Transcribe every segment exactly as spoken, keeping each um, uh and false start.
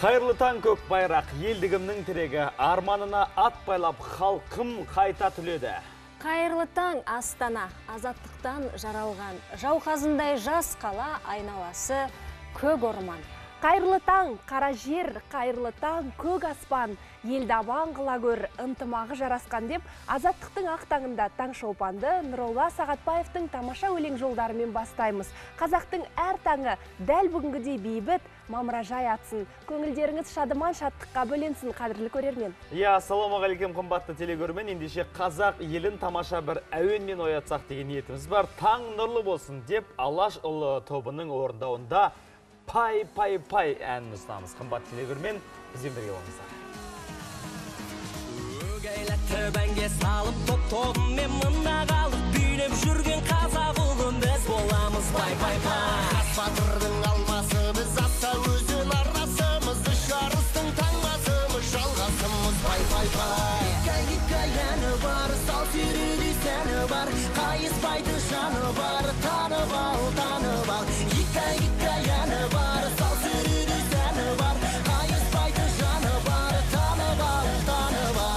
Қайырлы таң көк байрақ, елдігімнің тірегі, арманына ат байлап халқым қайта түледі. Қайырлы таң Астана, азаттықтан жаралған, жауқазындай жас қала, айналасы көк орман. Қайырлы таң қара жер, қайырлы таң көк аспан, елдабан қыла көр, ынтымағы жарасқан деп, азаттықтың ақтаңында Таңшолпанды Нұролла Сағатпаевтың тамаша өлең жолдарымен бастаймыз. Қазақтың әр таңы дәл бүгінгідей бейбіт, мамыражай атсын, көңілдеріңіз шадыман шаттыққа бөленсін, қадірлі көрермен. Иә, ассалаумағалейкум қымбатты телегөрмен, ендеше қазақ елін тамаша бір әуенмен оятсақ деген ниетіміз бар. Таң нұрлы болсын деп Алаш ұлы тобының орындауында пай-пай-пай әнін ұстамыз. Қымбатты телегөрмен, бізден бірге болыңыздар. Өгейләтті бәнге салып топ-тобым мен мында қалып, бүйнеп жүрген қазақ ұлым біз боламыз пай-пай-пай. Қас батырдың алмасы біз асса өзін арнасымыз, үш арыстың таңбасымыз, жалғасымыз пай-пай-пай. Кәй-кәй әні бар, сал сүйрелей сәні бар, қайыспайды жаны бар, танып ал, танып ал. Кәй-кәй әні бар, сал сүйрелей сәні бар, қайыспайды жаны бар, танып ал, танып ал.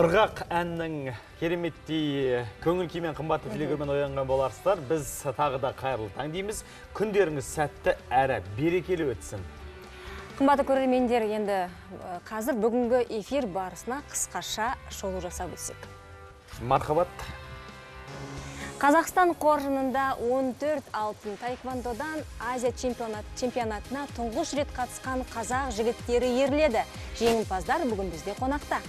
Ұрғақ әннің кереметтей көңіл күймен қымбатты телегөрмен оянған боларсыздар. Біз тағы да қайырлы таң дейміз. Күндеріңіз сәтті әрі берекелі өтсін. Қымбатты көрермендер, енді қазір бүгінгі эфир барысына қысқаша шолу жасап өтсек. Мархабат. Қазақстан қоржынында он төрт алтын, таэквондодан Азия чемпионатына тұңғыш рет қатысқан қазақ жігіттері ерледі. Жеңімпаздар бүгін бізде қонақта.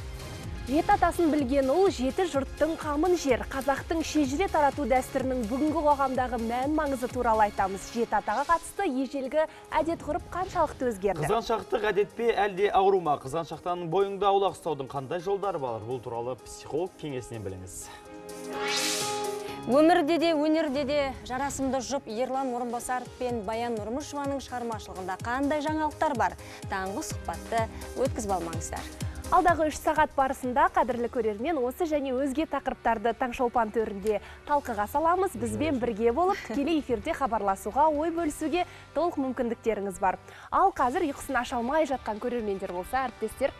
Жеті атасын білген ол жеті жұрттың қамын жер. Қазақтың шежіре тарату дәстүрінің бүгінгі қоғамдағы мән маңызы туралы айтамыз. Жеті атаға қатысты ежелгі әдет ғұрып қаншалықты өзгерді? Қызаншақтық әдет пе әлде ауру ма? Қызаншақтың бойында аулақ ұстаудың қандай жолдары бар? Бұл туралы психолог кеңесінен біліңіз. Өмірде де, өнерде де жарасымды жұп Ерлан Орынбасар пен Баян Нұрмышеваның шығармашылығында қандай жаңалықтар бар? Таңғы сұхбатты өткізіп алмаңыздар. Алдағы үш сағат барысында қадірлі көрермен осы және өзге тақырыптарды Таңшолпан төрінде талқыға саламыз. Бізбен бірге болып, тікелей эфирде хабарласуға, ой бөлісуге толық мүмкіндіктеріңіз бар. Ал қазір ұйқысын аша алмай жатқан көрермендер болса, әріптестер.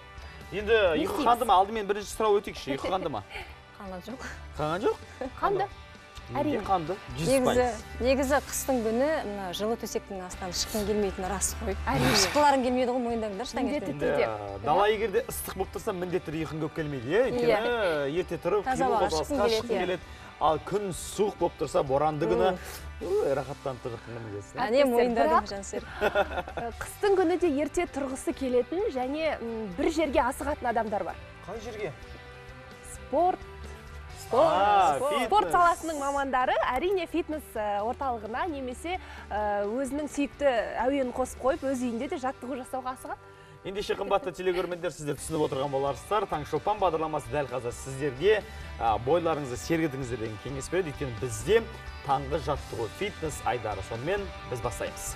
Енді ұйқы қанды ма? Алдымен бірінші сұрау өтейікші, ұйқы қанды ма? Қанған жоқ. Қанған жоқ? Қанды. Әрине қанды. Негізі қыстың күні жылы төсектің астынан шыққың келмейтіні рас қой. Әрине. Шыққыларың келмейді ғой, мойындаңдар. Міндетті түрде. Дала егерде ыстық болып тұрса міндетті түрде ұйқың көп келмейді. Өйткені ерте тұрып, қимыл қозғалысқа шыққың келеді. Ал күн суық болып тұрса, боранды күні рахаттан тұрғыңыз. Әне мойындадым, Жансер. Қыстың күні де ерте тұрғысы келетін және бір жерге асығатын адамдар бар. Қай жерге? Спорт. Спорт саласының мамандары әрине фитнес орталығына немесе өзінің сүйікті әуен қосып қойып, өз үйінде де жаттығу жасауға асығады. Ендеше қымбатты телегөрмендер, сіздер түсініп отырған боларсыздар. Таңшолпан бағдарламасы дәл қазір сіздерге бойларыңызды сергітіңіздер деген кеңес береді. Өйткені бізде таңғы жаттығу фитнес айдары. Сонымен біз бастаймыз.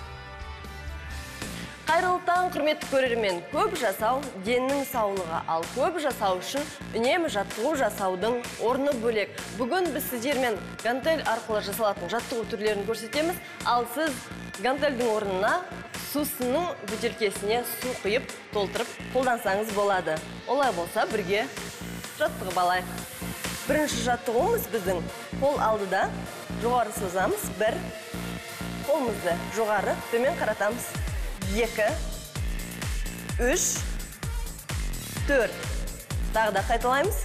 Қайырлы таң, құрметті көрермен. Көп жасау деннің саулығы, ал көп жасау үшін үнемі жаттығу жасаудың орны бөлек. Бүгін біз сіздермен гантель арқылы жасалатын жаттығу түрлерін көрсетеміз, ал сіз гантельдің орнына сусынның бөтелкесіне су құйып, толтырып қолдансаңыз болады. Олай болса, бірге жаттығып алайық. Бірінші жаттығуымыз біздің қол алдыда жоғары созамыз. Бір, қолымызды жоғары төмен қаратамыз. Екі, үш, төрт. Тағы да қайталаймыз.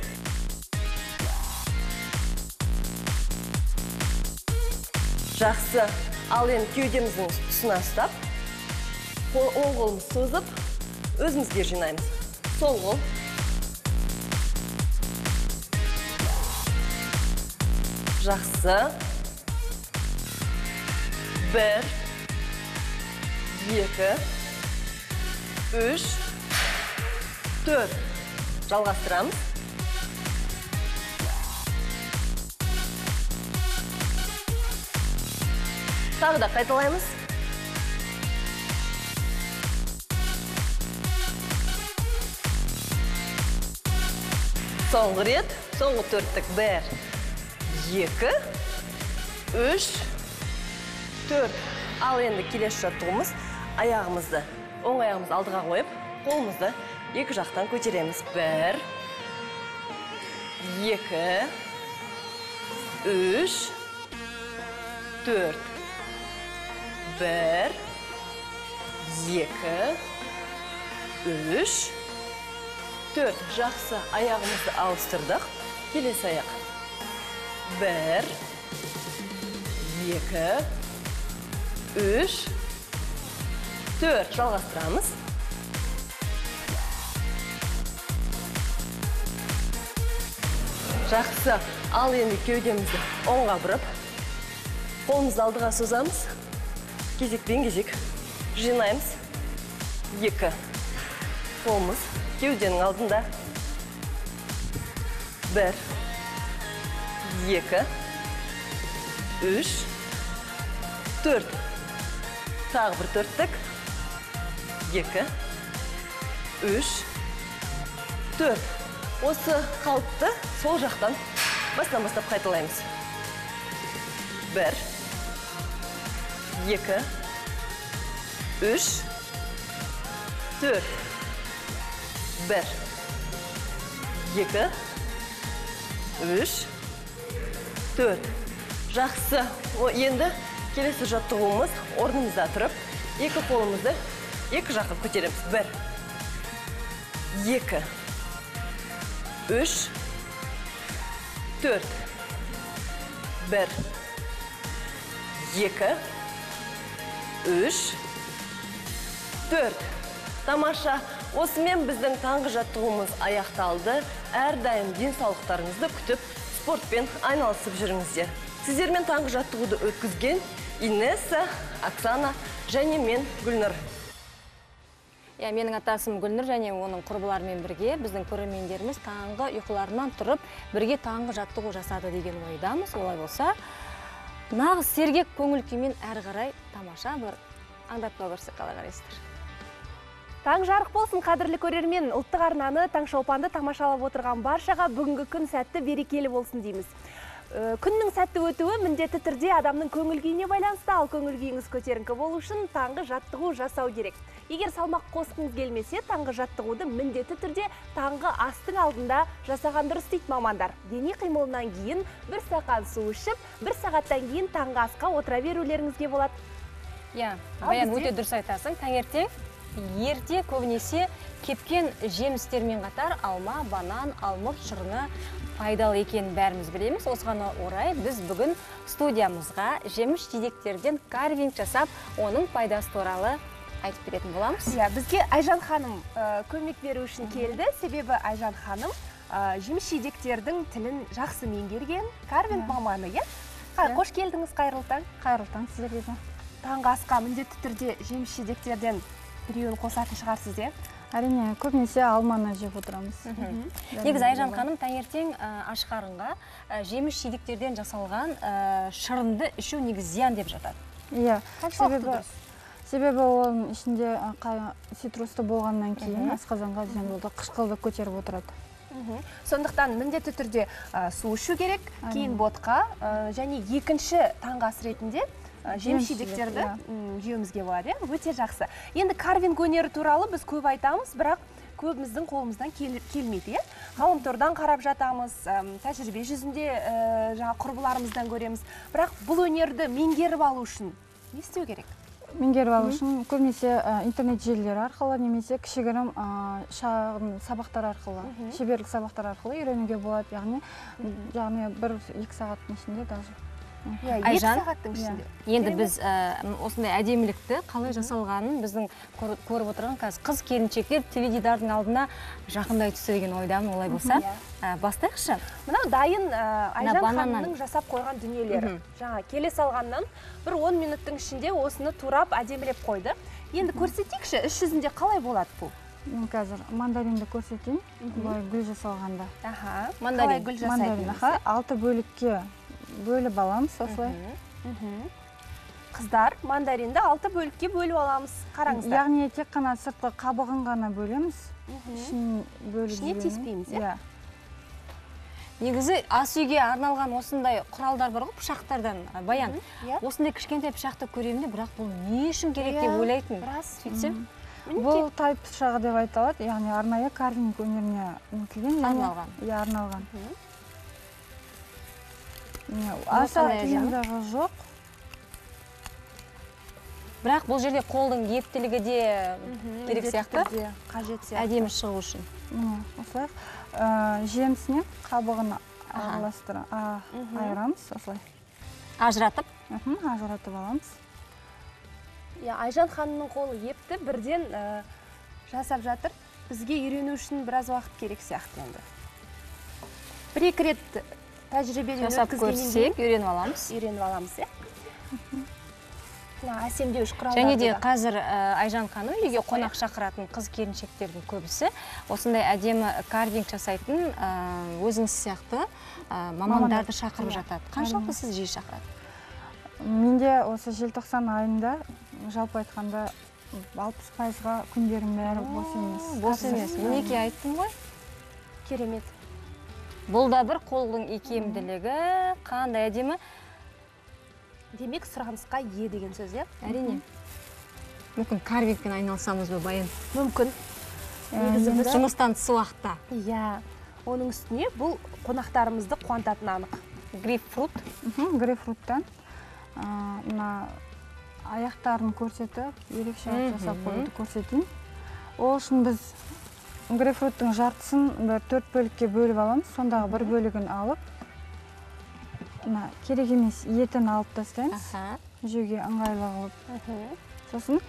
Жақсы. Ал енді кеудеміздің тұсына ұстап, оң қолымыз созып, өзімізге жинаймыз. Сол қол. Жақсы. Бір, екі, үш, төрт. Жалғастырамыз. Тағы да қайталаймыз. Соңғы рет, соңғы төрттік. Бір, екі, үш, төрт. Ал енді келесі жаттығымыз. Аяғымызды, оң аяғымызды алдыға қойып, қолымызды екі жақтан көтереміз. Бір, екі, үш, төрт. Бір, екі, үш, төрт. Жақсы, аяғымызды ауыстырдық. Келесі аяқ. Бір, екі, үш, төрт. Жалғастырамыз. Жақсы. Ал енді кеудемізді оңға бұрып, қолымызды алдыға созамыз. Кезектен кезек жинаймыз. Екі. Қолымыз кеуденің алдында. Бір, екі, үш, төрт. Тағы бір төрттік. Екі, үш, төрт. Осы қалыпты сол жақтан бастан-бастап қайталаймыз. Бір, екі, үш, төрт. Бір, екі, үш, төрт. Жақсы. Енді келесі жаттығуымыз орнымызда тұрып, екі қолымызды екі жаққа көтереміз. Бір, екі, үш, төрт. Бір, екі, үш, төрт. Тамаша. Осымен біздің таңғы жаттығымыз аяқталды. Әрдайым денсаулықтарыңызды күтіп, спортпен айналысып жүріңіздер. Сіздермен таңғы жаттығуды өткізген Инесса, Оксана және мен Гүлнұр. Ә, менің атасым Гүлнұр және оның құрбыларымен бірге біздің көрермендеріміз таңғы ұйқыларынан тұрып, бірге таңғы жаттығу жасады деген ойдамыз. Олай болса, нағыз сергек көңіл күймен әрі қарай тамаша бір аңдатпа көрсек қала қарайсыздар. Таң жарық болсын, қадірлі көрермен. Ұлттық арнаны Таңшолпанды тамашалап отырған баршаға бүгінгі күн сәтті берекелі болсын дейміз. Күннің сәтті өтуі міндетті түрде адамның көңіл күйіне байланысты, ал көңіл күйіңіз көтеріңкі болу үшін таңғы жаттығу жасау керек. Егер салмақ қосқыңыз келмесе, таңғы жаттығуды міндетті түрде таңғы астың алдында жасаған дұрыс дейді мамандар. Дене қимылынан кейін бір стақан су ішіп, бір сағаттан кейін таңғы асқа отыра берулеріңізге болады. Иә, Баян өте дұрыс айтасың. Таңертең ерте көбінесе кепкен жемістермен қатар алма, банан, алмұрт шырыны пайдалы екенін бәріміз білеміз. Осыған орай біз бүгін студиямызға жеміс жидектерден карвинг жасап, оның пайдасы туралы айтып беретін боламыз. Иә, бізге Айжан ханым көмек беру үшін келді. Себебі Айжан ханым жеміс жидектердің тілін жақсы меңгерген карвинг маманы. Қош келдіңіз, қайырлы таң. Қайырлы таң сіздерге де. Таңғы асқа міндетті түрде жеміс жидектерден біреуін қосатын шығарсыз де. Әрине, көбінесе алманы жеп отырамыз. Негіз Айжан ханым таңертең ашқарынға жеміс жидектерден жасалған шырынды ішу негіз зиян деп жатады. Иә, себебі ол ішінде цитрусты болғаннан кейін асқазанға зиян болды, қышқылды көтеріп отырады. Сондықтан міндетті түрде су ішу керек, кейін ботқа және екінші таңғы ас ретінде жеміс жидектерді жеуімізге болады. Өте жақсы. Енді карвинг өнері туралы біз көп айтамыз, бірақ көбіміздің қолымыздан келмейді. Ғаламтордан қарап жатамыз, тәжірибе жүзінде құрбыларымыздан көреміз. Бірақ бұл өнерді меңгеріп алу үшін не істеу керек? Меңгеріп алу үшін көбінесе интернет желілер арқылы немесе кішігірім шағын сабақтар арқылы, шеберлік сабақтар арқылы үйренуге болады. Яғни бір-екі сағаттың ішінде дажы. Айжан, енді біз осындай әдемілікті қалай жасалғанын біздің көріп отырған қыз келіншектер теледидардың алдына жақындай түсу деген ойдамын. Олай болса, бастайықшы. Мынау дайын Айжан ханымның жасап қойған дүниелері. Жаңа келе салғаннан бір он минуттың ішінде осыны турап әдемілеп қойды. Енді көрсетейікші, іс жүзінде қалай болады бұл? Мен қазір мандаринді көрсетейін, гүл жасалғанда. Мандарин гүл жасайтын. Алты бөлікке бөліп аламыз, осылай. Қыздар, мандаринді алты бөлікке бөліп аламыз. Қараңыздар. Яғни тек қана сыртқы қабығын ғана бөлеміз. Ішіне теспейміз, е? Негізі, ас үйге арналған осындай құралдар бар ғой, пышақтардан, Баян. Осындай кішкентай пышақты көремін, бірақ бұл не үшін керек деп ойлайтын? Сөйтсем. Бұл тай пышағы деп айталады, яғни арнайы карвинг өнеріне арналған. Аса қиындығы жоқ. Бірақ бұл жерде қолдың ептілігі де керек сияқты, әдемі шығу үшін. Осылай, жемісіне қабығын айырамыз, осылай. Ажыратып? Ажыратып аламыз. Айжан ханымның қолы епті, бірден жасап жатыр. Бізге үйрену үшін біраз уақыт керек сияқты енді. Бір-екі рет тәжірибеден өткізгенде үйреніп аламыз. Үйреніп аламыз, е? Әсемдеуіш құралдарды. Және де қазір Айжан ханым үйге қонақ шақыратын қыз келіншектердің көбісі осындай әдемі карвинг жасайтын өзіңіз сияқты мамандарды шақырып жатады. Қаншалықты сіз жиі шақырады? Менде осы желтоқсан айында жалпы айтқанда алпыс пайызға күндерім бәрі бос емес. Бос емес. Мінеке айттым ғой? Керемет. Бұл да бір қолдың икемділігі, қандай әдемі. Демек, сұранысқа е деген сөз, е? Әрине. Мүмкін карвингпен айналысамыз бі, Баян? Мүмкін. Жұмыстан тыс уақытта. Иә. Оның үстіне бұл қонақтарымызды қуантатын анық. Грейпфрут. Грейпфруттан. Аяқтарын көрсетіп, ерекше жасап қойды көрсетейін. Ол үшін біз грейпфруттың жартысын төрт бөлікке бөліп аламыз, сондағы бір бөлігін алып, керек емес етін алып тастаймыз, жеуге ыңғайлы қылып. Сосын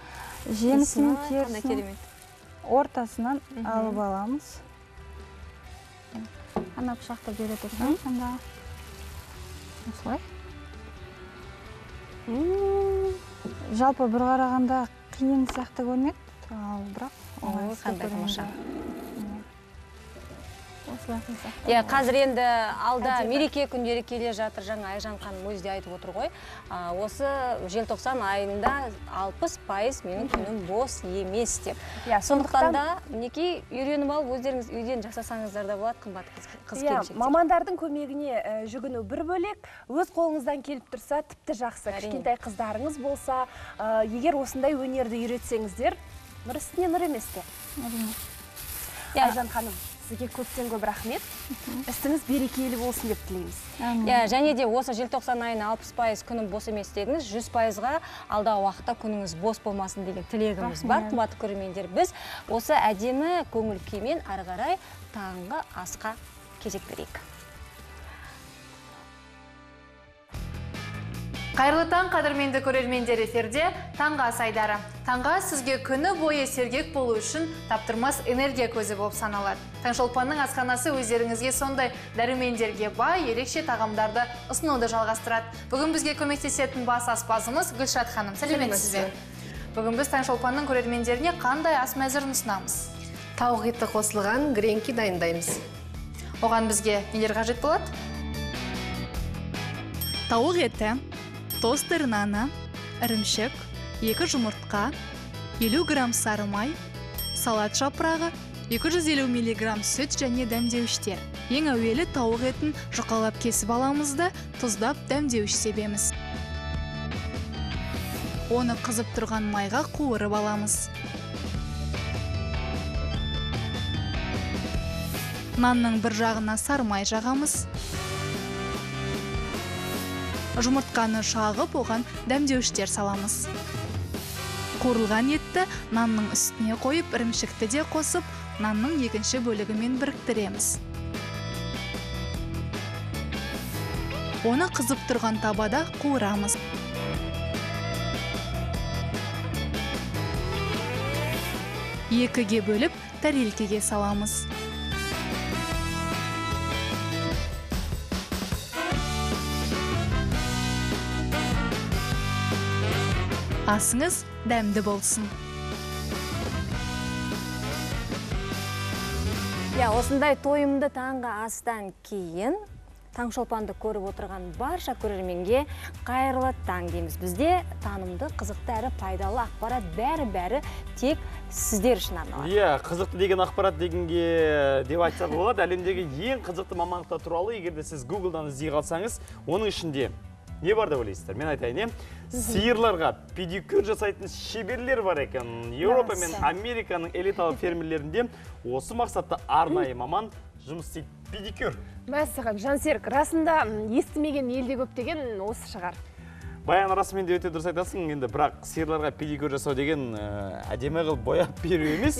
жемісін, терісін, ортасынан алып аламыз. Ана пышақты бере тұрсаң, сонда осылай. Жалпы бір қарағанда қиын сияқты көрінеді, ал бірақ оңай көрінеді. Қазір енді алда мереке күндері келе жатыр, жаңа Айжан ханым өзі де айтып отыр ғой. Осы желтоқсан айында алпыс пайыз менің күнім бос емес деп. Сондықтан да мінекей үйреніп алып, өздеріңіз үйден жасасаңыздар да болады, қымбатты қыз келіншектер. Мамандардың көмегіне жүгіну бір бөлек, өз қолыңыздан келіп тұрса тіпті жақсы. Кішкентай қыздарыңыз болса, егер осындай өнерді үйретсеңіздер, нұр үстіне нұр емес те. Айжан ханым, сізге көптен көп рахмет. Істіңіз берекелі болсын деп тілейміз. Және де осы желтоқсан айына алпыс пайыз күнім бос емес дедіңіз, жүз пайызға алда уақытта күніңіз бос болмасын деген тілегіміз бар. Қымбатты көрермендер, біз осы әдемі көңіл күймен ары қарай таңғы асқа кезек берейік. Қайырлы таң, қадірменді көрермендер, эфирде таңғы ас айдары. Таңғы ас сізге күні бойы сергек болу үшін таптырмас энергия көзі болып саналады. Таңшолпанның асханасы өздеріңізге сондай дәрімендерге бай, ерекше тағамдарды ұсынуды жалғастырады. Бүгін бізге көмектесетін бас аспазымыз Гүлшат ханым. Сәлеметсіздер. Бүгін біз Таңшолпанның көрермендеріне қандай ас мәзірін ұсынамыз? Тауық еті қосылған гренки дайындаймыз. Оған бізге нелер қажет болады? Тауық еті, тостер наны, ірімшік, екі жұмыртқа, елу грамм сары май, салат жапырағы, екі жүз елу миллиграмм сүт және дәмдеуіштер. Ең әуелі тауық етін жұқалап кесіп аламызды, тұздап дәмдеуіш себеміз. Оны қызып тұрған майға қуырып аламыз. Нанның бір жағына сары май жағамыз. Жұмыртқаны шағып, оған дәмдеуіштер саламыз. Қуырылған етті нанның үстіне қойып, ірімшікті де қосып, нанның екінші бөлігімен біріктіреміз. Оны қызып тұрған табада қуырамыз. Екіге бөліп, тәрелкеге саламыз. Асыңыз дәмді болсын. Осындай тойымды таңғы астан кейін Таңшолпанды көріп отырған барша көрерменге қайырлы таң дейміз. Бізде танымды, қызықты әрі пайдалы ақпарат бәрі-бәрі тек сіздер үшін арналады. Иә, қызықты деген ақпарат дегенге деп айтса болады. Әлемдегі ең қызықты мамандықтар туралы егер де сіз Google-дан іздей қалсаңыз, оның ішінде не бар да ойлайсыздар? Мен айтайын, сиырларға педикюр жасайтын шеберлер бар екен. Европа мен Американың элиталы фермерлерінде осы мақсатта арнайы маман жұмыс істейді. Педикюр. Мәссаған, Жансерік, расында естімеген елде көптеген осы шығар. Баян, расымен де өте дұрыс айтасың, енді бірақ сиырларға педикюр жасау деген әдемі қылып бояп беру емес.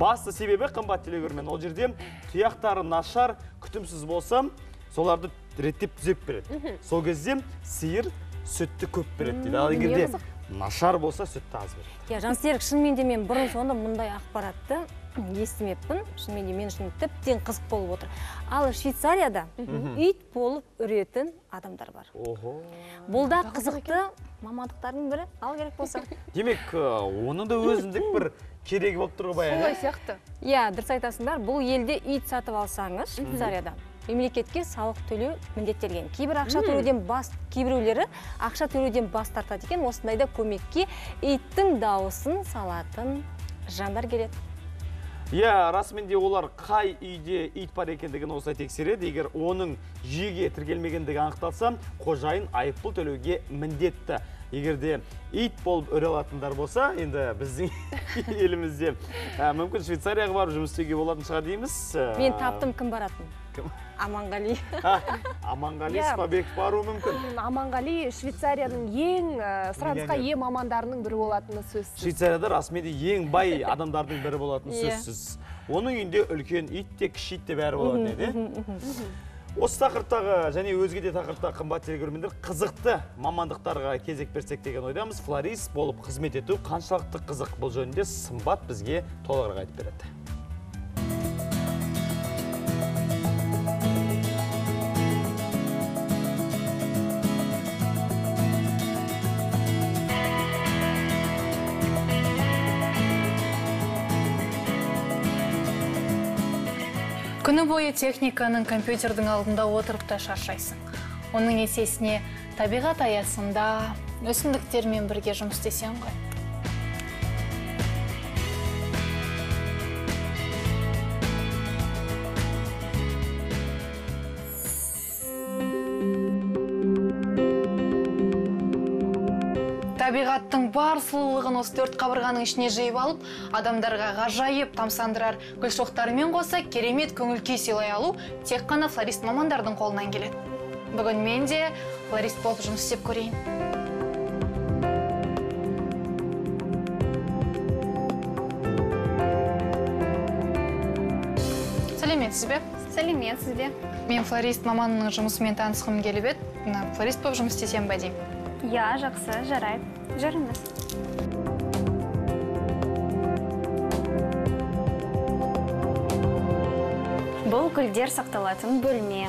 Басты себебі қымбат телегөрмен. Ол жерде тұяқтары нашар, күтімсіз болса, соларды реттеп түзеп береді. Сол кезде сиыр сүтті көп береді. Ал егерде нашар болса, сүтті аз береді. Жансерік, шынымен де мен бұрын соңды мұндай ақпаратты естімеппін. Шынымен де мен үшін тіптен қызық болып отыр. Ал Швейцарияда ит болып үретін адамдар бар. Бұл да қызықты мамандықтардың бірі, ал керек болса. Демек, оны да өзіндік бір керегі болып тұрғы баяны. Солай сияқты. Иә, дұрыс айтасыңдар, бұл елде ит сатып алсаңыз Швейцарияда мемлекетке салық төлеу міндеттелген. Кейбір ақша төлеуден бас, кейбіреулері ақша төлеуден бас тартады екен. Осындайда көмекке иттің дауысын салатын жандар келеді. Иә, расымен де олар қай үйде ит бар екендігін осылай тексереді. Егер оның жүйеге тіркелмегендігі анықталса, қожайын айыппұл төлеуге міндетті. Егерде ит болып өре алатындар болса, енді біздің елімізде мүмкін Швейцарияға барып жұмыс істеуге болатын шығар дейміз. Мен таптым, кім баратын? Кім? Аманғали. Аманғали Спабек баруы мүмкін. Аманғали Швейцарияның ең сұранысқа ең мамандарының бірі болатыны сөзсіз. Швейцарияда расымен де ең бай адамдардың бірі болатыны сөзсіз. Оның үйінде үлкен ит те, кіші ит те бәрі болатын еді. Осы тақырыптағы және өзгеде тақырыптағы қымбат көрермендер, қызықты мамандықтарға кезек берсек деген ойдамыз. Флорист болып қызмет ету қаншалықты қызық, бұл жөнінде Сымбат бізге толығырақ айтып береді. Күні бойы техниканың компьютердің алдында отырып та шаршайсың. Оның есесіне табиғат аясында өсімдіктермен бірге жұмыс істесең ғой. Табиғаттың бар сұлулығын осы төрт қабырғаның ішіне жиып алып, адамдарға ғажайып тамсандырар гүлшоқтарымен қоса керемет көңіл-күй сыйлай алу тек қана флорист мамандардың қолынан келеді. Бүгін мен де флорист болып жұмыс істеп көрейін. Сәлеметсіз бе? Сәлеметсіз бе. Мен флорист маманның жұмысымен танысқым келіп еді. Флорист болып жұмыс істесем бе деймін. Я, жақсы, жарайды. Жүріңіз. Бұл гүлдер сақталатын бөлме.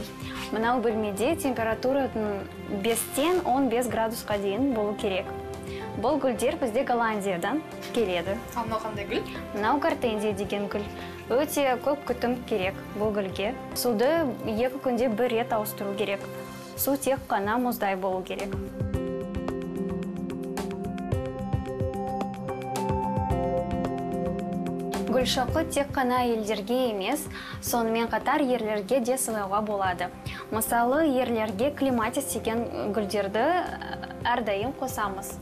Мынау бөлмеде температураның бестен он бес градусқа дейін болу керек. Бұл гүлдер бізде Голландиядан келеді. Ал мынау қандай гүл? Мынау гортензия деген гүл. Өте көп күтім керек бұл гүлге. Суды екі күнде бір рет ауыстыру керек. Су тек қана мұздай болу керек. Гүлшоқы тек қана елдерге емес, сонымен қатар ерлерге де сыйлауға болады. Мысалы, ерлерге клематис деген гүлдерді әрдайым қосамыз.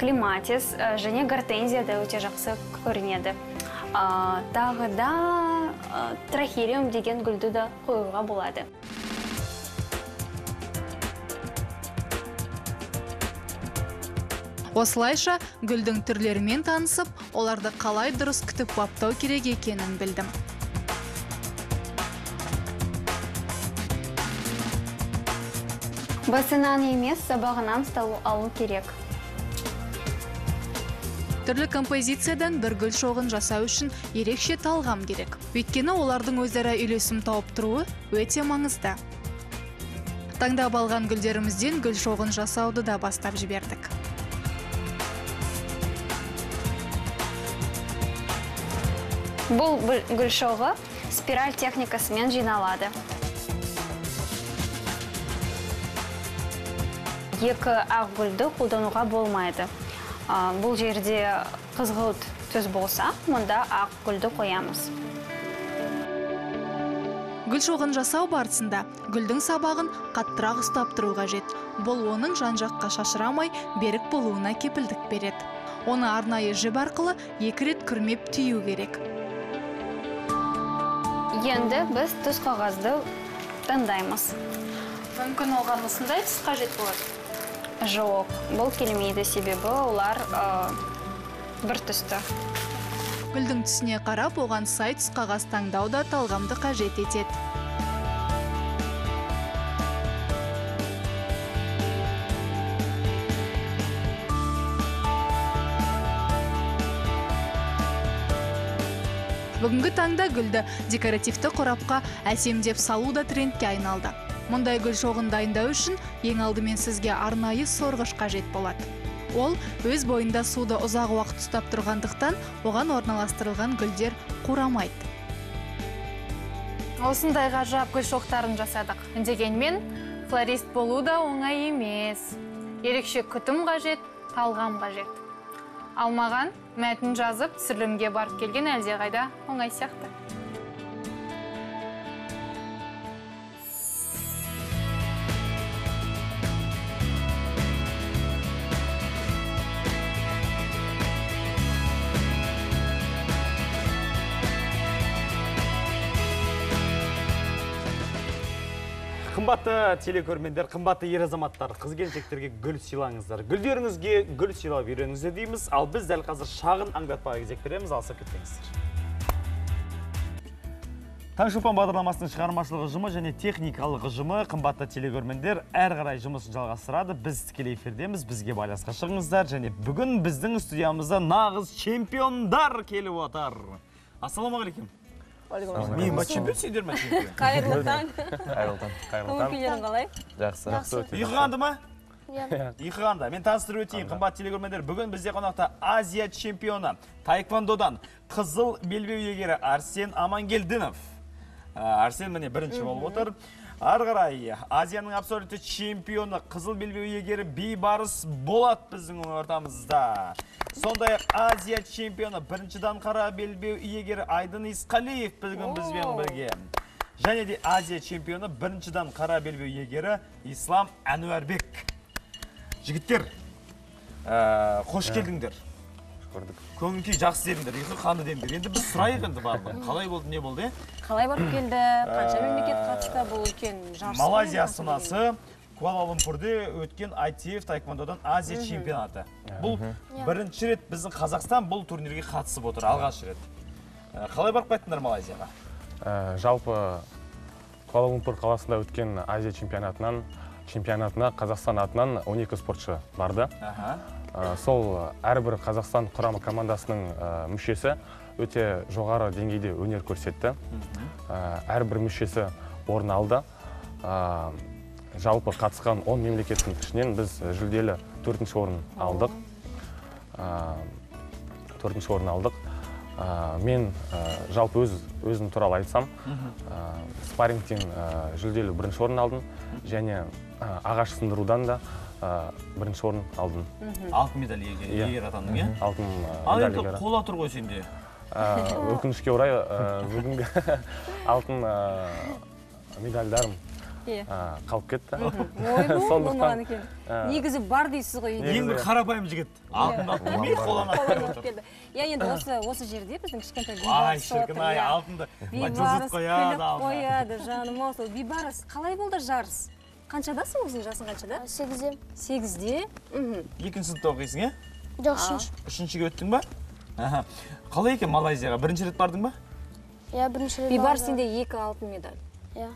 Клематис және гортензия да өте жақсы көрінеді. Тағы да трахериум деген гүлді да қоюға болады. Осылайша гүлдің түрлерімен танысып, оларды қалай дұрыс күтіп баптау керек екенін білдім. Басынан емес, сабағынан ұстап алу керек. Түрлі композициядан бір гүл шоғын жасау үшін ерекше талғам керек. Өйткені олардың өзара үйлесім тауып тұруы өте маңызды. Таңдап алған гүлдерімізден гүл шоғын жасауды да бастап жібердік. Бұл гүл шоғы спираль техникасымен жиналады. Екі ақ гүлді қолдануға болмайды. Бұл жерде қызғылт түс болса, мұнда ақ гүлді қоямыз. Гүл шоғын жасау барысында гүлдің сабағын қаттырақ ұстап тұру қажет. Бұл оның жан-жаққа шашырамай берік болуына кепілдік береді. Оны арнайы жіп арқылы екі рет күрмеп түйу керек. Енді біз түс қағазды таңдаймыз. Мүмкін оған осындай түс қажет болады? Жоқ, бұл келмейді, себебі олар бір түсті. Гүлдің түсіне қарап, оған сай түс қағаз таңдауда талғамды қажет етеді. Бүгінгі таңда гүлді декоративті қорапқа әсемдеп салу да трендке айналды. Мұндай гүл шоғын дайындау үшін ең алдымен сізге арнайы сорғыш қажет болады. Ол өз бойында суды ұзақ уақыт ұстап тұрғандықтан, оған орналастырылған гүлдер қурамайды. Осындай ғажап гүл шоқтарын жасадық. Дегенмен, флорист болу да оңай емес. Ерекше күтім қажет, талғам қажет. Ал маған мәтін жазып, түсірілімге барып келген әлдеқайда оңай сияқты. Қымбатты телекөрмендер, қымбатты ер азаматтар, қыз-келіншектерге гүл сыйлаңыздар. Гүлдеріңізге гүл сыйлап үйреніңіздер дейміз, ал біз дәл қазір шағын аңдатпаға кезек береміз, алысып кетпеңіздер. Таңшолпан бағдарламасының шығармашылығы жұмы және техникалық жұмы қымбатты телегөрмендер әр қарай жұмысын жалғастырады. Біз тікелей эфирдеміз, бізге байланысқа шығыңыздар және бүгін біздің студиямызда нағыз чемпиондар келіп отыр. Ассалаумағалейкум. Мен чемпион сендер ме? Қайырлы таң. Қайырлы таң. Қайырлы таң. Көңілің қалай? Жақсы. Жақсы. Ұйқығанды ма? Ұйқығанда. Мен таныстырып өтейін. Қымбатты телегөрмендер, бүгін бізде қонақта Азия чемпионы таэквондодан қызыл белбеу иегері Арсен Амангелдинов. Арсен міне бірінші болып отыр. Арғарай, Азияның абсолютті чемпионы қызыл белбеу иегері Бейбарыс Болат біздің ортамызда. Сондай Азия чемпионы біріншідан қара белбеу иегері Айдын Искалиев бүгін бізбен бірге. Және де Азия чемпионы біріншідан қара белбеу иегері Ислам Ануарбек. Жігіттер, қош келдіңдер. Көңілге жақсы дедіңдер, екі қанды дедіңдер. Енді біз сұрайық енді барлығы. Қалай болды, не болды? Қалай барып келді, қанша мемлекет қатысты бұл үлкен жарысы? Малайзия астанасы Куала-Лумпурде өткен ай ти эф таэквондодан Азия чемпионаты. Бұл бірінші рет біздің Қазақстан бұл турнирге қатысып отыр, алғаш рет. Қалай барып қайттыңдар Малайзияға? Жалпы Куала-Лумпур қаласында өткен Азия чемпионатына Қазақстан атынан он екі спортшы барды. Сол әрбір Қазақстан құрамы командасының мүшесі өте жоғары деңгейде өнер көрсетті. Әрбір мүшесі орын алды. Жалпы қатысқан он мемлекеттің ішінен біз жүлделі төртінші орын алдық. төртінші орын алдық. Мен жалпы өзім туралы айтсам, спаррингтен жүлделі бірінші орын алдым және ағаш сындырудан да бірінші орын алдым. Алтын медаль егер атандың, е? Алтын медаль егер. Ал енді қола тұр ғой сенде. Өкінішке орай, бүгінгі алтын медальдарым қалып кетті. Сондықтан... Негізі бар дейсіз ғой. Ең бір қарапайым жігіт. Алтын алтын мен қоланы атып келді. Я енді осы жерде біздің кішкентай Бейбарыс отыр. Ай, шіркін-ай, алтынды жылзып қояды, алтын. Қояды, жаным осы. Бейбарыс, қалай болды жарыс? Қаншадасың өзің жасың қаншада? Сегізде. Сегізде? Екінші сыныпта оқисың, е? Жоқ, үшінші. Үшіншіге өттің ба? Қалай екен Малайзияға? Бірінші рет бардың ба? Иә, бірінші рет бардың. Бейбарыс сенде екі алтын медаль. Иә.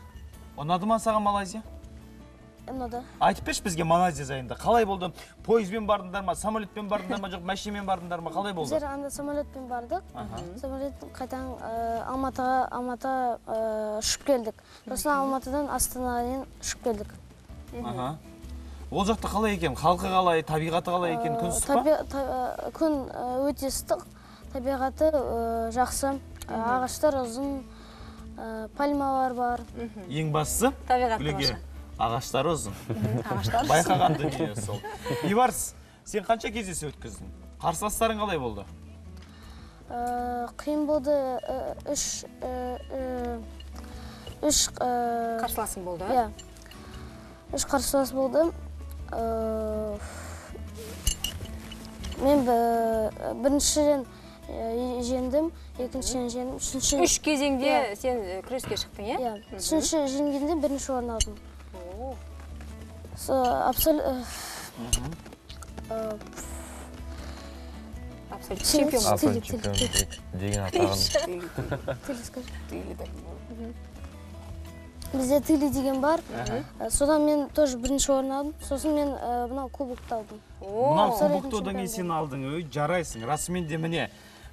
Ұнады ма саған Малайзия? Ұнады. Айтып берші бізге Малайзия жайында. Қалай болды? Пойызбен бардыңдар ма? Самолетпен бардыңдар ма? Жоқ, машинамен бардыңдар ма? Қалай болды? Біздер анда самолетпен бардық. Самолет қайтадан Алматыға, Алматыға ұшып келдік. Сосын Алматыдан Астанаға ұшып келдік. Ол жақта қалай екен? Халқы қалай, табиғаты қалай екен? Күн ыстық па? Күн өте ыстық, табиғаты жақсы, ағаштар ұзын, пальмалар бар. Ең бастысы? Табиғаты жақсы. Ағаштар ұзын. Байқаған дүние сол. Бейбарыс, сен қанша кездесі өткіздің? Қарсыластарың қалай болды? Қиын болды, үш... Үш... Қарсыласың болды? Иә. Үш қарсылас болды. Мен біріншіден жеңдім, екіншіден жеңдім, үшіншіден... Үш кезеңде сен күреске шықтың, е? Иә. Үшінші жеңгенде бірінші орын алдым. Абсолют чемпион. Абсолют чемпион. Деген атағын. Тілі скажи. Бізде тілі деген бар. Содан мен тоже бірінші орын алдым. Сосын мен мынау кубокты алдым. Мынау кубокты одан кейін сен алдың. Ой, жарайсың. Расымен де міне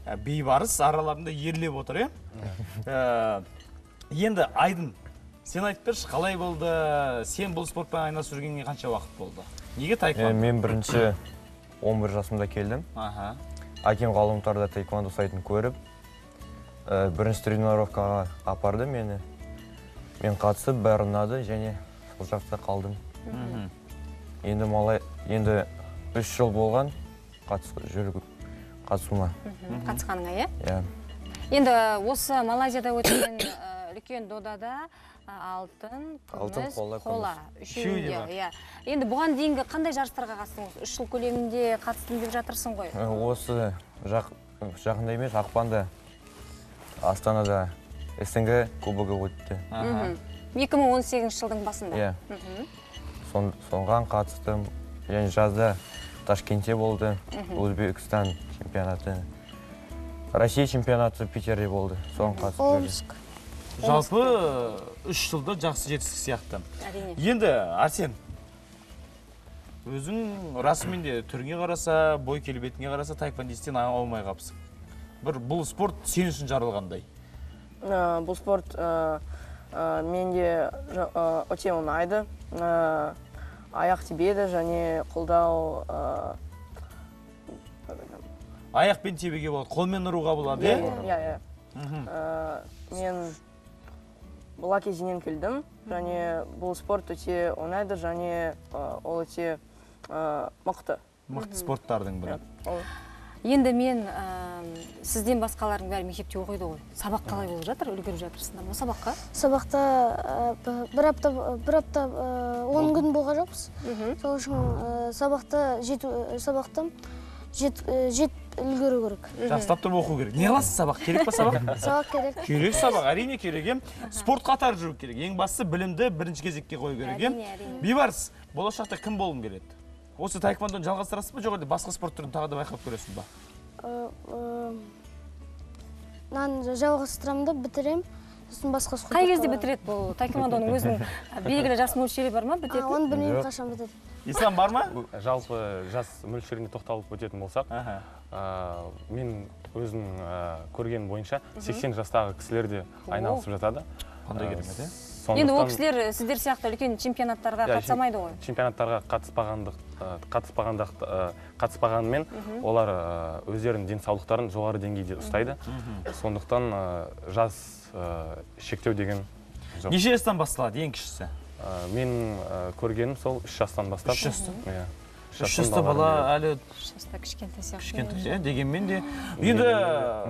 Бейбарыс араларында ерлеп отыр. Енді Айдын. Сен айтып берші, қалай болды, сен бұл спортпен айналысып жүргеніңе қанша уақыт болды? Неге таэквондо? Мен бірінші он бір жасымда келдім. Әкем ғаламторда таэквондо сайтын көріп, бірінші тренировкаға апарды мені. Мен қатысып, бәрі ұнады және сол жақта қалдым. Енді үш жыл болған қатысуыма. Қатысқаныңа, е? Иә. Енді осы Малайзияда өткен үлкен додада алтын, күміс, қола. Үшеуі де бар. Енді бұған дейінгі қандай жарыстарға қатыстыңыз? Үш жыл көлемінде қатыстың деп жатырсың ғой? Осы жақында емес, ақпанда Астанада эс эн гэ кубогы өтті. екі мың он сегізінші жылдың басында. Соған қатыстым. Және жазда Ташкентте болды. Өзбекстан чемпионаты. Россия чемпионаты Питерде болды. Соған қатысты. жалпы үш жылда жақсы жетістік сияқты. Енді Арсен, өзің расымен де түріңе қараса, бой келбетіңе қараса таэквондистен аумай қапсың. Бір бұл спорт сен үшін жаралғандай. Бұл спорт менде өте ұнайды. Аяқ тебеді және қолдау... Аяқпен тебеге болады, қолмен ұруға болады, е? Мен бұла кезінен келдім, және бұл спорт өте ұнайды, және ол өте мұқты. Мұқты спорттардың бірі. Енді мен сізден басқалардың бәрі мектепте оқиды ғой. Сабақ қалай болып жатыр, үлгеріп жатырсыңдар ма сабаққа? Сабақта бір апта он күн болған жоқпыз. Сол үшін сабақта жетіп үлгеру көрік. Жақсылап тұрып оқу керек. Не аласыз сабақ? Керек па сабақ? Сабақ керек. Керек сабақ, әрине керегем. Спорт қатар жүріп керек. Ең бастысы білімді бірінші кезекке қой керегем. Бейбарыс, болашақта кім болын келеді? Осы таэквондоны жалғастырасыз ба, жоғарда басқа спорт түрін тағы да байқап көресің ба? Нан жалғастырамды бітірем. Қай кезде бітіреді бұл таэквондоның өзінің белгілі жас мөлшері бар ма? Оны білмеймін қашан бітеді. Ислам, бар ма? Жалпы жас мөлшеріне тоқталып өтетін болсақ, мен өзінің көрген бойынша сексен жастағы кісілерде айналысып жатады. Қандай керемет, е? Енді ол кісілер сіздер сияқты үлкен чемпионаттарға қатыспайды ғой? Чемпионаттарға қатыспағанмен олар өздерінің денсаулықтарын жоғары деңгейде ұстайды. Сондықтан жас шектеу деген жоқ. Неше жастан басталады ең кішісі? Мен көргенім сол үш жастан бастап. үш жастан? үш жаста бала әлі... үш жаста кішкентай сияқты. Кішкентай, дегенмен де. Енді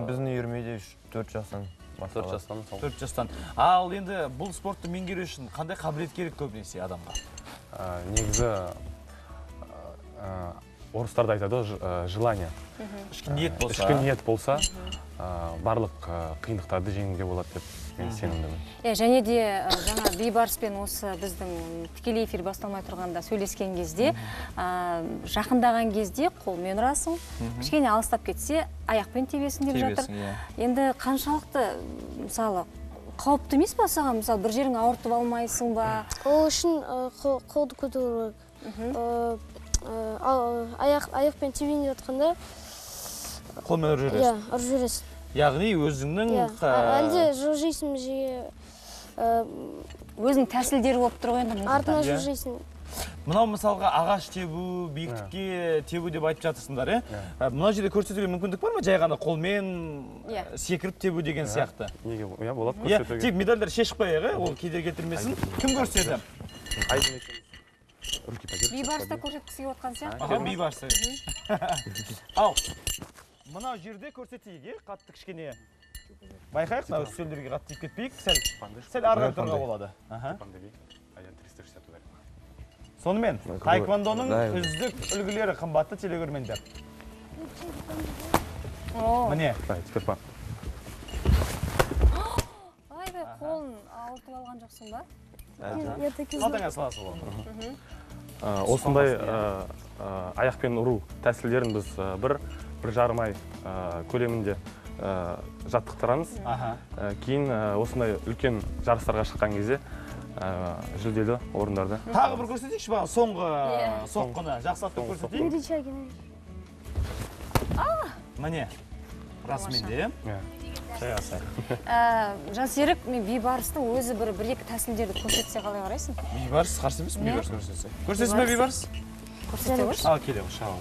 біздің үйірмеде төрт жастан. төрт жастан. төрт жастан. Ал енді бұл спортты меңгеру үшін қандай қабілет керек көбінесе адамға? Негізі орыстарда айтады желание. Ішкі ниет болса, барлық қиындықтарды жеңуге болады деп мен сенімдімін. Және де жаңа бейбарыспен осы біздің тікелей эфир басталмай тұрғанда сөйлескен кезде, жақындаған кезде қолмен ұрасың, кішкене алыстап кетсе аяқпен тебесің деп жатыр. Енді қаншалықты мысалы қауіпті емес па саған, мысалы бір жерің ауыртып алмайсың ба? Ол үшін қолды көтеру керек. Аяқпен тебейін жатқанда қолмен ұрып жүресің? Иә, ұрып жүресің. Яғни өзіңнің... Әлде жылжисың жиі... Өзің тәсілдері болып тұр ғой енді мұнда. Артына жылжисың. Мынау мысалға ағаш тебу, биіктікке тебу деп айтып жатырсыңдар, е? Мына жерде көрсетуге мүмкіндік бар ма? Жай ғана қолмен секіріп тебу деген сияқты. Неге болады көрсетуге? Тек медальдар шешпайығы, ол кедер кетірмесін. Кім көрсетеді? Айдын Искалиев. Бейбарыста көрсеткісі отқан сияқты. Бейбарыста. Ал, мынау жерде көрсетейік, қатты кішкене байқайық, мынау үстелдерге қатты тиіп кетпейік, сәл ардан тұрға болады. Сонымен, таэквондоның үздік үлгілері қымбатты телегөрмендер. Міне. Ай бай, қолын ауыртып алған жоқсын ба? Қалтаңа саласы болады. Осындай аяқпен ұру тәсілдерін біз бір жарым ай көлемінде жаттықтырамыз. Кейін осындай үлкен жарыстарға шыққан кезде жүлделі орындарды. Тағы бір көрсетейікші баған соңғы соққыны жақсылатып көрсетейік. Міне, расменде. Жансерік, мен бейбарыстың өзі бір екі тәсілдерді көрсетсе қалай қарайсың? Бейбарыс қарсы емес, бейбарыс көрсетсе. Көрсетсің бе бейбарыс? Көрсетсе ғой. Ал, келе ғой, шағал.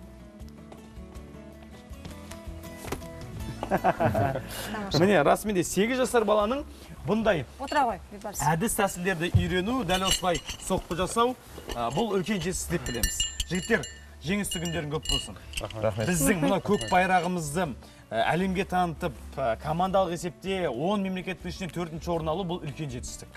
міне, расымен де сегіз жасар баланың бұндай әдіс тәсілдерді үйрену, дәл осылай соққы жасау, бұл үлкен жетістік деп білеміз. Жігіттер, жеңісті күндерің көп болсын. Біздің мына көк байрағымызды әлемге танытып, командалық есепте он мемлекеттің ішінен төртінші орын алу бұл үлкен жетістік.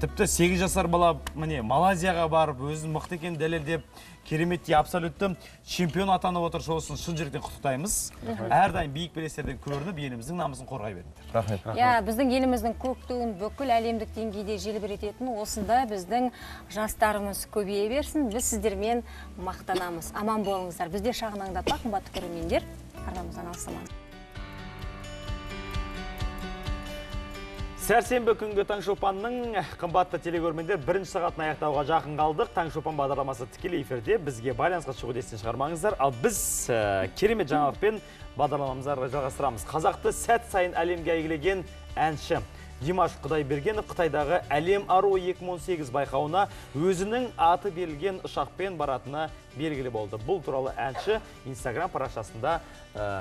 тіпті сегіз жасар бала Малайзияға барып, өзін мықты екен дәлелдеп, кереметте абсолютті чемпион атанып отыр. Шолысын шын жүректен құттықтаймыз. Әрдайым биік белестерден көрініп, еліміздің намысын қорғай беріңдер. Рахмет. Біздің еліміздің көктеуін бүкіл әлемдік деңгейде желбір ететін, осында біздің жастарымыз көбейе берсін. Біз сіздермен мақтанамыз. Аман болыңыздар. Бізде шағынаңдатпақ, қымбатты көрермендер, арнамыздан алыстамаңыз. Сәрсенбі күнгі Таңшолпанның қымбатты телегөрмендер бірінші сағатын аяқтауға жақын қалдық. Таңшолпан бағдарламасы тікелей эфирде, бізге байланысқа шығу дестен шығармаңыздар. Ал біз керемет жаңалықпен бағдарламамызды жалғастырамыз. Қазақты сәт сайын әлемге әйгілеген әнші Димаш Құдайбергенов Қытайдағы Әлем Аруы екі мың он сегіз байқауына өзінің аты берілген ұшақпен баратына белгілі болды. Бұл туралы әнші Инстаграм парақшасында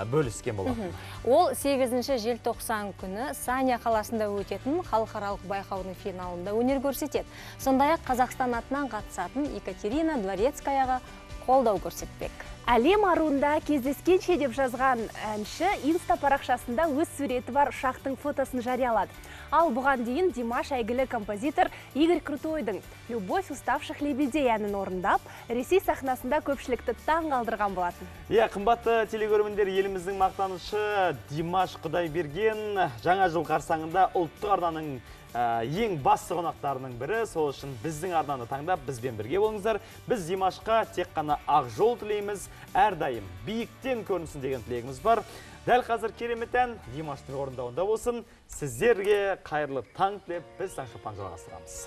бөліскен болады. Ол сегізінші желтоқсан күні Саня қаласында өтетін халықаралық байқаудың финалында өнер көрсетеді. Сондай-ақ Қазақстан атынан қатысатын Екатерина Дворецкаяға қолдау көрсетпек. Әлем аруында кездескенше деп жазған әнші инста парақшасында өз суреті бар ұшақтың фотосын жариялады. Ал бұған дейін Димаш әйгілі композитор Игорь Крутойдың «Любовь уставших лебедей» әнін орындап, Ресей сахнасында көпшілікті таң қалдырған болатын. Иә, қымбатты телегөрмендер, еліміздің мақтанышы Димаш Құдайберген жаңа жыл қарсаңында ұлттық арнаның ең басты қонақтарының бірі. Сол үшін біздің арнаны таңдап, бізбен бірге болыңыздар. Біз Димашқа тек қана ақ жол тілейміз, әрдайым биіктен көрінсін деген тілегіміз бар. Дәл қазір керемет ән Димаштың орындауында болсын. Сіздерге қайырлы таң тілеп, біз Таңшолпан жалғастырамыз.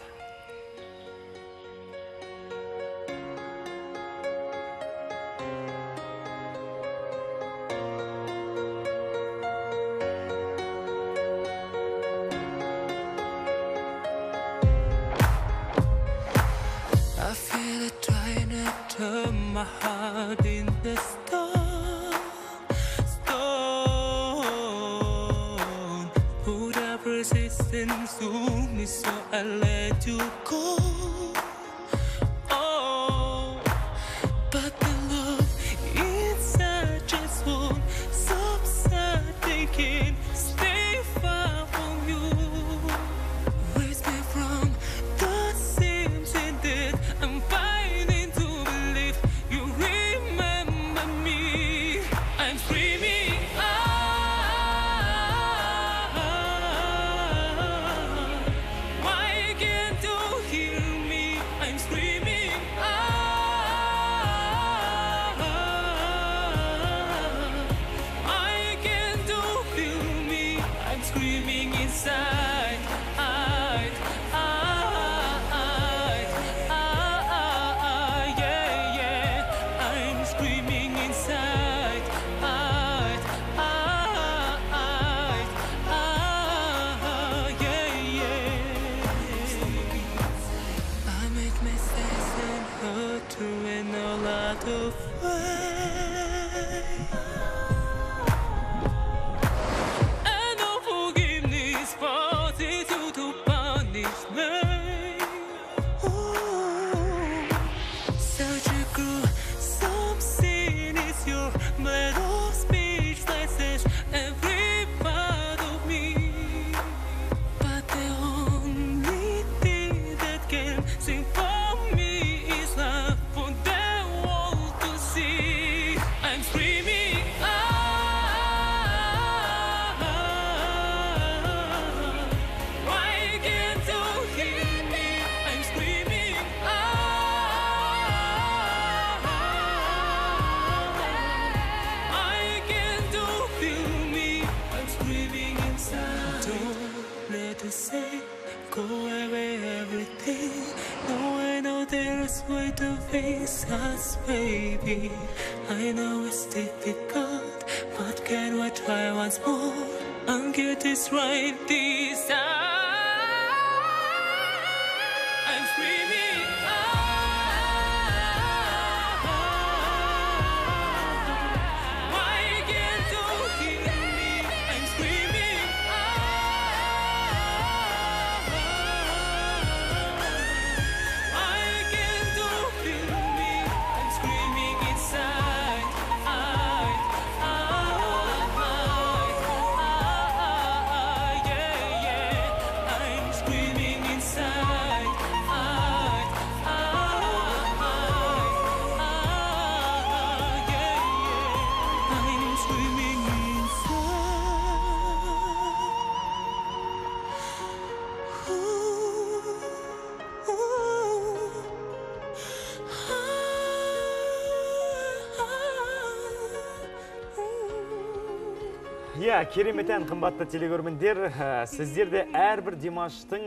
Иә, кереметтен қымбатты телегөрмендер, сіздерде әрбір Димаштың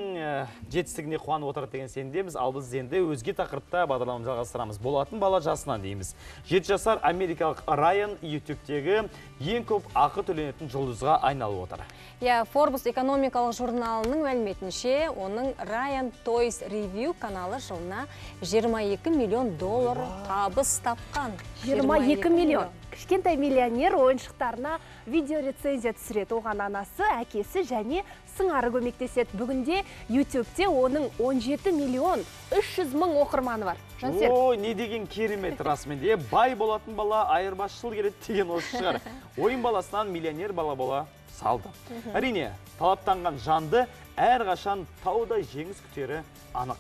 жетістігіне қуанып отырады деген сендеміз, ал біз енді өзге тақырыпта бағдарламамызды жалғастырамыз. Болатын бала жасынан дейміз. жеті жасар америкалық Райан ютубтегі ең көп ақы төленетін жұлдызға айналып отыр. Иә, Forbes экономикалық журналының мәліметінше, оның Ryan Toys Review каналы жылына жиырма екі миллион доллар табыс тапқан. жиырма екі миллион. Кішкентай миллионер ойыншықтарына видеорецензия түсіреді. Оған анасы, әкесі және сыңары көмектеседі. Бүгінде ютубте оның он жеті миллион үш жүз мың оқырманы бар. О, не деген керемет, расымен де. Бай болатын бала айырмашыл керек деген осы шығар. Ойын баласынан миллионер бала бола салды. Әрине, талаптанған жанды әрқашан тауда жеңіс күтері анық.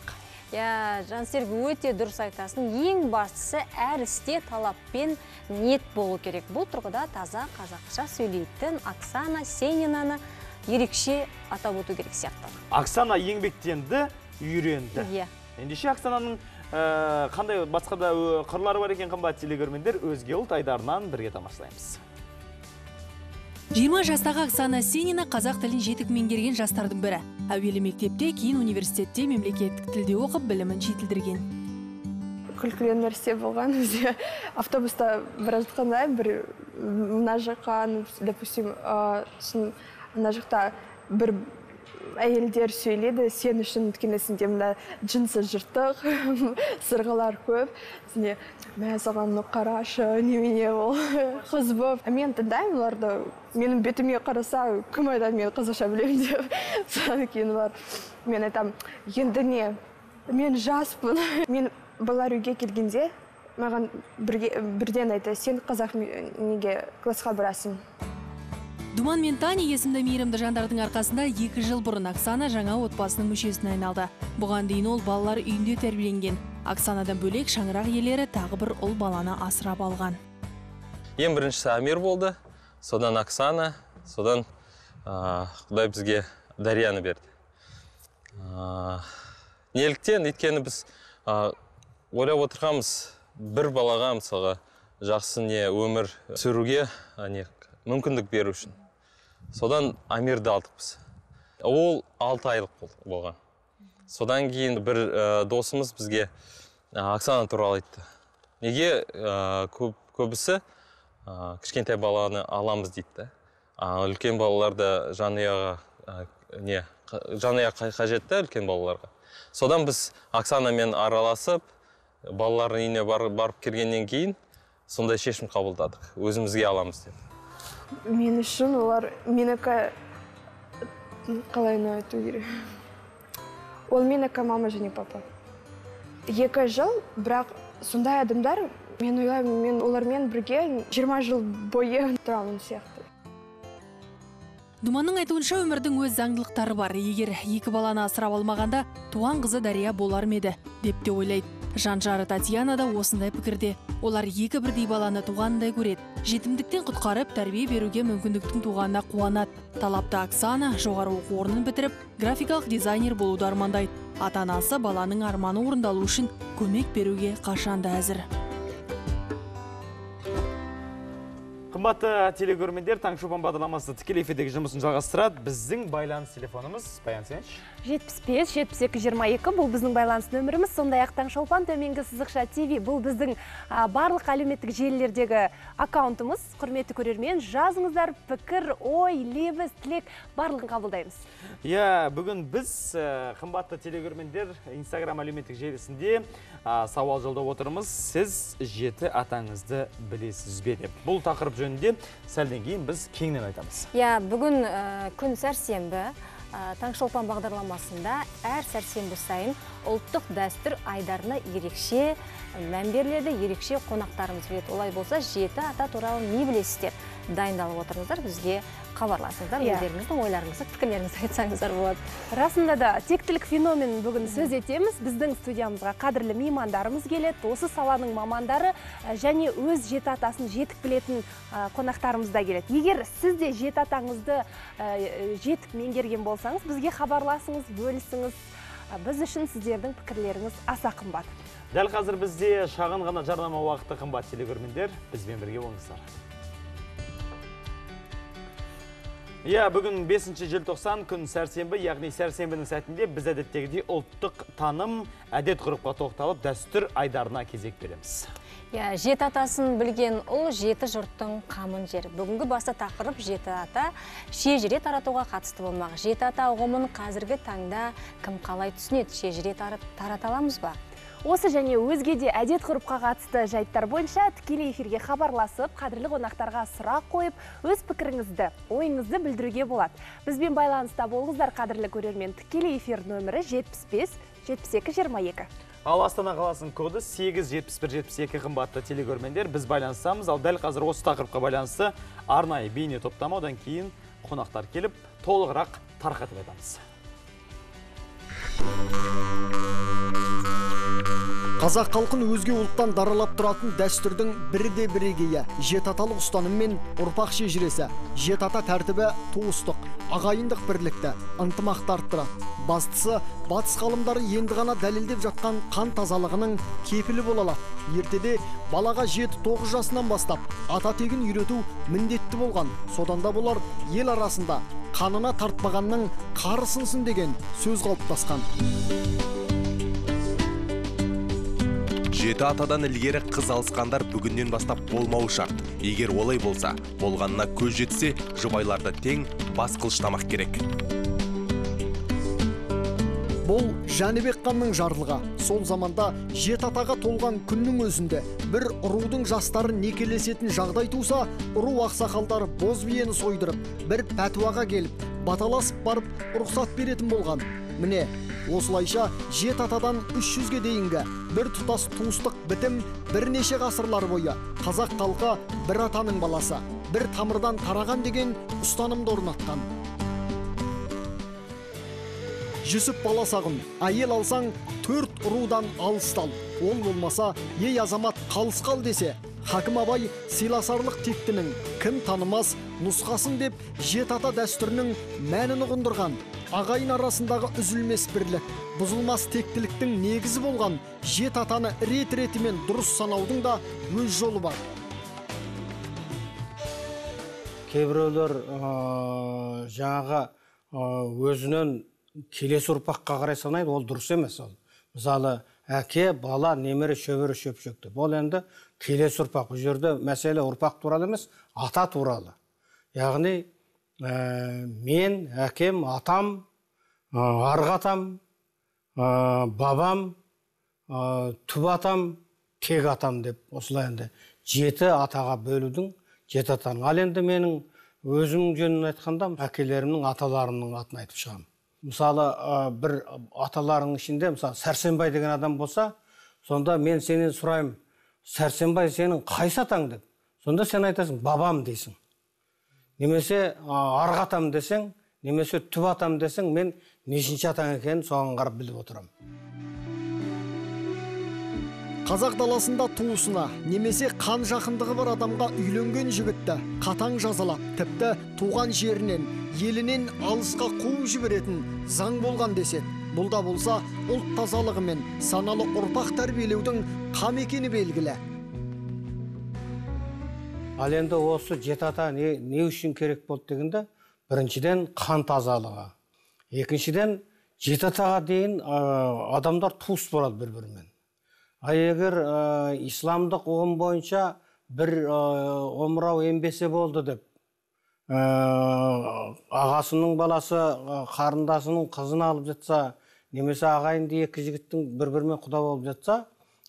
Я, Жансерг, өте дұрыс айтасын. Ең бастысы әр істе талаппен ниет болу керек. Бұл тұрғыда таза қазақша сөйлейтін Ақсана Сенинаны ерекше атап өту керек сияқты. Ақсана еңбектенді, үйренді. Ендеше Ақсананың қандай басқа да қырлары бар екен, қымбатты телегөрмендер, өзге ұлт айдарынан бірге тамашалаймыз. жиырма жастағы Ақсана Сенина қазақ тілін жетік меңгерген жастардың бірі. Әуелі мектепте, кейін университетте мемлекеттік тілде оқып, білімін жетілдірген. Күлкілен нәрсе болған. Бізде автобуста біраз бұқандай, бір мына жаққа, допустим, мына жақта бір әйелдер сөйледі, сен үшін өткенесінде мына джинсы жыртық, сырғалар көп. Сіне, мә, сағанны қарашы, немене ол, қыз боп. Мен тыңдаймын оларды, менің бетіме қараса, кім айтады мен қазақша білемін деп. Содан кейін бар, мен айтам, енді не, мен жаспын. Мен бұлар үйге келгенде, маған бірден айта, сен қазақ неге классқа барасың. Думан мен Тани есімді мейірімді жандардың арқасында екі жыл бұрын Ақсана жаңа отбасының мүшесін айналды. Бұған дейін ол балалар үйінде тәрбиеленген. Ақсанадан бөлек шаңырақ елері тағы бір ол баланы асырап алған. Ең біріншісі Амир болды, содан Ақсана, содан Құдай бізге Дарияны берді. Неліктен, еткені біз ойлап отырғамыз бір балаға мысалға жақсы не өмір сүруге мүмкіндік беру үшін. Содан Амирді алдық біз. Ол алты айлық болған. Содан кейін бір досымыз бізге Ақсана туралы айтты. Неге көбісі кішкентай баланы аламыз дейді. Үлкен балаларда жанұя қажетті үлкен балаларға. Содан біз Ақсанамен араласып, балалардың үйіне барып келгеннен кейін сондай шешім қабылдадық. Өзімізге аламыз деп. Мен үшін олар менікі қалайына өту керек. Ол менікі мама және папа. Екі жыл, бірақ сондай адамдар, мен ойлаймын, олармен бірге жиырма жыл бойы тұрамын сияқты. Думанның айтуынша өмірдің өз заңдылықтары бар. Егер екі баланы асырап алмағанда, туған қызы Дария болар меді, деп те ойлайды. Жан-жары Татьяна да осындай пікірде. Олар екі бірдей баланы туғанындай көреді. Жетімдіктен құтқарып, тәрбие беруге мүмкіндіктің туғанына қуанады. Талапты Ақсана жоғары оқу орнын бітіріп, графикалық дизайнер болуды армандайды. Ата-анасы баланың арманы орындалу үшін көмек беруге қашанда әзір. Қымбатты телегөрмендер, Таңшолпан бағдарламасы тікелей эфирдегі жұмысын жалғастырады. Біздің байланыс телефонымыз, Баян Сенч. жетпіс бес жетпіс екі жиырма екі бұл біздің байланыс нөміріміз. Сондай-ақ Таңшолпан төменгі сызықша ТВ бұл біздің барлық әлеуметтік желілердегі аккаунтымыз. Құрметті көрермен, жазыңыздар, пікір, ой, лебіз, тілек барлығын қабылдаймыз. Иә, бүгін біз қымбатты телегөрмендер Инстаграм әлеуметтік желісінде сауал жолдап отырмыз. Сіз жеті атаңызды білесіз бе деп. Бұл тақырып жөнінде сәлден кейін біз кеңінен айтамыз. Иә, бүгін күн сәрсенбі, Таңшолпан бағдарламасында әр сәрсенбі сайын ұлттық дәстүр айдарына ерекше мән беріледі, ерекше қонақтарымыз біледі. Олай болса, жеті ата туралы не білесіздер? Дайындалып отырыңыздар, бізге хабарласыңыздар, өздеріңіздің ойларыңызды, пікірлеріңізді айтсаңыздар болады. Расында да, тектілік феноменін бүгін сөз етеміз. Біздің студиямызға қадірлі меймандарымыз келеді, осы саланың мамандары және өз жеті атасын жетік білетін қонақтарымыз да келеді. Егер сіз де жеті атаңызды жетік меңгерген болсаңыз, бізге хабарласыңыз, бөлісіңіз. Біз үшін сіздердің пікірлеріңіз аса қымбат. Дәл қазір бізде шағын ғана жарнама уақыты. Қымбат телегөрмендер, бізбен бірге болыңыздар. Иә, бүгін бесінші желтоқсан күн сәрсенбі, яғни сәрсенбінің сәтінде біз әдеттегідей ұлттық таным, әдет ғұрыпқа тоқталып, дәстүр айдарына кезек береміз. Иә, жеті атасын білген ұл жеті жұрттың қамын жер. Бүгінгі басты тақырып жеті ата шежіре таратуға қатысты болмақ. Жеті ата ұғымын қазіргі таңда кім қалай түсінеді? Шежіре тараталамыз ба? Осы және өзгеде әдет ғұрыпқа қатысты жайттар бойынша тікелей эфирге хабарласып, қадірлі қонақтарға сұрақ қойып, өз пікіріңізді, ойыңызды білдіруге болады. Бізбен байланыста болыңыздар, қадірлі көрермен. Тікелей эфир нөмірі жетпіс бес жетпіс екі жиырма екі. Ал Астана қаласының коды сегіз жетпіс бір жетпіс екі қымбатты телегөрмендер. Біз байланысамыз, ал дәл қазір осы тақырыпқа байланысты арнайы бейне топтама, одан кейін қонақтар келіп, толығырақ тарқатып айтамыз. Қазақ халқын өзге ұлттан даралап тұратын дәстүрдің бірде-бірі егейі жеті аталық ұстаныммен ұрпақ шежіресі. Жеті ата тәртібі туыстық, ағайындық бірлікті, ынтымақты арттырады. Бастысы, батыс ғалымдары енді ғана дәлелдеп жатқан қан тазалығының кепілі бола алады. Ертеде балаға жеті тоғыз жасынан бастап ата тегін үйрету міндетті болған. Содан да болар ел арасында қанына тартпағанның қарысынсын деген сөз қалыптасқан. Жеті атадан ілгері қыз алысқандар бүгіннен бастап болмауы шарт. Егер олай болса, болғанына көз жетсе, жұбайларды тең бас қылыштамақ керек. Бұл Жәнібек ханның жарлығы. Сол заманда жеті атаға толған күннің өзінде бір рудың жастары некелесетін жағдай туса, ру ақсақалдар боз биені сойдырып, бір пәтуаға келіп, баталасып барып, рұқсат беретін болған. Міне, осылайша жеті атадан үш жүзге дейінгі бір тұтас туыстық бітім бірнеше ғасырлар бойы қазақ халқы бір атаның баласы, бір тамырдан тараған деген ұстанымды орнатқан. Жүсіп баласағын, әйел алсаң төрт рудан алыстал, ол болмаса ей азамат қалысқал десе, Хакім Абай силасарлық тектінің кім танымас нұсқасын деп жеті ата дәстүрінің мәнін ұғындырған. Ағайын арасындағы үзілмес бірлік, бұзылмас тектіліктің негізі болған жеті атаны рет-ретімен дұрыс санаудың да өз жолы бар. Кейбіреулер жаңағы өзінің келесі ұрпаққа қарай санайды, ол дұрыс емес ол. Мысалы, әке, бала, немере, шөбере, шөпшекті. Ол енді келесі ұрпақ. Бұл жерде мәселе ұрпақ туралы емес, ата туралы. Яғни мен, әкем, атам, арғы атам, бабам, түп атам, тек атам деп осылай енді жеті атаға бөлудің, жеті атаның. Ал енді менің өзімнің жөнін айтқанда әкелерімнің, аталарымның атын айтып шығамын. Мысалы, бір аталарының ішінде мысалы Сәрсенбай деген адам болса, сонда мен сенен сұраймын, Сәрсенбай сенің қайсы атаң деп. Сонда сен айтасың, бабам дейсің. Немесе арғы атам десең, немесе түп атам десең, мен нешінші атаң екенін соған қарап біліп отырам. Қазақ даласында туысына, немесе қан жақындығы бар адамға үйленген жігітті қатаң жазалап, тіпті туған жерінен, елінен алысқа қуып жіберетін заң болған десе, бұл да болса ұлт тазалығы мен саналы ұрпақ тәрбиелеудің қам екені белгілі. Ал енді осы жеті ата не үшін керек болды дегенде, біріншіден қан тазалығы. Екіншіден жеті атаға дейін адамдар туыс болады бір-бірімен. Ал егер исламдық ұғым бойынша бір омырау ембесе болды деп, ағасының баласы қарындасының қызын алып жатса, немесе ағайынды екі жігіттің бір-бірімен құда болып жатса,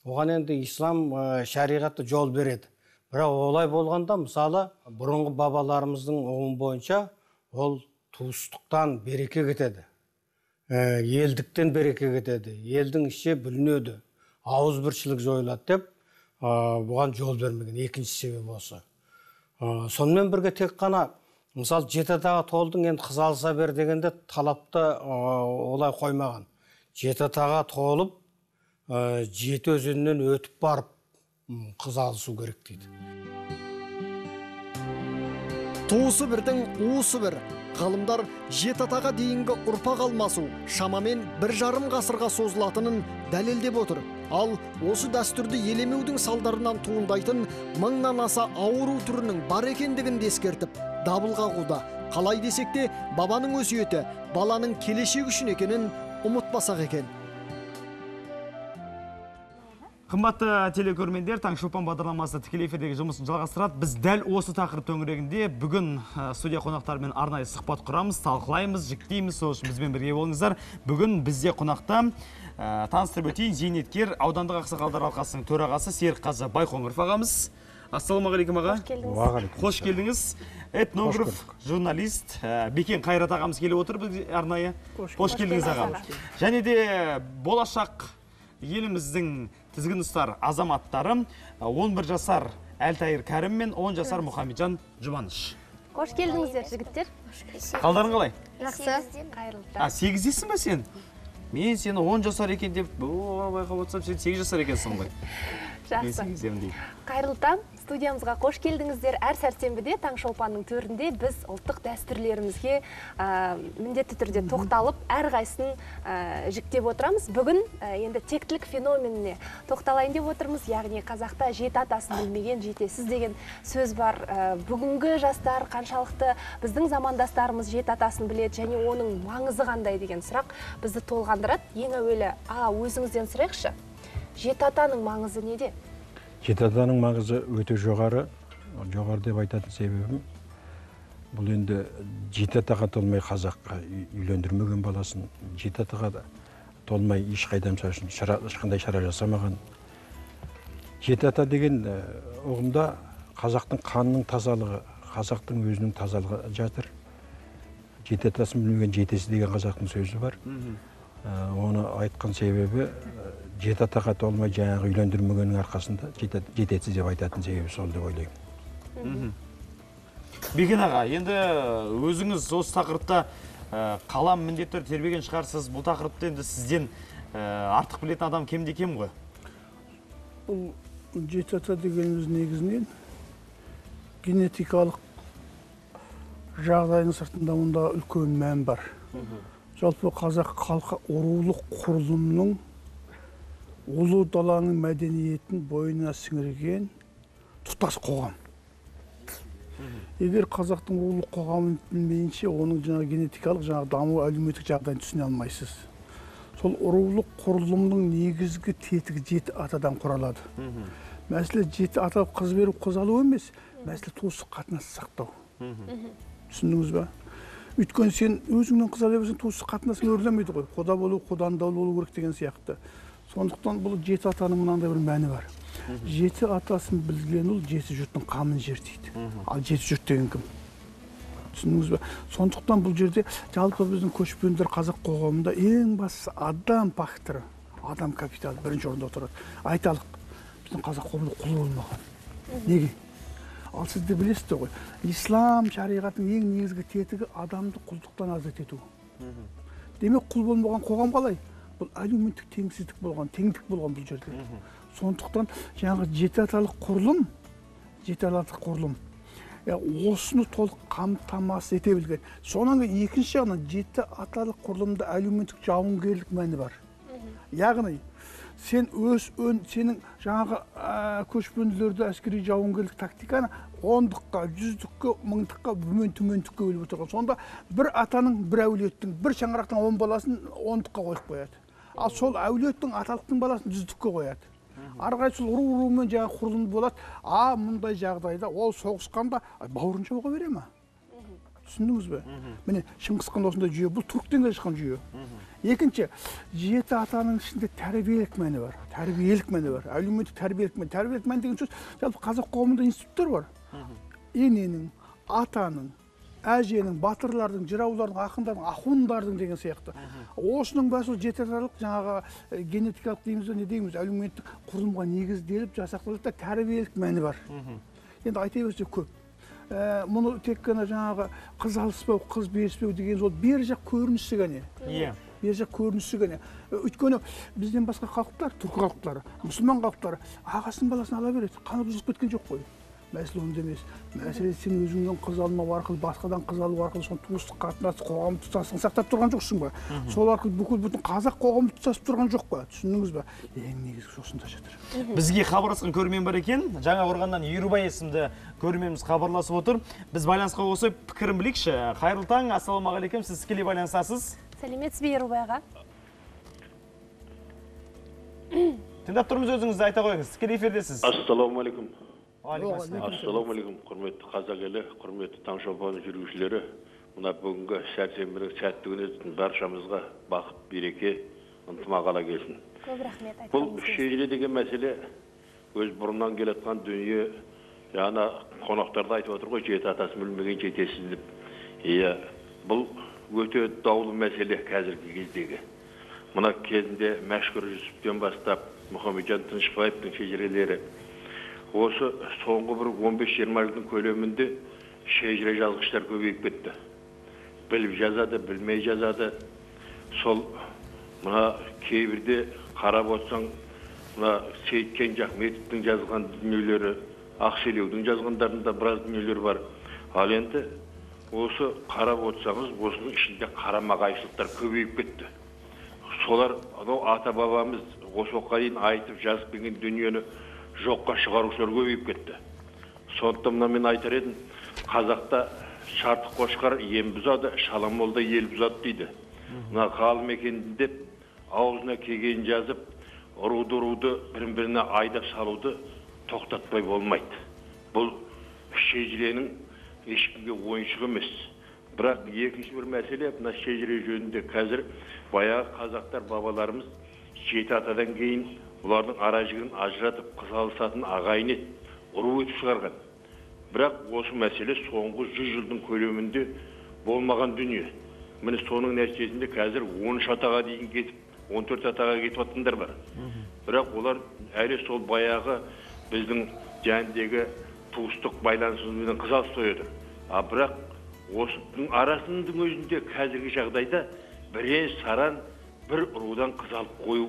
оған енді ислам шариғаты жол береді. Бірақ олай болғанда, мысалы, бұрынғы бабаларымыздың ұғымы бойынша, ол туыстықтан береке кетеді, елдіктен береке кетеді, елдің іші бүлінеді, ауыз біршілік жойылады деп, бұған жол бермеген екінші себебі осы. Сонымен бірге тек қана, мысалы, жеті атаға толдың, енді қыз алса бер дегенде талапты олай қоймаған. Жеті атаға толып, жеті өзеннен өтіп барып, қыз алысу керек дейді. Туысы бірдің уысы бір. Ғалымдар жеті атаға дейінгі ұрпақ алмасу шамамен бір жарым ғасырға созылатынын дәлелдеп отыр. Ал осы дәстүрді елемеудің салдарынан туындайтын мыңнан аса ауру түрінің бар екендігін ескертіп, дабыл қағуда Қалай десек те, бабаның өсиеті баланың келешегі үшін екенін ұмытпасақ екен. Қымбатты телекөрмендер, Таңшолпан бағдарламасы тікелей эфирдегі жұмысын жалғастырады. Біз дәл осы тақырып төңірегінде бүгін студия қонақтарымен арнайы сұхбат құрамыз, талқылаймыз, жіктейміз. Сол үшін бізбен бірге болыңыздар. Бүгін бізде қонақта таныстырып өтейін, зейнеткер, аудандық ақсақалдар алқасының төрағасы Серікқазы Байқоңыров ағамыз. Ассалаумағалейкум аға. Қош келдіңіз. Этнограф, журналист Бекен Қайрат ағамыз келіп отыр біз арнайы. Қош келдіңіз аға. Және де болашақ еліміздің тізгін ұстар азаматтарым он бір жасар Әлтайыр Кәрім мен он жасар Мұхамеджан Жұбаныш. Қош келдіңіздер, жігіттер. Қалдарың қалай? Жақсы. сегіздесің бе сен? Мен сені он жасар екен деп байқап отырсам, сен сегіз жасар екенсің ғой. Жақсы. Қайырлы таң. Студиямызға қош келдіңіздер. Әр сәрсенбіде Таңшолпанның төрінде біз ұлттық дәстүрлерімізге міндетті түрде тоқталып, әр қайсын жіктеп отырамыз. Бүгін енді тектілік феноменіне тоқталайын деп отырмыз. Яғни қазақта жеті атасын білмеген жетесіз деген сөз бар. Бүгінгі жастар қаншалықты біздің замандастарымыз жеті атасын біледі және оның маңызы қандай деген сұрақ бізді толғандырады. Ең әуелі, а, өзіңізден сұрайықшы. Жеті атаның маңызы неде? Жеті атаның маңызы өте жоғары, жоғары деп айтатын себебім, бұл енді жеті атаға толмай қазаққа үйлендірмеген баласын, жеті атаға да толмай ешқайдамса үшін ешқандай шара жасамаған. Жеті ата деген ұғымда қазақтың қанының тазалығы, қазақтың өзінің тазалығы жатыр. Жеті атасын білмеген жетесі деген қазақтың сөзі бар. Оны айтқан себебі, жеті атаға толмай жаңағы үйлендірмегеннің арқасында жететсіз деп айтатын себебі сол деп ойлаймын. Бекен аға, енді өзіңіз осы тақырыпта қалам міндеттер тербеген шығарсыз. Бұл тақырыпты енді сізден артық білетін адам кемде кем ғой? Бұл жеті ата дегеніміз негізінен генетикалық жағдайының сыртында мұнда үлкен мән бар. Жалпы қазақ халқы рулық құрылымның ұлы даланың мәдениетін бойына сіңірген тұтас қоғам. Егер қазақтың рулық қоғамын білмейінше, оның жаңағы генетикалық, жаңағы даму әлеуметтік жағдайын түсіне алмайсыз. Сол рулық құрылымның негізгі тетігі жеті атадан құралады. Мәселе жеті ата қыз беріп қыз алу емес, мәселе туыстық қатынас сақтау. Түсіндіңіз бе? Өйткені сен өзіңнен қыз алып жүрсең, туыстық қатынасын өрлемейді ғой. Құда болу, құдандалы болу керек деген сияқты. Сондықтан бұл жеті атаның мынандай бір мәні бар. Жеті атасын білген ол жеті жұрттың қамын жер дейді. Ал жеті жұрт деген кім? Түсіндіңіз бе? Сондықтан бұл жерде жалпы біздің көшпенділер қазақ қоғамында ең бастысы адам факторы, адам капиталы бірінші орында отырады. Айталық, біздің қазақ қоғамында құл болмаған. Неге? Ал сізді білесіз ғой, ислам шариғатының ең негізгі тетігі адамды құлдықтан азат ету. Демек, құл болмаған қоғам қалай? Бұл әлеуметтік теңсіздік болған, теңдік болған бұл жерде. Сондықтан жаңағы жеті аталық құрылым, жеті аталық құрылым, осыны толық қамтамасыз ете білген. Соның екінші жағынан жеті аталық құрылымда әлеуметтік жауынгерлік мәні бар. Яғни, сен өз өн, сенің жаңағы көшпенділерді әскери жауынгерлік тактиканы ондыққа, жүздікке, мыңдыққа, бүмен-түмендікке өліп отырған. Сонда бір атаның, бір әулеттің, бір шаңырақтың он баласын ондыққа қойып қояды. Ал сол әулеттің, аталықтың баласын жүздікке қояды. Арғай сол ұру-ұрумен жаңағы құрылымы болады. А, мұндай жағдайда ол соғысқанда бауырынша оға бере ма? Түсіндіңіз бе? Міне, Шыңғысханда осындай жүйе, бұл түріктен келе шыққан жүйе. Екінші, жеті атаның ішінде тәрбиелік мәні бар. Тәрбиелік мәні бар. Әлеуметтік тәрбиелік мәні. Тәрбиелік мәні деген сөз, жалпы қазақ қоғамында институттар бар. Ененің, атаның, әженің, батырлардың, жыраулардың, ақындардың, ахундардың деген сияқты. Осының басы жеті аталық жаңағы генетикалық дейміз, не дейміз, әлеуметтік құрылымға негізделіп жасақталып та тәрбиелік мәні бар. Енді айта берсе көп. Мұны тек қана жаңағы қыз алыспау, қыз беріспеу деген ол бер жақ көрінісі ғана. Бер жақ көрінісі ғана. Өйткені бізден басқа халықтар, түркі халықтары, мұсылман халықтары ағасының баласын ала береді. Қаны бұзылып кеткен жоқ қой. мәселе онда емес. Мәселе сен өзіңнен қыз алмау арқылы, басқадан қыз алу арқылы соң туыстық қатынас, қоғам тұтастығын сақтап тұрған жоқсың ба? Сол арқылы бүкіл бүтін қазақ қоғамы тұтасып тұрған жоқ па? Түсіндіңіз ба? Ең негізі осында жатыр. Бізге хабарласқан көрермен бар екен. Жаңа орғаннан Ерубай есімді көрерменіміз хабарласып отыр. Біз байланысқа қосып пікірін білейікші. Қайырлы таң, ассалаумағалейкум. Сіз тікелей байланысасыз. Сәлеметсіз бе, Ерубайға? Тыңдап тұрмыз, өзіңізді айта қойыңыз. Тікелей эфирдесіз. Ассалаумағалейкум. Ассалаумағалейкум, құрметті қазақ елі, құрметті Таңшолпан жүргізушілері. Мына бүгінгі сәрсенбінің сәттігіне баршамызға бақыт, береке, ынтымақ ала келсін. Көп рахмет айтамыз. Бұл шежіре деген мәселе өз бұрыннан келе жатқан дүние. Жаңа қонақтарда айтып отыр ғой, жеті атасы білмеген жетесіз деп. Бұл өте даулы мәселе қазіргі кездегі. Мына кезінде Мәшкүр Жүсіптен бастап Мұхамеджан Тынышбаевтың шежірелері, осы соңғы бір он бес жиырма жылдың көлемінде шежіре жазғыштар көбейіп кетті. Біліп жазады, білмей жазады. Сол мына кейбірде қарап отырсаң, мына Сейіткен Жақметовтің жазған дүниелері, Ақселеудің жазғандарында біраз дүниелер бар. Ал енді осы қарап отырсаңыз, осының ішінде қарама-қайшылықтар көбейіп кетті. Солар ата-бабамыз осы уақытқа дейін айтып жазып келген дүниені жоққа шығарушылар көбейіп кетті. Сондықтан мен айтар едім, қазақта шарты қошқар ем бұзады, шаламолда ел бұзады дейді. Мына ғалым екен деп аузына келгенін жазып, ұруды-ұруды бірін-біріне айдап салуды тоқтатпай болмайды. Бұл шежіренің ешкімге ойыншық емес. Бірақ екінші бір мәселе, мына шежіре жөнінде қазір баяғы қазақтар бабаларымыз жеті атадан кейін олардың аражігін ажыратып қызалысатын ағайын ет, ұру етіп шығарған. Бірақ осы мәселе соңғы жүз жылдың көлемінде болмаған дүние. Міне соның нәтижесінде қазір он үш атаға дейін кетіп он төрт атаға кетіп жатқандар бар. Бірақ олар әлі сол баяғы біздің жәндегі туыстық байланысымызбен қызалысып отыр. А бірақ осының арасының өзінде қазіргі жағдайда бірен саран бір ұрудан қызалып қою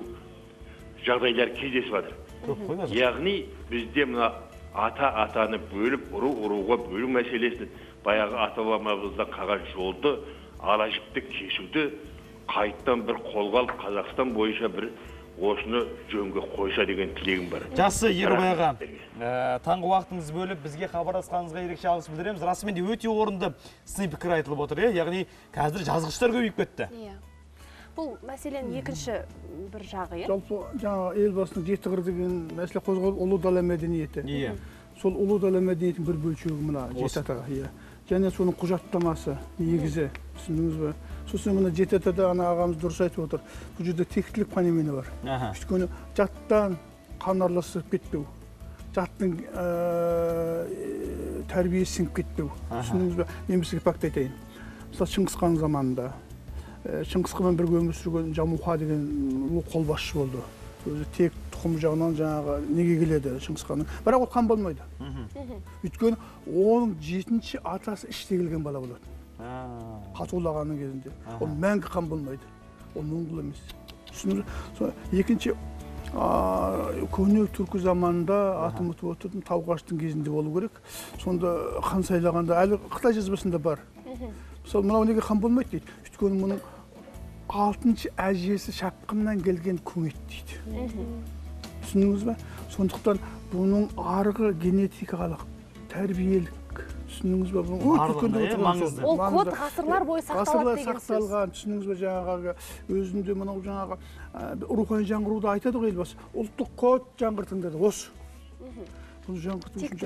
жағдайлар кездесіп жатыр. Яғни бізде мына ата-атаны бөліп ұру-ұруға бөлу мәселесін, баяғы ата-бабамыздан қалған жолды, алажықты кесуді қайттан бір қолға алып Қазақстан бойынша бір осыны жөнге қойса деген тілегім бар. Жақсы, Ерубай аға, таңғы уақытымыз бөліп, бізге хабарласқаныңызға ерекше алғыс білдіреміз. Расымен де өте орынды сыни пікір айтылып отыр, яғни қазір жазғыштар көбейіп кетті. Бұл мәселенің екінші бір жағы. Жалпы елбасының жеті қыры деген мәселе қозғалып, ұлы дала мәдениеті. Сол ұлы дала мәдениетінің бір бөлшегі мына жеті атаға. Және соның құжаттамасы негізі, түсіндіңіз бе? Сосын мына жеті атада ана ағамыз дұрыс айтып отыр. Бұл жерде тектілік пәнемені бар. Өйткені жаттан қан араласып кетпеу, жаттың тәрбиесі сіңіп кетпеу. Түсіндіңіз бе? Мен бізге факт айтайын. Мысалы Шыңғыс хан заманында Шыңғыс ханмен бірге өмір сүрген Жамұха деген ұлы қолбасшы болды. Өзі тек тұқым жағынан жаңағы неге келеді Шыңғыс ханның. Бірақ ол хан болмайды. Өйткені оның жетінші атасы іштен келген бала болады. Қатулағанның кезінде. Ол мәңгі хан болмайды. Ол мұңғыл емес. Екінші, көне түркі заманында атым ұтып отырдым, Тауғаштың кезінде болу керек. Сонда хан сайлағанда, әлі Қытай жазбасында бар. Мысалы, мынау неге қан болмайды дейді. Өйткені мұның алтыншы әжесі шапқыннан келген көңет дейді. Түсіндіңіз бе? Сондықтан бұның арғы генетикалық, тәрбиелік. Түсіндіңіз бе? Ол код ғасырлар бойы сақталады деген сөз. Сақталған, түсіндіңіз бе, жаңағы өзінде мынау жаңағы рухани жаңғыруды айтады ғой елбасы. Ұлттық код жаңғыртыңдар деді, осы. Бұл жаңғырту үшін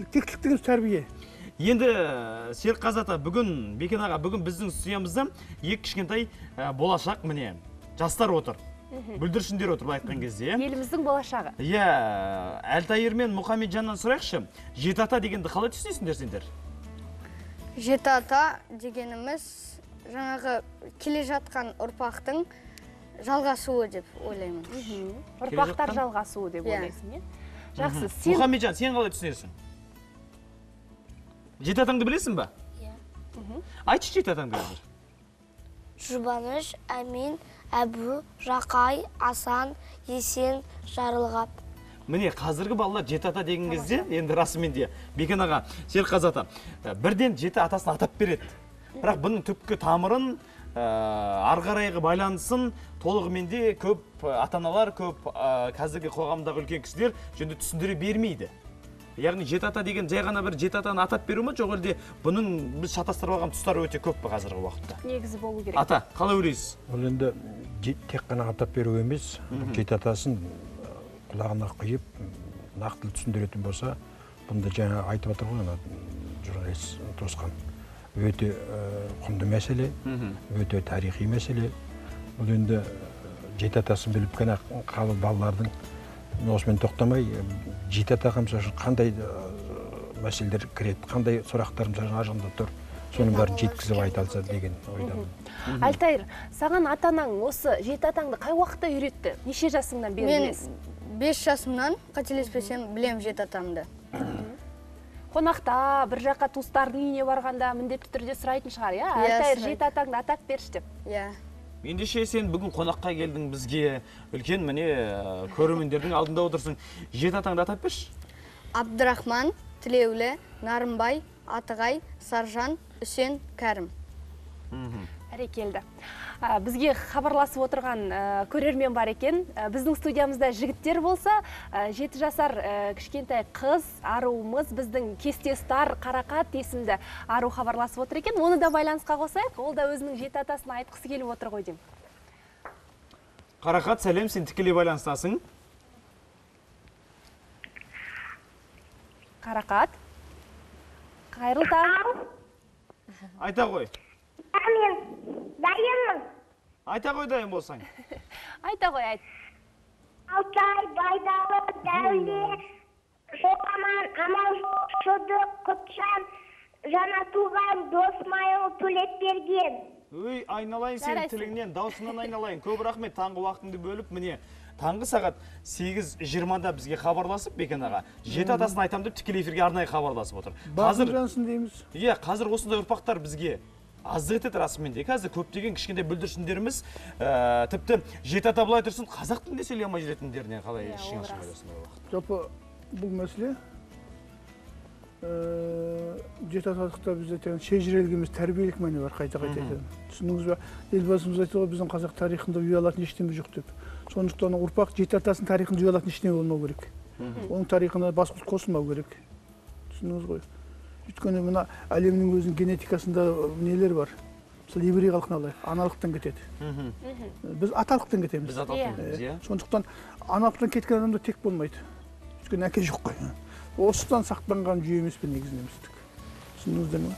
жаңғырту енді Серікқазы ата, бүгін Бекен аға, бүгін біздің студиямызда екі кішкентай болашақ міне жастар отыр, бүлдіршіндер отыр, бұл айтқан кезде еліміздің болашағы. Иә, Әлтайыр мен Мұхамеджаннан сұрайықшы, жеті ата дегенді қалай түсінесіңдер сендер? Жеті ата дегеніміз жаңағы келе жатқан ұрпақтың жалғасуы деп ойлаймын. Ұрпақтар жалғасуы деп ойлайсың, жақсы. Мұхамеджан, сен қалай түсінесің? Жеті атаңды білесің ба? Айтшы жеті атаңды білесің. Жұбаныш, Әмин, Әбу, Жақай, Асан, Есен, Жарылғап. міне қазіргі балалар жеті ата деген кезде енді расымен де Бекен аға, Серқаз ата бірден жеті атасын атап береді. Бірақ бұның түпкі тамырын, ары қарайғы байланысын толығымен де көп ата-аналар, көп қазіргі қоғамдағы үлкен кісілер жөнді түсіндіре бермейді. Яғни жеті ата деген жай ғана бір жеті атаны атап беру ме, жоқ әлде бұның біз шатастырып алған тұстары өте көп қазіргі уақытта? Негізі болу керек. Ата, қалай ойлайсыз? Ол енді тек қана атап беру емес, жеті атасын құлағына құйып, нақтылы түсіндіретін болса, бұнда жаңа айтып атыр ғой, журналист Тосқан. Өте құнды мәселе, өте тарихи мәселе. Бұл енді жеті атасын біліп қана қалып балалардың осымен тоқтамай, жеті ата қандай мәселелер кіреді, қандай сұрақтарым ажында тұр, соның бәрін жеткізіп айталса деген ойдамын. Алтайыр, саған атанаң осы жеті атаңды қай уақытта үйретті? Неше жасыңнан бері білесің? Мен бес жасымнан қателеспесем білем жеті атамды. Қонақта, бір жаққа туыстардың үйіне барғанда міндетті түрде сұрайтын шығар, иә? Алтайыр, жеті атаңды атап берші деп. Иә. Ендеше сен бүгін қонаққа келдің бізге, үлкен міне көрермендердің алдында отырсың. Жеті атаңды атап берші? Абдырахман, Тілеулі, Нарымбай, Атығай, Саржан, Үсен, Кәрім. Әрекелді. Бізге хабарласып отырған көрермен бар екен. Біздің студиямызда жігіттер болса, жеті жасар кішкентай қыз, аруымыз, біздің кестестар Қарақат есімді ару хабарласып отыр екен. Оны да байланысқа қосайық, ол да өзінің жеті атасын айтқысы келіп отыр ғой деймін. Қарақат, сәлем, сен тікелей байланыстасың. Қарақат, қайырлы таң. Айта ғой. Мен дайынмын. Айта қой дайын болсаң. Айта қой, айт. Алтай, Байдалы, Дәуле, Шоқаман, Амал, Шыдық, Құтшан, Жанатуған, Досмайыл, Төлепберген. Өй, айналайын сенің тіліңнен, даусынан айналайын. Көп рахмет, таңғы уақытыңды бөліп, міне, таңғы сағат сегіз жиырмада бізге хабарласып, Бекен аға, жеті атасын айтам деп тікелей эфирге арнайы хабарласып отыр. Бақын жансын дейміз. Е, қазір осындай ұрпақтар бізге аздығыт еті расымен де, қазір көптеген кішкенде бүлдіршіндеріміз тіпті жеті ата былай тұрсын, қазақ тілінде сөйлей алмай жүретіндерінен қалай шыңа шыңа ойласын ол уақыт? Жалпы бұл мәселе жеті аталықта бізде тегін шежірелігіміз тәрбиелік мәне бар қайта-қайта етеді. Түсіндіңіз ба, елбасымыз айтты ғой, біздің қазақ тарихында ұялатын ештеме жоқ деп. Сондықтан ұрпақ жеті атасын тарихында ұялатын ештеме болмау керек. Оның тарихына басқұлт қосылмау керек. Түсіндіңіз ғой. Өйткені мұна әлемнің өзінің генетикасында нелер бар. Мысалы, еврей халқын алайық, аналықтан кетеді. Біз аталықтан кетеміз. Сондықтан аналықтан кеткен адамда тек болмайды. Өйткені әке жоқ қой. Осыдан сақтанған жүйе емес пе негізінен біздік. Түсіндіңіздер ме?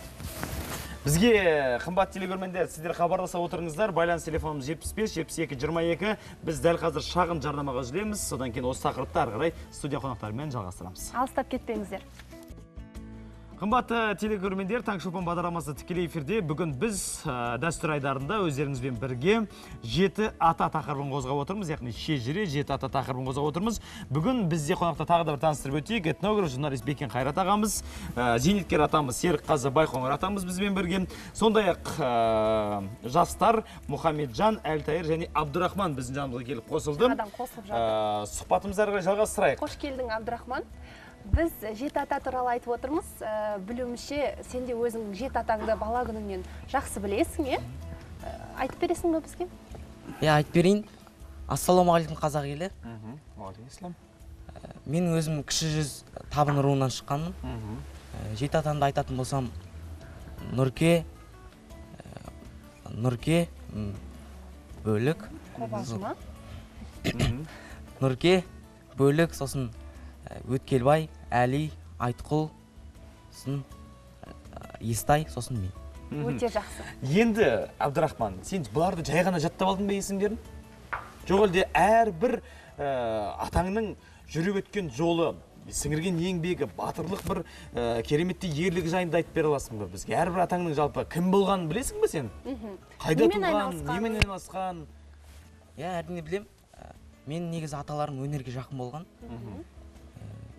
Бізге қымбат телегөрмендер, сіздер хабарласа отырыңыздар. Байланыс телефонымыз жетпіс бес жетпіс екі жиырма екі. Біз дәл қазір шағын жарнамаға жүреміз. Содан кейін осы тақырыпты ары қарай студия қонақтарымен жалғастырамыз. Алыстап кетпеңіздер. Қымбатты телегөрмендер, Таңшолпан бағдарламасы тікелей эфирде. Бүгін біз дәстүр айдарында өздеріңізбен бірге жеті ата тақырыбын қозғап отырмыз, яғни шежіре жеті ата тақырыбын қозғап отырмыз. Бүгін бізде қонақта тағы да бір таныстырып өтейік. Этнограф, журналист Бекен Қайрат ағамыз, зейнеткер атамыз Серік Қазы Байқоңыр атамыз бізбен бірге. Сондай-ақ жастар Мұхамеджан, Әлтайыр және Абдурахман біздің жанымызға келіп қосылды. Сұхбатымызды ары қарай жалғастырайық. Қош келдің, Абдурахман. Біз жеті ата туралы айтып отырмыз. Білуімше, сен де өзің жеті атаңды бала күніңнен жақсы білесің, е? Айтып бересің бе бізге? Иә, айтып берейін. Ассалаумағалейкум қазақ елі. Уағалейкумассалам. Мен өзім кіші жүз табын руынан шыққаным. Жеті атаңды айтатын болсам, Нұрке, Нұрке, Бөлік. Қобалжыма. Нұрке, Бөлік, сосын Өткелбай, Әли, Айтқұл, Естай, сосын мен. Өте жақсы. Енді, Абдурахман, сен бұларды жай ғана жаттап алдың бе есімдерін? Жоқ әлде әрбір атаңның жүріп өткен жолы, сіңірген еңбегі, батырлық бір кереметті ерлік жайында айтып бере аласың ба бізге? Әрбір атаңның жалпы кім болғанын білесің бе сен? Қайда туған, немен айналысқан? Иә, әрине білем. Мен негізі аталарым өнерге жақын болған.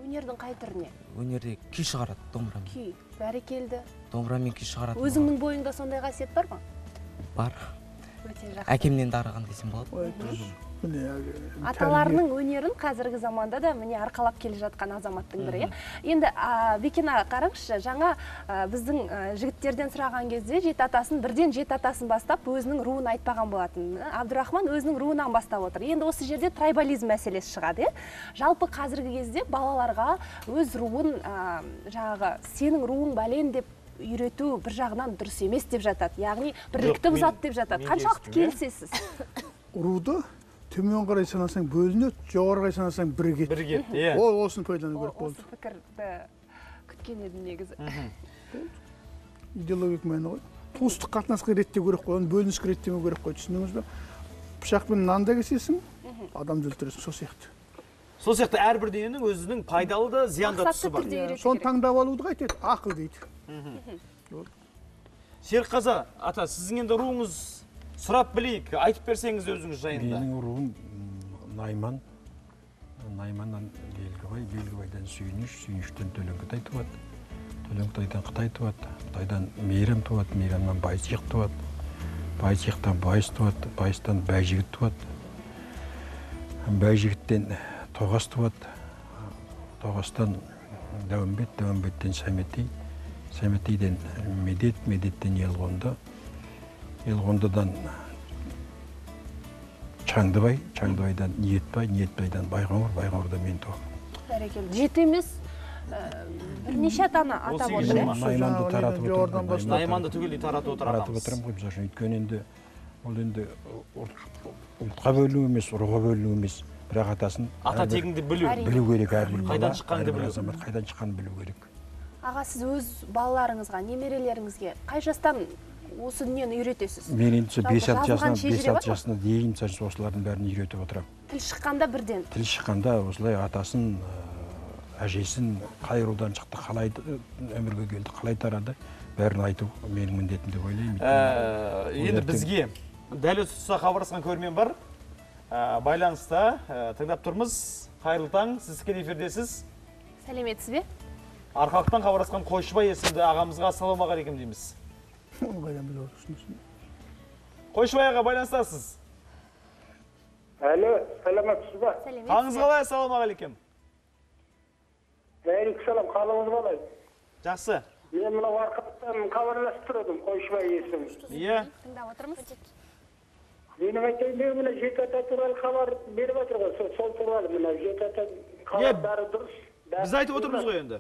Өнердің қай түріне? Өнерде күй шығарады, домбырамен. Күй, бәрекелді. Домбырамен күй шығарады. Өзіңнің бойыңда сондай қасиет бар ма? Бар. Әкемнен дарыған десем болады. аталарының өнерін қазіргі заманда да міне арқалап келе жатқан азаматтың бірі. Енді Бекина, қараңызшы, жаңа біздің жігіттерден сұраған кезде жеті атасын, бірден жеті атасын бастап өзінің руын айтпаған болатын. Абдурахман өзінің руынан бастап отыр. Енді осы жерде трайбализм мәселесі шығады. Жалпы қазіргі кезде балаларға өз руын, жаңағы сенің руың бәлен деп үйрету бір жағынан дұрыс емес деп жатады. Яғни бірлікті бұзат деп жатады. Қаншалықты келісесіз? Руды төмен қарай санасаң бөлінеді, жоғары қарай санасаң бір кетті. Ол осыны пайдалану керек болды. Осы пікірді күткен едім негізі. Идеологик мәні ғой. Туыстық қатынасқа реттеу керек қой, оны бөлініске реттемеу керек қой, түсіндіңіз бе? Пышақпен нанда кесесің, адам өлтіресің, сол сияқты. Сол сияқты әрбір дегеннің өзінің пайдалы да зиянды тұсы бар. Соны таңдап алуды қайтеді, ақыл дейді. Серікқазы ата, сіздің енді руыңыз сұрап білейік, айтып берсеңіз өзіңіз жайында. Менің ұруым Найман, Найманнан Белгібай, Белгібайдан Сүйініш, Сүйініштен Төлен Қытай туады, Төлен Қытайдан Қытай туады, Қытайдан Мейрам туады, Мейрамнан Байсиқ туады, Байсиқтан Байс туады, Байстан Байжігіт туады, Байжігіттен Тоғас туады, Тоғастан Дәуімбет, Дәуімбеттен Сәметей, Сәметейден Медет, Медеттен Елғонды, Елғондыдан Чаңдыбай, Чаңдыбайдан Ниетбай, Ниетбайдан Байғауыр, Байғауырдан мен тоғы. Жеті емес, бірнеше атаны атап отырым. Найманды таратып отырым. Найманды түгелі таратып отырым. Өйткені енді ол енді ұлтқа бөліну емес, ұруға бөліну емес. Бірақ атасын білу керек, қайдан шыққан білу керек. Аға, сіз өз балаларыңызға, немерелеріңізге қай жастан осы дүниені үйретесіз? Мен енді бес алты жасына дейін осылардың бәрін үйретіп отырам. Тіл шыққанда бірден? Тіл шыққанда осылай атасын, әжесін, қай рудан шықты, қалай өмірге келді, қалай тарады, бәрін айту менің міндетім деп ойлаймын. Енді бізге дәл осы тұста хабарласқан көрермен бар. Байланыста тыңдап тұрмыз. Қайырлы таң, сіз тікелей эфирдесіз. Сәлеметсіз бе? Арқалықтан хабарласқан Қойшыбай есімді ағамызға ассалаумағалейкум дейміз. Қойшыбай аға, байланыстасыз. Әлі, сәлеметсіз ба? Таңыз қалай, ассалаумағалейкум. Әлік салам, қалыңыз қалай? Жақсы. Мен мұна арқалықтан хабарластырдым, Қойшыбай есім. Е? Тыңдап отырмыз. Менің айтайын мен мұна жеті ата туралы хабар беріп отырған, сол туралы мұна жеті ата хабарлары дұрыс. Біз айтып отырмыз ғой енді.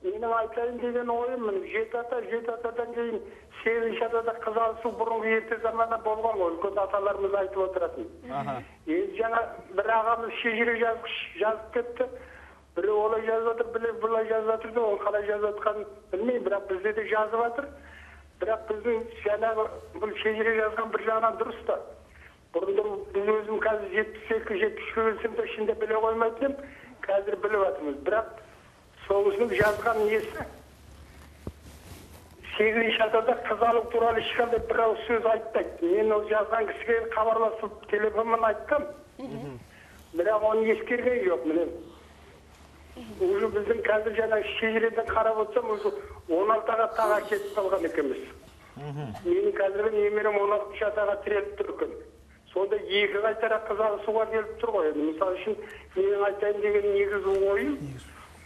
Менің айтайын деген ойым мұна жеті ата, жеті атадан кейін сегізінші атада қызалысу бұрынғы ерте заманда болған ғой, үлкен аталарымыз айтып отыратын. Енді жаңа бір ағамыз шежіре жазып кетті, бірі олай жазып отыр, бірі бұлай жазып отырды, ол қалай жазып отқанын білмеймін, бірақ бізде де жазып отыр. Бірақ біздің жаңағы бұл шежіре жазған бір жағынан дұрыс та. Бұрында біз өзім қазір жетпіс екі жетпіс үшке өлсімді ішінде біле қоймайтын едім, қазір біліп жатырмыз. Бірақ соғысының жазған несі сегізінші атада қызалық туралы ешқандай бір ауыз сөз айтпайды. Мен ол жазған кісіге хабарласып телефонмен айттым, бірақ оны ескерген жоқ. Міне уже біздің қазір жаңа шежіреден қарап отырсам уже он алтыға таға кетіп қалған екенбіз. Менің қазіргі немерем он алтыншы атаға тіреліп тұр екен. Сонда екі қайтара қызығысуға келіп тұр ғой. Мысалы үшін менің айтайын деген негізгі ойым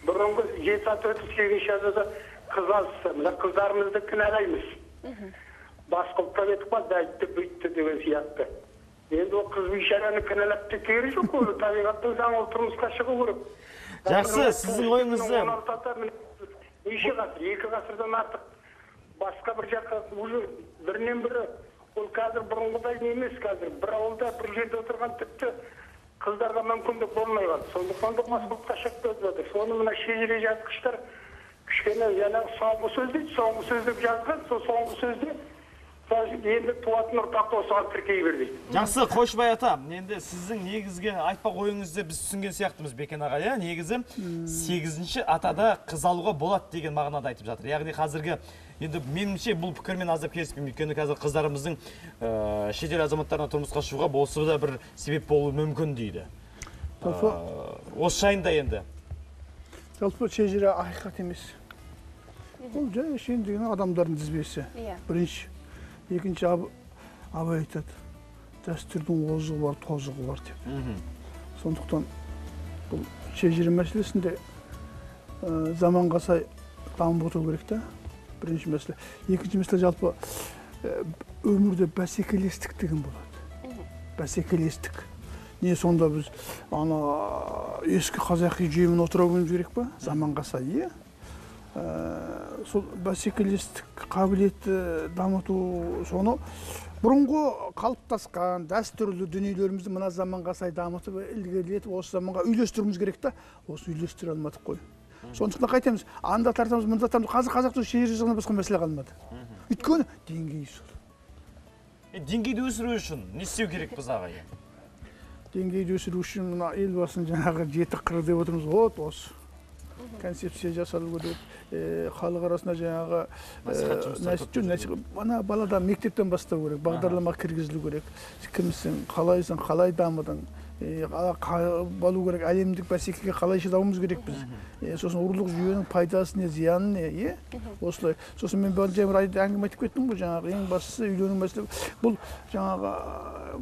бұрынғы жеті ата сегізінші атада қызығысты. Мына қыздарымызды кінәлаймыз. Басқұлттан етіп қалды, айтты, бүйтті деген сияқты. Енді ол қыз бейшараны кінәлап те кері жоқ қой. Табиғаттың заңы ол тұрмысқа шығу керек. Жақсы, сіздің ойыңызды... Неше ғасыр, екі ғасырдан артық басқа бір жаққа уже бірінен бірі, ол қазір бұрынғыдай немес қазір. Бір ауылда бір жерде отырған тіпті қыздарға мүмкіндік болмай қалды. Сондықтан да басқылыққа шықты өтіп. Соны мына шежіре жазғыштар кішкене жаңағы соңғы сөз дейді, соңғы сөз деп жазған, сол соңғы сөзде енді туатын ұрпақты осыған тіркей бердейді. Жақсы, Қойшыбай ата, енді сіздің негізге айтпақ ойыңызды біз түсінген сияқтымыз, Бекен аға, негізі сегізінші атада қыз алуға болады деген мағынада айтып жатыр. Яғни қазіргі, енді меніңше бұл пікірмен аздап келіспеймін, өйткені қазір қыздарымыздың шетел азаматтарына тұрмысқа шығуға болса да бір себеп болуы мүмкін дейді. Осы жайында енді. Жалпы шежіре ақиқат емес. Бұл жай шендеген адамдардың тізбесі. Бірінші. Екінші абай айтады, дәстүрдің озығы бар, тозығы бар деп. Сондықтан бұл шежіре мәселесінде заманға сай дамып отыру керек те, бірінші мәселе. Екінші мәселе жалпы өмірде бәсекелестік деген болады. Бәсекелестік. Не сонда біз ескі қазақи жүйемен отыруымыз керек пе? Заманға сай. Сол бәсекелестік қабілетті дамыту соны бұрынғы қалыптасқан дәстүрлі дүниелерімізді мына заманға сай дамытып ілгерілетіп осы заманға үйлестіруіміз керек та, осы үйлестіре алмадық қой. Сондықтан қайтеміз, анда тартамыз, мында тартамыз, қазақ-қазақтың шежіресі ғана басқа мәселе қалмады. Өйткені деңгей сол. Деңгейді өсіру үшін не істеу керек біз аға? Деңгейді өсіру үшін мына елбасының жаңағы жеті қыры деп отырмыз, от осы концепция жасалып өтіп, халық арасында жаңағы мана балада мектептен бастау керек, бағдарлама кіргізілу керек, кімсің, қалайсың, қалай дамыдың, болу керек, әлемдік бәсекеге қалай шыдауымыз керек біз. Сосын ұрлық жүйенің пайдасы не, зияны не, осылай. Сосын мен Жәмел әңгіме айтып кеттім бұл жаңағы ең бастысы үйлену мәселе. Бұл жаңағы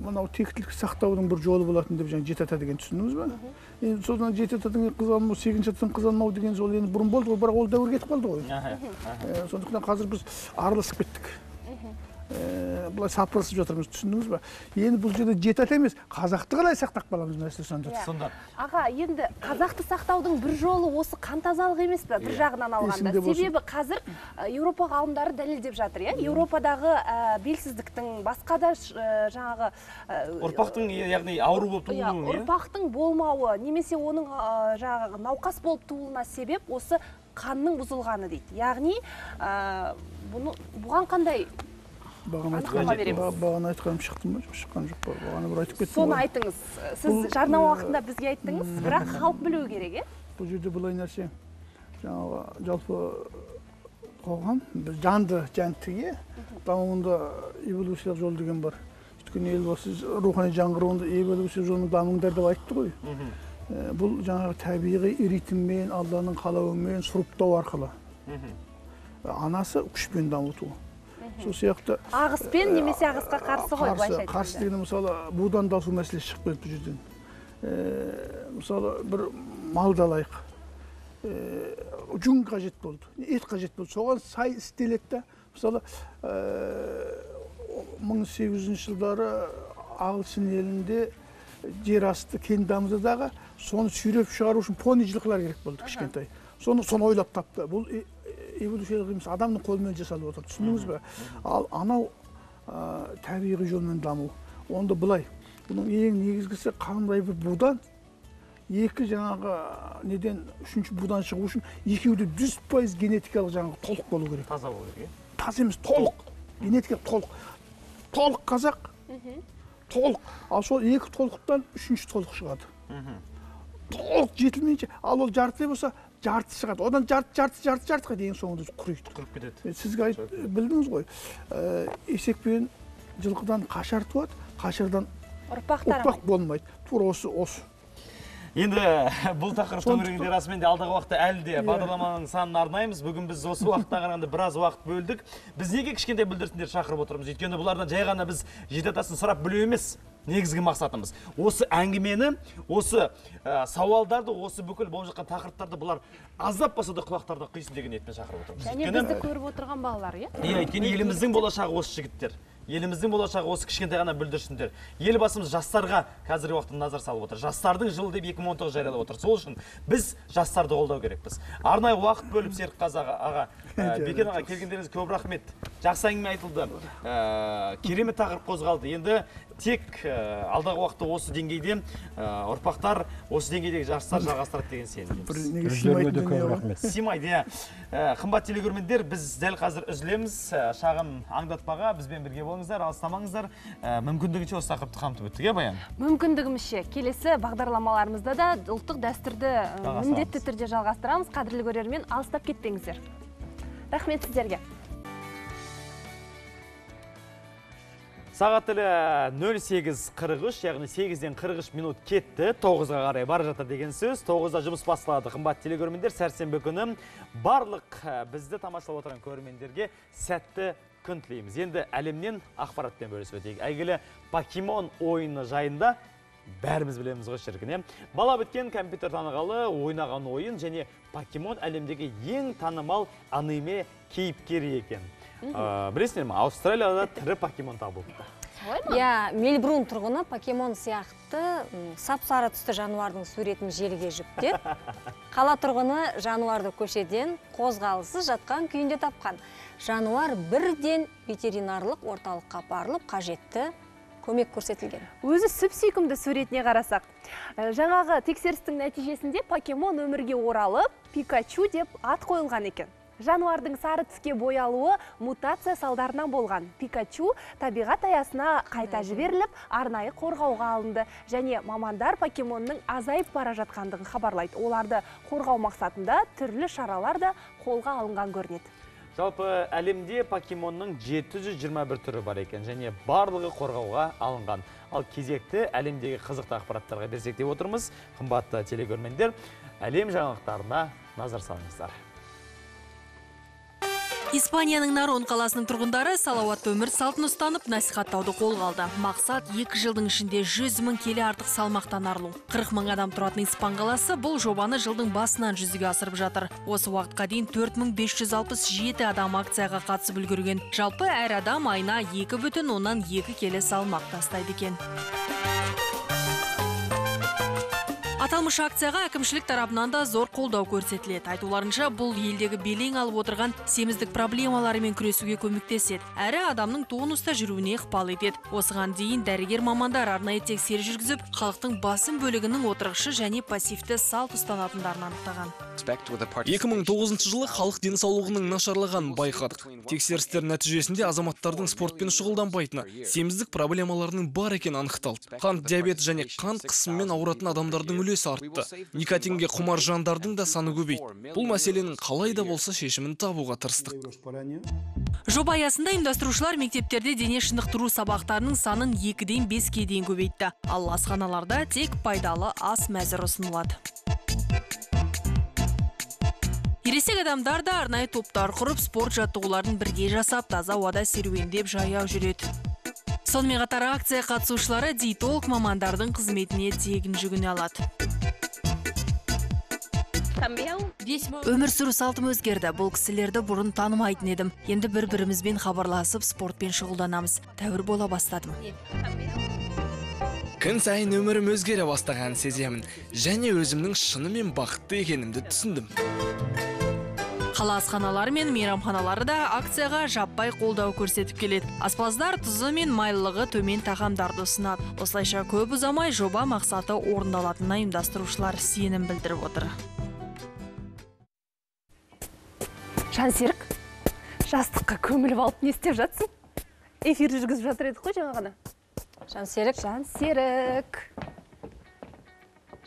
мынау тектілік сақтаудың бір жолы болатын деп жаңағы жеті ата деген түсіндіңіз бе? Енді содан жеті атадан қыз алмау, сегізінші атадан қыз алмау деген сол енді бұрын болды ғой, бірақ ол дәуір кетіп қалды ғой. Сондықтан қазір біз араласып кеттік. Бұлай сапырылысып жатырмыз, түсіндіңіз ба? Енді бұл жерде жеті ата емес, қазақты қалай сақтақ баламыз мәселе сонда. Аға, енді қазақты сақтаудың бір жолы осы қантазалық емес пе, бір жағынан алғанда? Себебі қазір Европа ғалымдары дәлелдеп жатыр, иә? Европадағы белсіздіктің басқа да жаңағы ұрпақтың, яғни ауру болып туылуы, иә? Ұрпақтың болмауы, немесе оның жаңағы науқас болып туылуына себеп осы қанның бұзылғаны дейді. Яғни бұған қандай бағана айтқаным шықтым ба? Шыққан жоқ бар, бағана бір айтып кеттім. Соны айтыңыз. Сіз жарнама уақытында бізге айттыңыз, бірақ халық білу керек, е? Бұл жерде бұлай нәрсе, жалпы қоғам, жанды жәндігі, дамуында эволюциялық жол деген бар. Өйткені елбасы рухани жаңғыруында эволюциялық жолының дамыңдар деп айтты ғой. Бұл жаңағы табиғи ритммен, Алланың қалауымен сұрыптау арқылы. Анасы күшпен дамыту. Ағыспен немесе ағысқа қарсы ғой, былайша айтқанда. Қарсы дегені, мысалы, будан дасу мәселесі шығып кетті бұл жерден. Мысалы, бір малды алайық. Жүн қажет болды, ет қажет болды. Соған сай істеледі. Мысалы, мың сегіз жүзінші жылдары Ағылшын елінде жер асты кендамыздағы соны сүйреп шығару үшін понижылықлар керек болды кішкентай. Соны ойлап тапты. Бұл эволюциялық емес, адамның қолымен жасалып отыр, түсіндіңіз бе? Ал анау табиғи жолмен даму. Онда былай, бұның ең негізгісі қандай бір будан, екі жаңағы, неден, үшінші будан шығу үшін, екеуде жүз пайыз генетикалық жаңағы толық болу керек. Таза болу керек. Таза емес, толық. Генетикалық толық. Толық қазақ, толық. Ал сол екі толықтан үшінші толық шығады. Толық жетілмейінше, ал ол жартылай болса, жарты шығады. Одан жарты, жарты, жарты, жарты қайдың соңында құрықты. Құрып кетеді. Сізге айт, білдіңіз ғой, есекпен жылқыдан қашар туады, қашардан ұрпақ болмайды. Тура осы, осы. Енді бұл тақырыпты өріңде расымен де алдағы уақытта әлі де бағдарламаның санын арнаймыз. Бүгін біз осы уақытта қарағанда біраз уақыт бөлдік. Біз неге кішкентай білдірсіндер шақырып отырмыз? Өйткені бұлардан жай ғана біз жеті атасын сұрап білу емес. Негізгі мақсатымыз. Осы әңгімені, осы сауалдарды, осы бүкіл болып жатқан тақырыптарды бұлар аздап басады құлақтардан қисын деген ниетпен шақырып отырмыз. Және бізді көріп отырған балалар, иә? Иә, өйткені еліміздің болашағы осы жігіттер. Еліміздің болашағы осы кішкентай ғана бүлдіршіндер. Елбасымыз жастарға қазіргі уақытта назар салып отыр. Жастардың жылы деп екі мың он тоғыз жариялап отыр. Сол үшін біз жастарды қолдау керекпіз. Арнайы уақыт бөліп Серік Қазаға, аға, Бекен аға келгендеріңізге көп рахмет. Жақсы әңгіме айтылды. Керемет тақырып қозғалды. Енді тек алдағы уақытта осы деңгейде ұрпақтар, осы деңгейдегі жастар жалғастырады деген сенімдеміз. Симайды, иә. Қымбат телегөрмендер, біз дәл қазір үзілеміз. Шағын аңдатпаға бізбен бірге болыңыздар, алыстамаңыздар. Мүмкіндігінше осы тақырыпты қамтып өттік, иә, Баян? Мүмкіндігімізше. Келесі бағдарламаларымызда да ұлттық дәстүрді міндетті түрде жалғастырамыз. Қадірлі көрермен, алыстап кетпеңіздер. Рахмет сіздерге. Сағат тілі нөл сегіз қырық үш, яғни сегізден қырық үш минут кетті, тоғызға қарай бар жатыр деген сөз. тоғызда жұмыс басталады. Қымбат телегөрмендер, сәрсенбі күні барлық бізді тамашалап отырған көрермендерге сәтті күн тілейміз. Енді әлемнен ақпараттен бөлісіп өтейік. Әйгілі покемон ойыны жайында бәріміз білеміз ғой шіркіне. Бала біткен компьютер танығалы ойнаған ойын және покемон әлемдегі ең танымал аниме кейіпкері екен. Білесіңдер ме, Австралияда тірі покемон табылыпты. Иә, Мельбурн тұрғыны покемон сияқты сап-сары түсті жануардың суретін желіге жүктеп, қала тұрғыны жануарды көшеден қозғалысыз жатқан күйінде тапқан. Жануар бірден ветеринарлық орталыққа барылып қажетті көмек көрсетілген. Өзі сүп-сүйкімді суретіне қарасақ. Жаңағы тексерістің нәтижесінде покемон өмірге оралып, Пикачу деп ат қойылған екен. Жануардың сары түске боялуы мутация салдарынан болған. Пикачу табиғат аясына қайта жіберіліп, арнайы қорғауға алынды. Және мамандар покемонның азайып бара жатқандығын хабарлайды. Оларды қорғау мақсатында түрлі шаралар да қолға алынған көрінеді. Жалпы әлемде покемонның жеті жүз жиырма бір түрі бар екен, және барлығы қорғауға алынған. Ал кезекті әлемдегі қызықты ақпараттарға берсек деп отырмыз. Қымбатты телегөрмендер, әлем жаңалықтарына назар салыңыздар. Испанияның Нарон қаласының тұрғындары салауатты өмір салтын ұстанып, насихаттауды қолға алды. Мақсат екі жылдың ішінде жүз мың келі артық салмақтан арылу. қырық мың адам тұратын Испан қаласы бұл жобаны жылдың басынан жүзеге асырып жатыр. Осы уақытқа дейін төрт мың бес жүз алпыс жеті адам акцияға қатысып үлгерген. Жалпы әр адам айына екі бүтін оннан екі келі салмақ тастайды екен. Аталмыш акцияға әкімшілік тарапынан да зор қолдау көрсетіледі. Айтуларынша, бұл елдегі белең алып отырған семіздік проблемаларымен күресуге көмектеседі. Әрі адамның тонуста жүруіне ықпал етеді. Осыған дейін дәрігер мамандар арнайы тексеру жүргізіп, халықтың басым бөлігінің отырықшы және пассивті салт ұстанатындарын анықтаған. екі мың тоғызыншы жылы халық денсаулығының нашарлығын байқадық. Тексерістер нәтижесінде азаматтардың спортпен шұғылданбайтыны, семіздік проблемаларының бар екені анықталды. Қант диабеті және қант қысымымен ауыратын адамдардың үлесі артты. Никотинге құмар жандардың да саны көбейді. Бұл мәселенің қалайда болса шешімін табуға тырыстық. Жоба аясында ұйымдастырушылар мектептерде дене шынықтыру сабақтарының санын екіден беске дейін көбейтті. Ал асханаларда тек пайдалы ас мәзірі ұсынылады. Ересек адамдар да арнайы топтар құрып, спорт жаттығуларын бірге жасап, таза ауада серуендеп жаяу жүреді. Сонымен қатар акция қатысушылары диетолог мамандардың қызметіне тегін жүгіне алады. Өмір сүру салтым өзгерді. Бұл кісілерді бұрын танымайтын едім. Енді бір-бірімізбен хабарласып, спортпен шұғылданамыз. Тәуір бола бастадым. Күн сайын өмірім өзгере бастаған сеземін. Және өзімнің шынымен бақытты екенімді түсіндім. Қала асханалары мен мейрамханалары да акцияға жаппай қолдау көрсетіп келеді. Аспаздар тұзы мен майлылығы төмен тағамдарды ұсынады. Осылайша көп ұзамай жоба мақсаты орындалатынына ұйымдастырушылар сенім білдіріп отыр. Жансерік, жастыққа көміліп алып не істеп жатсың? Эфир жүргізіп жатыр едік қой жаңа ғана. Жансерік, Жансерік.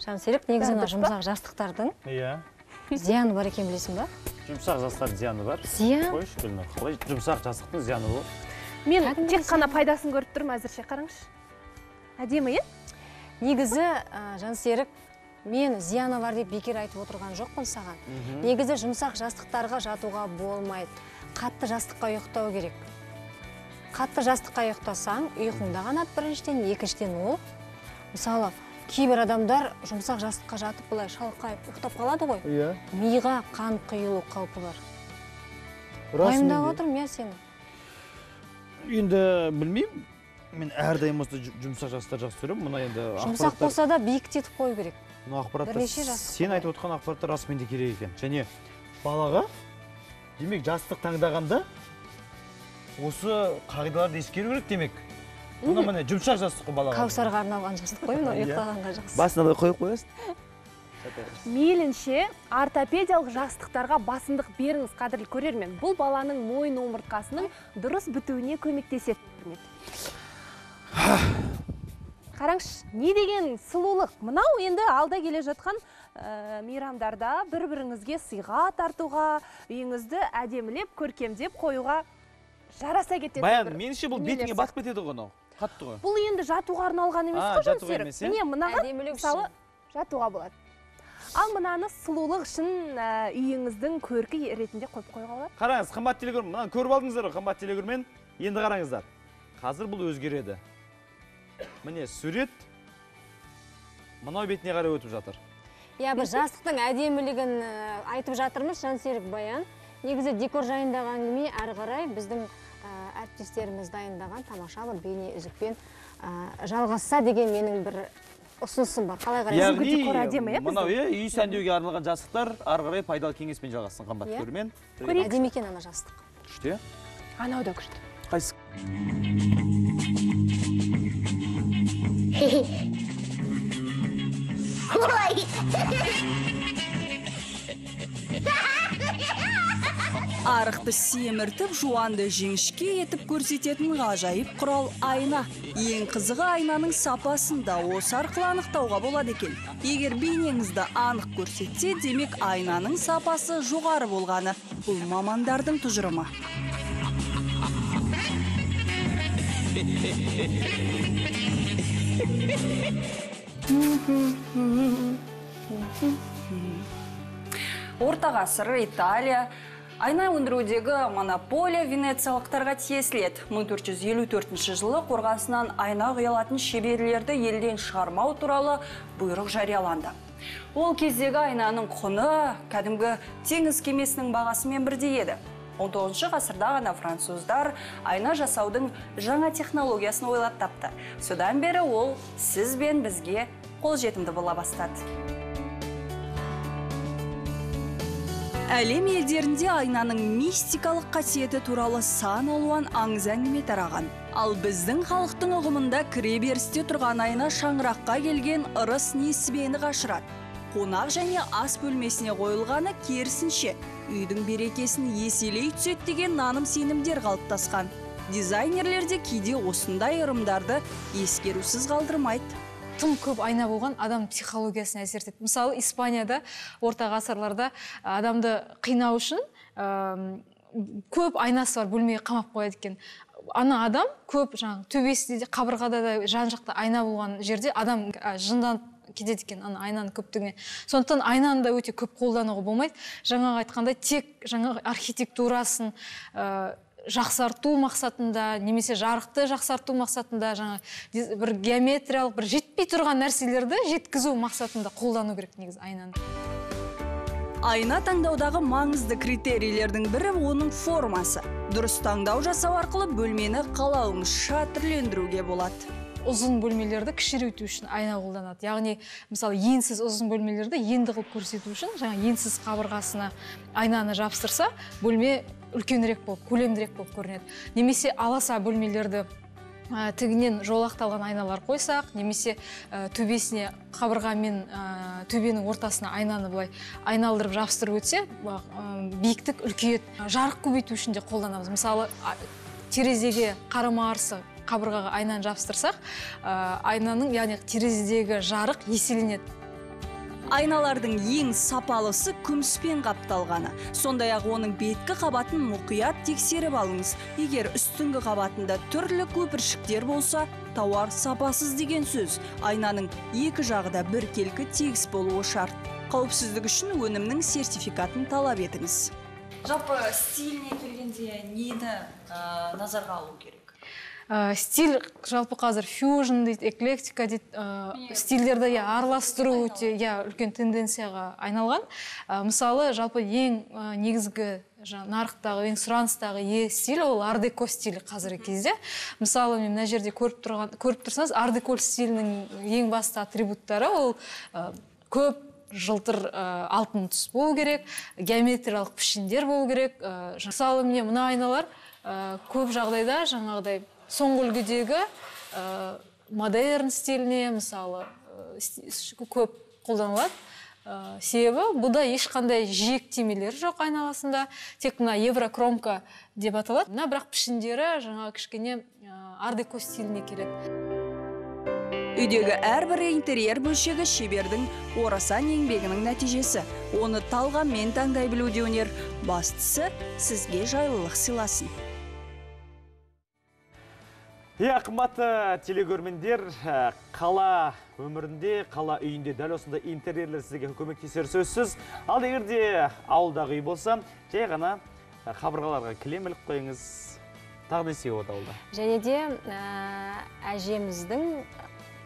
Жансерік, негізінен жұмсақ жастықтардың зияны бар екен, білесің ба? Жұмсақ жастар зияны бар. Зиян? Қойшы білмі, қалай жұмсақ жастықтың зияны ол? Мен тек қана пайдасын көріп тұрмын әзірше, қараңызшы. Әдемі, е? Негізі, Жансерік, мен зияны бар деп бекер айтып отырған жоқпын саған. Негізі жұмсақ жастықтарға жатуға болмайды. Қатты жастыққа ұйықтау керек. Қатты жастыққа ұйықтасаң, ұйқыңда қанат біріншіден, екіншіден ол. Мысалы, кейбір адамдар жұмсақ жастыққа жатып бұлай шалқайып ұқтап қалады ғой. Миға қан құйылу қаупі бар. Ойымдағы отырмын, мен сені. Енді білмеймін, мен әрдайым осы жұмсақ жастар жақсы көремін. Жұмсақ болса да биіктетіп қою керек. Сен айтып отқан ақпараттар расымен де керек екен. Және балаға, демек, жастық таңдағанда осы қағидаларды ескеру керек демек. Бұны міне жұмшақ жастық қой балаға. Қаусарға арналған жастық қой, мына ұйықтағанға жастық. Басына да қойып қоясың. Мейлінше, ортопедиялық жастықтарға басымдық беріңіз, қадірлі көрермен. Бұл баланың мойын омыртқасының дұрыс бітуіне көмектеседі. Қараңызшы, не деген сұлулық? Мынау енді алда келе жатқан мейрамдарда бір-біріңізге сыйға тартуға, үйіңізді әдемілеп, көркемдеп қоюға жараса кетеді. Баян, меніңше бұл бетіңе басып кетеді ғой, қатты ғой. Бұл енді жатуға арналған емес қой, Жансерік. Міне, мынаған мысалы жатуға болады. ал мынаны сұлулық үшін үйіңіздің көркі ретінде қойып қойғалар. Қараңыз, қымбат телегөрмен, мынаны көріп алдыңыздар, қымбат телегөрмен. Енді қараңыздар. Қазір бұл өзгереді. Міне сурет мынау бетіне қарай өтіп жатыр. Иә, біз жастықтың әдемілігін айтып жатырмыз, Жансерік Баян. Негізі декор жайындағы әңгіме әрі қарай біздің әріптестеріміз дайындаған тамаша бір бейне үзікпен жалғасса деген менің бір ұсынысым бар. Қалай қарайсың? Мынау үй сәндеуге арналған жастықтар ары қарай пайдалы кеңеспен жалғассын, қымбат көрермен. Әдемі екен ана жастық. Күшті? Анау да күшті. Қайсы? Арықты семіртіп, жуанды жеңішке етіп көрсететін ғажайып құрал айна. Ең қызығы айнаның сапасында осы арқылы анықтауға болады екен. Егер бейнеңізді анық көрсетсе, демек айнаның сапасы жоғары болғаны. Бұл мамандардың тұжырымы. Орта ғасыр Италия. Айна өндірудегі монополия венециялықтарға тиесіледі. мың төрт жүз елу төртінші жылы қорғасынан айна құйылатын шеберлерді елден шығармау туралы бұйрық жарияланды. Ол кездегі айнаның құны кәдімгі теңіз кемесінің бағасымен бірдей еді. он тоғызыншы ғасырда ғана француздар айна жасаудың жаңа технологиясын ойлап тапты. Содан бері ол сіз бен бізге қолжетімді бола бастады. Әлем елдерінде айнаның мистикалық қасиеті туралы сан алуан аңыз әңгіме тараған. Ал біздің халықтың ұғымында кіреберісте тұрған айна шаңыраққа келген ырыс несібені қашырады. Қонақ және ас бөлмесіне қойылғаны керісінше, үйдің берекесін еселей түседі деген наным сенімдер қалыптасқан. Дизайнерлерде кейде осындай ырымдарды ескерусіз қалдырмайды. Тым көп айна болған адам психологиясын әсертеді. Мысалы, Испанияда, орта ғасырларда адамды қинау үшін көп айнасы бар, бөлмеге қамап қояды екен. Ана адам көп жаңағы төбесінде, қабырғада да жан-жақта айна болған жерде адам жынданып кетеді екен, ана айнаның көптігіне. Сондықтан айнаны да өте көп қолдануға болмайды. Жаңағы айтқанда тек жаңағы архитектурасын жақсарту мақсатында, немесе жарықты жақсарту мақсатында, жаңа бір геометриялық, бір жетпей тұрған нәрселерді жеткізу мақсатында қолдану керек негіз айнаны. Айна таңдаудағы маңызды критерийлердің бірі оның формасы. Дұрыс таңдау жасау арқылы бөлмені қалауыңызша түрлендіруге болады. Ұзын бөлмелерді кішірейту үшін айна қолданады. Яғни, мысалы, енсіз ұзын бөлмелерді енді қылып көрсету үшін, жаңа енсіз қабырғасына айнаны жапсырса, бөлме үлкенірек болып, көлемдірек болып көрінеді. Немесе аласа бөлмелерді тігінен жолақталған айналар қойсақ, немесе төбесіне қабырға мен төбенің ортасына айнаны былай айналдырып жапсырып өтсе, биіктік үлкейеді. Жарық көбейту үшін де қолданамыз. Мысалы, терезеге қарама арсы қабырғаға айнаны жапсырсақ, айнаның, яғни терезедегі жарық еселенеді. Айналардың ең сапалысы күміспен қапталғаны. Сондай-ақ оның беткі қабатын мұқият тексеріп алыңыз. Егер үстіңгі қабатында түрлі көпіршіктер болса, тауар сапасыз деген сөз. Айнаның екі жағыда бір келкі тегіс болуы шарт. Қауіпсіздік үшін өнімнің сертификатын талап етіңіз. Жалпы стиліне келгенде нені назарға алу керек? Стиль, жалпы қазір фьюжн дейді, эклектика дейді, стильдерді араластыру өте үлкен тенденцияға айналған. Мысалы, жалпы ең негізгі нарықтағы, ең сұраныстағы е стиль ол ардеко стилі қазіргі кезде. Мысалы, мен мына жерде көріп тұрсаңыз, ардеко стилінің ең басты атрибуттары ол көп жылтыр алтын түс болу керек, геометриялық пішіндер болу керек. Мысалы, мен мына айналар көп жағдайда жаңағыдай соңғы үлгідегі модерн стиліне, мысалы, көп қолданылады. Себебі, бұда ешқандай жиектемелер жоқ айналасында. Тек мына еврокромка деп аталады. Мына бірақ пішіндері жаңағы кішкене ардеко стиліне келеді. Үйдегі әрбір интерьер бөлшегі шебердің орасан еңбегінің нәтижесі. Оны талғаммен таңдай білуде өнер. Бастысы, сізге жайлылық сыйласын. Е, қымбатты телегөрмендер, қала өмірінде, қала үйінде дәл осында интерьерлер сізге көмектесер сөзсіз. Ал егерде ауылдағы үй болса, жай ғана қабырғаларға кілем іліп қойыңыз. Тағы десе от ауылда. Және де әжеміздің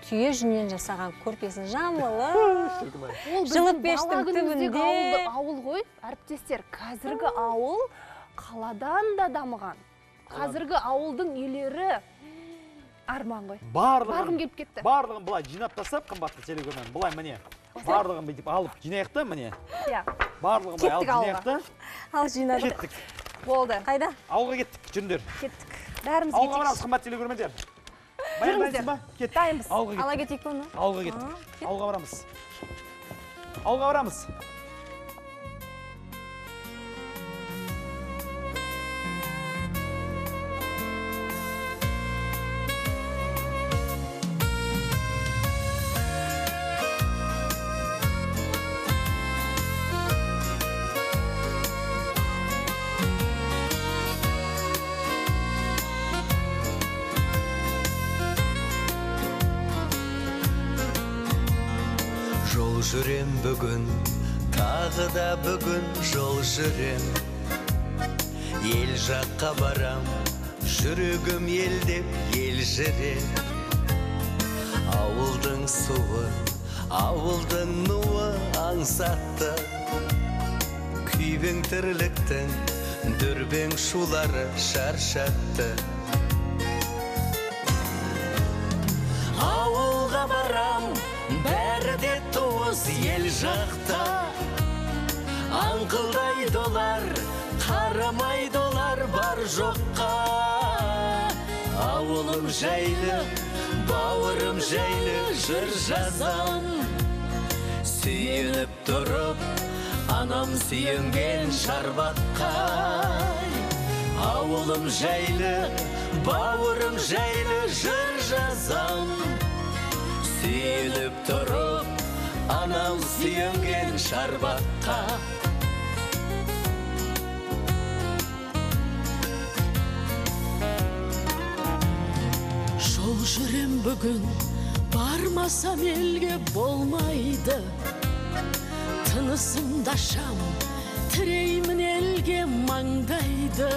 түйе жүннен жасаған көрпесін жамылып, жылып бештің түбінде. Ауыл ғой, әріптестер, қазіргі ауыл қаладан да дамыған. Қазіргі ауылдың үйлері арман ғой. Барлығын келіп кетті. Барлығын бұлай жинап тастап, қымбатты телегөрмен. Бұлай міне, барлығын бейтіп алып жинайықты міне. Барлығын бай алып жинайықты. Ал жинадық. Кеттік. Болды. Қайда? Ауылға кеттік, жүріндер. Кеттік. Бәріміз кеттік. Ауылға барамыз, қымбатты телегөрмендер. Жүріңіздер. Дайымыз. Ауылға кеттік. Ауылға барамыз. Ауылға барамыз. Жүрем бүгін, тағы да бүгін жол жүрем. Ел жаққа барам, жүрегім елдеп, ел жүрем. Ауылдың суы, ауылдың нуы аңсатты. Күйбең тірліктің, дүрбең шулары шаршатты. Ауылға барам, бәрі де туыз ел жақта. Аңқылдайды олар, қарамайды олар бар жоққа. Ауылым жайлы, бауырым жайлы жыр жазам. Сүйініп тұрып, анам сүйінген шарбатқай. Ауылым жайлы, бауырым жайлы жыр жазам. Сүйіліп тұрып, анам сүйінген шарбаққа. Жол жүрем бүгін, бармасам елге болмайды. Тынысымда шам, тіреймін елге маңдайды.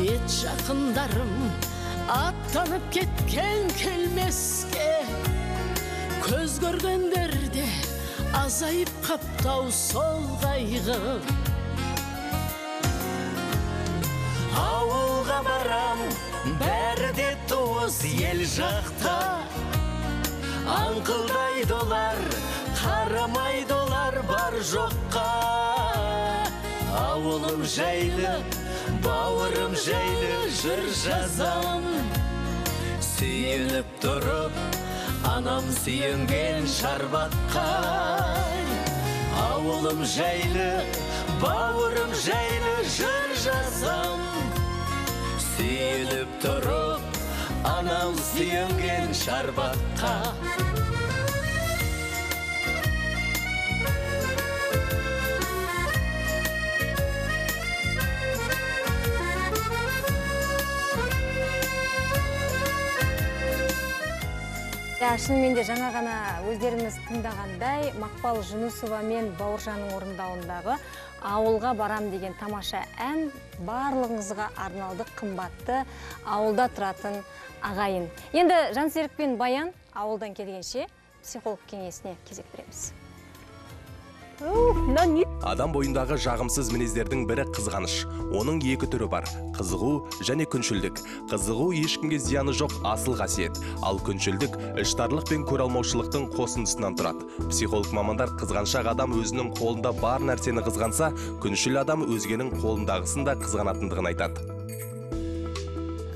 Ет жақындарым, аттанып кеткен келмеске. Көз көргендерде азайып қаптау сол қайғы. Ауылға барам, бәрі де туыс ел жақта. Аңқылдайды олар, қарамайды олар бар жоққа. Ауылым жайлы, бауырым жайлы жыр жазам. Сүйініп тұрып, анам сүйінген шарбатқай. Ауылым жайлы, бауырым жайлы жыр жазам. Сүйініп тұрып, анам сүйінген шарбатқа. Шынымен де жаңа ғана өздеріміз тыңдағандай Мақпал Жүнісова мен Бауыржанның орындауындағы «Ауылға барам» деген тамаша ән барлығыңызға арналды, қымбатты ауылда тұратын ағайын. Енді Жансерік пен Баян ауылдан келгенше психолог кеңесіне кезек береміз. Адам бойындағы жағымсыз мінездердің бірі қызғаныш. Оның екі түрі бар: қызығу және күншілдік. Қызығу ешкімге зияны жоқ асыл қасиет, ал күншілдік іштарлық пен көреалмаушылықтың қосындысынан тұрады. Психолог мамандар қызғаншақ адам өзінің қолында бар нәрсені қызғанса, күншіл адам өзгенің қолындағысын да қызғанатындығын айтады.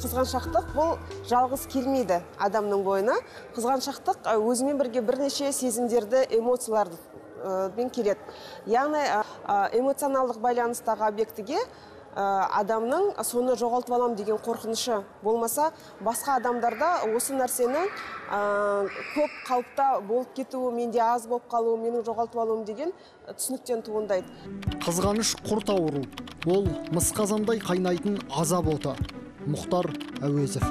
Қызғаншақтық бұл жалғыз келмейді адамның бойына. Қызғаншақтық өзімен бірге бірнеше сезімдерді, эмоцияларды бен келеді. Яғни эмоционалдық байланыстағы объектіге адамның соны жоғалтып алам деген қорқынышы болмаса, басқа адамдарда осы нәрсені көп қалыпта болып кетуі, менде аз болып қалуы, менің жоғалтып алуым деген түсініктен туындайды. Қызғаныш құрт ауру. Ол мысқазандай қайнайтын азап оты. Мұхтар Әуезов.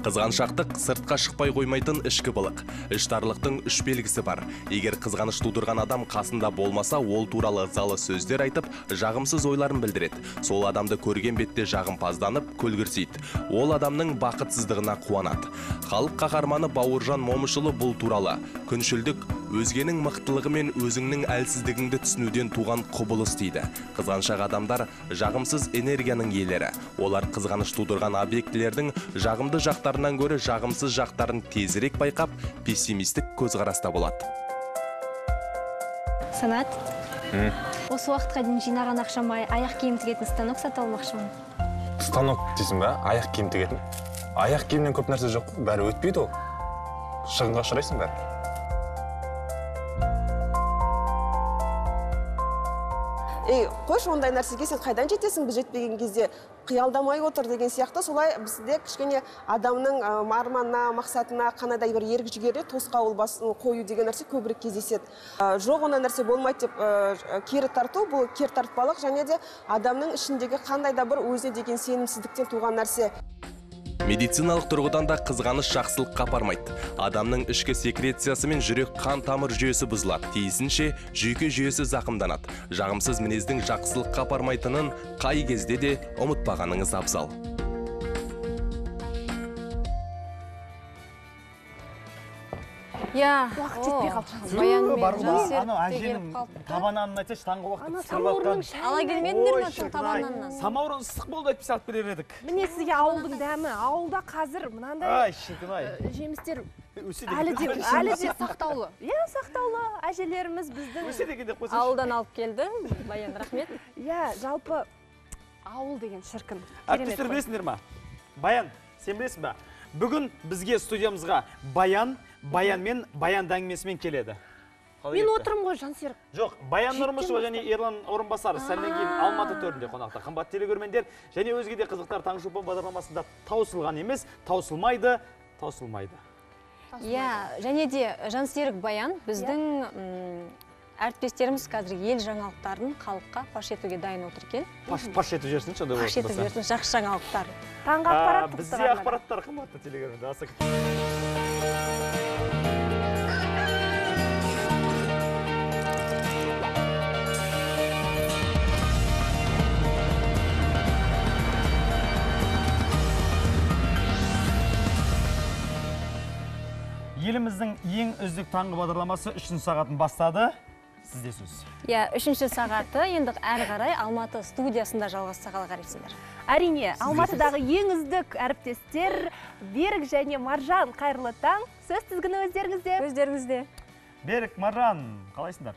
Қызғаншақтық сыртқа шықпай қоймайтын ішкі былық. Іштарлықтың үш белгісі бар. Егер қызғаныш тудырған адам қасында болмаса, ол туралы залы сөздер айтып, жағымсыз ойларын білдіреді. Сол адамды көрген бетте жағымпазданып, көлгірсейді. Ол адамның бақытсыздығына қуанады. Халық қаһарманы Бауыржан Момышұлы бұл туралы. Күншілдік өзгенің мықтылығы мен өзіңнің әлсіздігіңді түсінуден туған құбылыс дейді. Қызғаншақ адамдар жағымсыз энергияның иелері. Олар қызғаныш тудырған объектілердің жағымды жақтарынан көрі жағымсыз жақтарын тезірек байқап, пессимистік көзқараста болады. Санат, осы уақытқа дейін жинаған ақшама аяқ киім тігетін станок сата алмақшымын. Станок дейсің ба? Аяқ киім тігетін. Аяқ киімнен көп нәрсе жоқ, бәрі өтпейді ол. Шығынға ұшырайсың бәрі. Ей, қойшы, ондай нәрсеге сен қайдан жетесің? Біз жетпеген кезде қиялдамай отыр деген сияқты. Солай бізде кішкене адамның арманына, мақсатына қандай бір ерік жігері тосқауыл басын қою деген нәрсе көбірек кездеседі. Жоқ, ондай нәрсе болмайды деп кері тарту, бұл кері тартпалық және де адамның ішіндегі қандай да бір өзіне деген сенімсіздіктен туған нәрсе. Медициналық тұрғыдан да қызғаныш жақсылыққа апармайды. Адамның ішкі секрециясы мен жүрек қан тамыр жүйесі бұзылады. Тиісінше, жүйке жүйесі зақымданады. Жағымсыз мінездің жақсылыққа апармайтынын қай кезде де ұмытпағаныңыз абзал. Я, уақыт жетпей қалды. Баян Нұрмышева, әженің табананын айтсайшы, таңғы уақытты сырбаттан. Ала келмедіңдер ма сол табананнан? Самаурын сық болды, айтпесе алып берер едік. Міне сізге ауылдың дәмі, ауылда қазір мынандай жемістер әлі де сақтаулы. Иә, сақтаулы. Әжелеріміз біздің ауылдан алып келді. Баян, рахмет. Иә, жалпы ауыл деген шіркін. Әріптестер білесіңдер ма? Баян, сен білесің ба? Бүгін бізге студиямызға Баян Баян мен Баян әңгімесімен келеді. Мен отырым ғой, Жансерік. Жоқ, Баян Нұрмышева және Ерлан Орынбасары сәлден кейін Алматы төрінде қонақта. Қымбатты телегөрмендер және өзге де қызықтар Таңшолпан бағдарламасында таусылған емес, таусылмайды, таусылмайды. Иә, және де Жансерік Баян біздің әріптестеріміз қазір ел жаңалықтарын халыққа паш етуге дайын отыр екен. Паш етіп жүрсін, сонда болса. Паш етіп жүрсін, жақсы жаңалықтар. Таңғы ақпарат тапсырады. Бізде ақпараттар қымбатты телегөрменде асық. Еліміздің ең үздік таңғы бағдарламасы үшінші сағатын бастады. Сізде сөз. Иә, үшінші сағаты енді әрі қарай Алматы студиясында жалғасса қала қарайсыңдар. Әрине, Алматыдағы ең үздік әріптестер Берік және Маржан, қайырлы таң. Сөз тізгіні өздеріңізде. Өздеріңізде. Берік, Маржан, қалайсыңдар?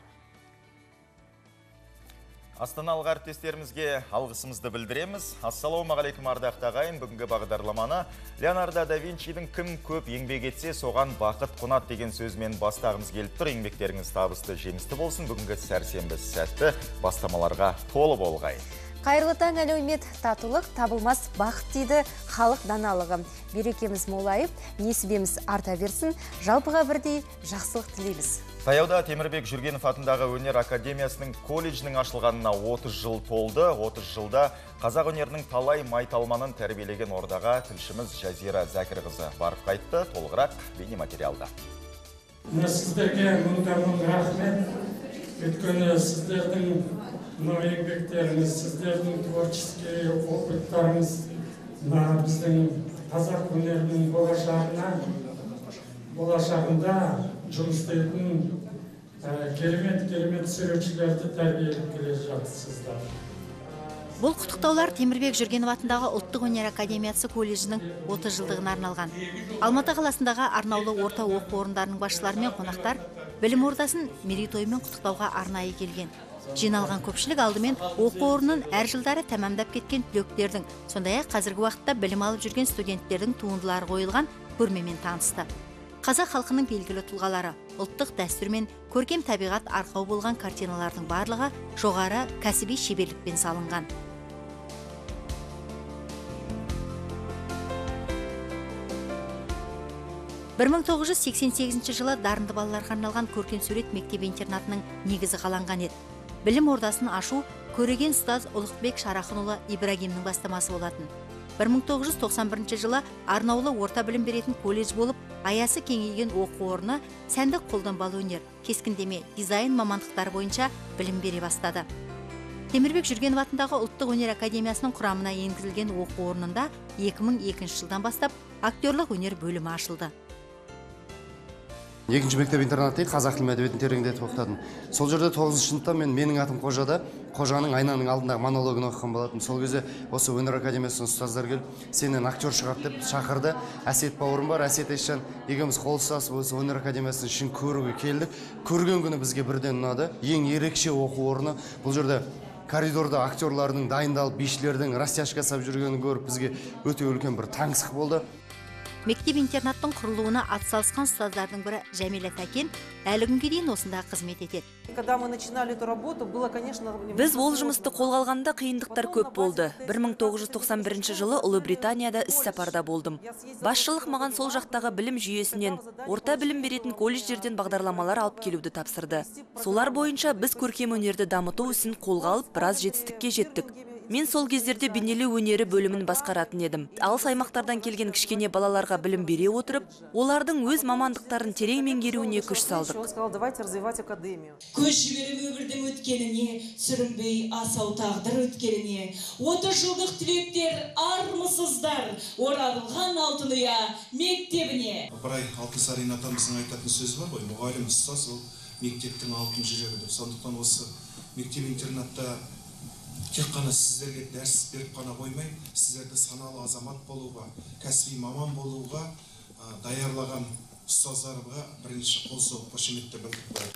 Астаналық әріптестерімізге алғысымызды білдіреміз. Ассалаумағалейкум ардақты ағайын. Бүгінгі бағдарламаны Леонардо да Винчидің кім көп еңбек етсе, соған бақыт қонат деген сөзмен бастағымыз келіп тұр. Еңбектеріңіз табысты, жемісті болсын. Бүгінгі сәрсенбі сәтті бастамаларға толы болғай. Қайырлы таң, әлеумет, татулық, табылмас бақыт дейді халық даналығы. Берекеміз молайып, несібеміз арта берсін, жалпыға бірдей жақсылық тілейміз. Таяуда Темірбек Жүргенов атындағы өнер академиясының колледжінің ашылғанына отыз жыл толды. отыз жылда қазақ өнерінің талай майталманын тәрбиелеген ордаға тілшіміз Жазира Зәкірқызы барып қайтты. Толығырақ бейне материалда. Сіздерге мұнтармын рахмет, өткені сіздердің мұның еңбектеріңіз, сіздердің творческие опыттарыңыз біздің қазақ өнерінің болашағында жұмыс істейтін керемет-керемет суретшілерді тәрбиелеп келе жатсыздар. Бұл құттықтаулар Темірбек Жүргенов атындағы Ұлттық өнер академиясы колледжінің отыз жылдығына арналған. Алматы қаласындағы арнаулы орта оқу орындарының басшылары мен қонақтар білім ордасын мерейтоймен құттықтауға арнайы келген. Жиналған көпшілік алдымен оқу орнын әр жылдары тәмамдап кеткен түлектердің, сондай-ақ қазіргі уақытта білім алып жүрген студенттердің туындылары қойылған көрмемен танысты. Қазақ халқының белгілі тұлғалары, ұлттық дәстүр мен көркем табиғат арқау болған картиналардың барлығы жоғары кәсіби шеберлікпен салынған. бір мың тоғыз жүз сексен сегізінші жылы дарынды балаларға арналған көркем сурет мектеп-интернатының негізі қаланған еді. Білім ордасын ашу көреген ұстаз Ұлықбек Шарахымұлы Ибрагимның бастамасы болатын. бір мың тоғыз жүз тоқсан бірінші жылы арнаулы орта білім беретін колледж болып, аясы кеңейген оқу орны сәндік қолданбалы өнер, кескіндеме, дизайн мамандықтар бойынша білім бере бастады. Темірбек Жүргенов атындағы Ұлттық өнер академиясының құрамына енгізілген оқу орнында екі мың екінші жылдан бастап актерлік өнер бөлімі ашылды. Екінші мектеп интернатты қазақ тілі мәдениетін тереңдетіп оқытатын. Сол жерде тоғызыншы сыныпта мен менің атым Қожада, Қожаның айнаның алдындағы монологын оқыған болатын. Сол кезде осы өнер академиясының ұстаздар келіп, сенен актер шығар деп шақырды. Әсет бауырым бар, Әсет Ешжан, екеуміз қол ұстасып осы өнер академиясының ішін көруге келдік. Көрген күні бізге бірден ұнады. Ең ерекше оқу орны. Бұл жерде коридорда актерлардың дайындалып, бишілердің растяшка сап жүргенін көріп, бізге өте үлкен бір таңсық болды. Мектеп интернаттың құрылуына атсалысқан ұстаздардың бірі Жәмел әкен әлі күнге дейін осында қызмет етеді. Біз ол жұмысты қолға алғанда қиындықтар көп болды. бір мың тоғыз жүз тоқсан бірінші жылы Ұлыбританияда іссапарда болдым. Басшылық маған сол жақтағы білім жүйесінен, орта білім беретін колледждерден бағдарламалар алып келуді тапсырды. Солар бойынша біз көркем өнерді дамыту ісін қолға алып, біраз жетістікке жеттік. Мен сол кездерде бейнелеу өнері бөлімін басқаратын едім. Алыс аймақтардан келген кішкене балаларға білім бере отырып, олардың өз мамандықтарын терең меңгеруіне күш салдық. Көш жіберіп өмірдің өткеніне, сүрінбей асау тағдыр өткеніне, отыз жылдық түлектер армысыздар, оралған алтын ұя мектебіне. Апырай, Алтынсарин атамыздың айтатын сөзі бар ғой, мұғалім ұстаз ол мектептің алтын жүрегі деп. Сондықтан осы мектеп интернатта тек қана сіздерге дәріс беріп қана қоймай, сіздерді саналы азамат болуға, кәсіби маман болуға даярлаған ұстаздарға бірінші қол соғып қошеметті білдірді.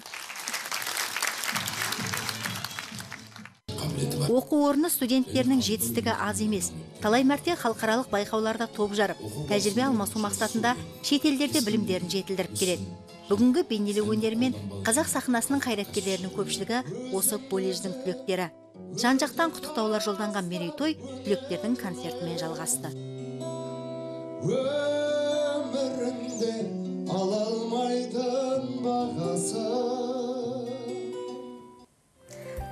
Оқу орны студенттерінің жетістігі аз емес. Талай мәрте халықаралық байқауларда топ жарып, тәжірибе алмасу мақсатында шетелдерде білімдерін жетілдіріп келеді. Бүгінгі бейнелеу өнерімен қазақ сахнасының қайраткерлерінің көпшілігі осы колледждің түлектері. Жан-жақтан құттықтаулар жолданған мерейтой түлектердің концертімен жалғасты. Өмірінде ала алмайтын бағасы.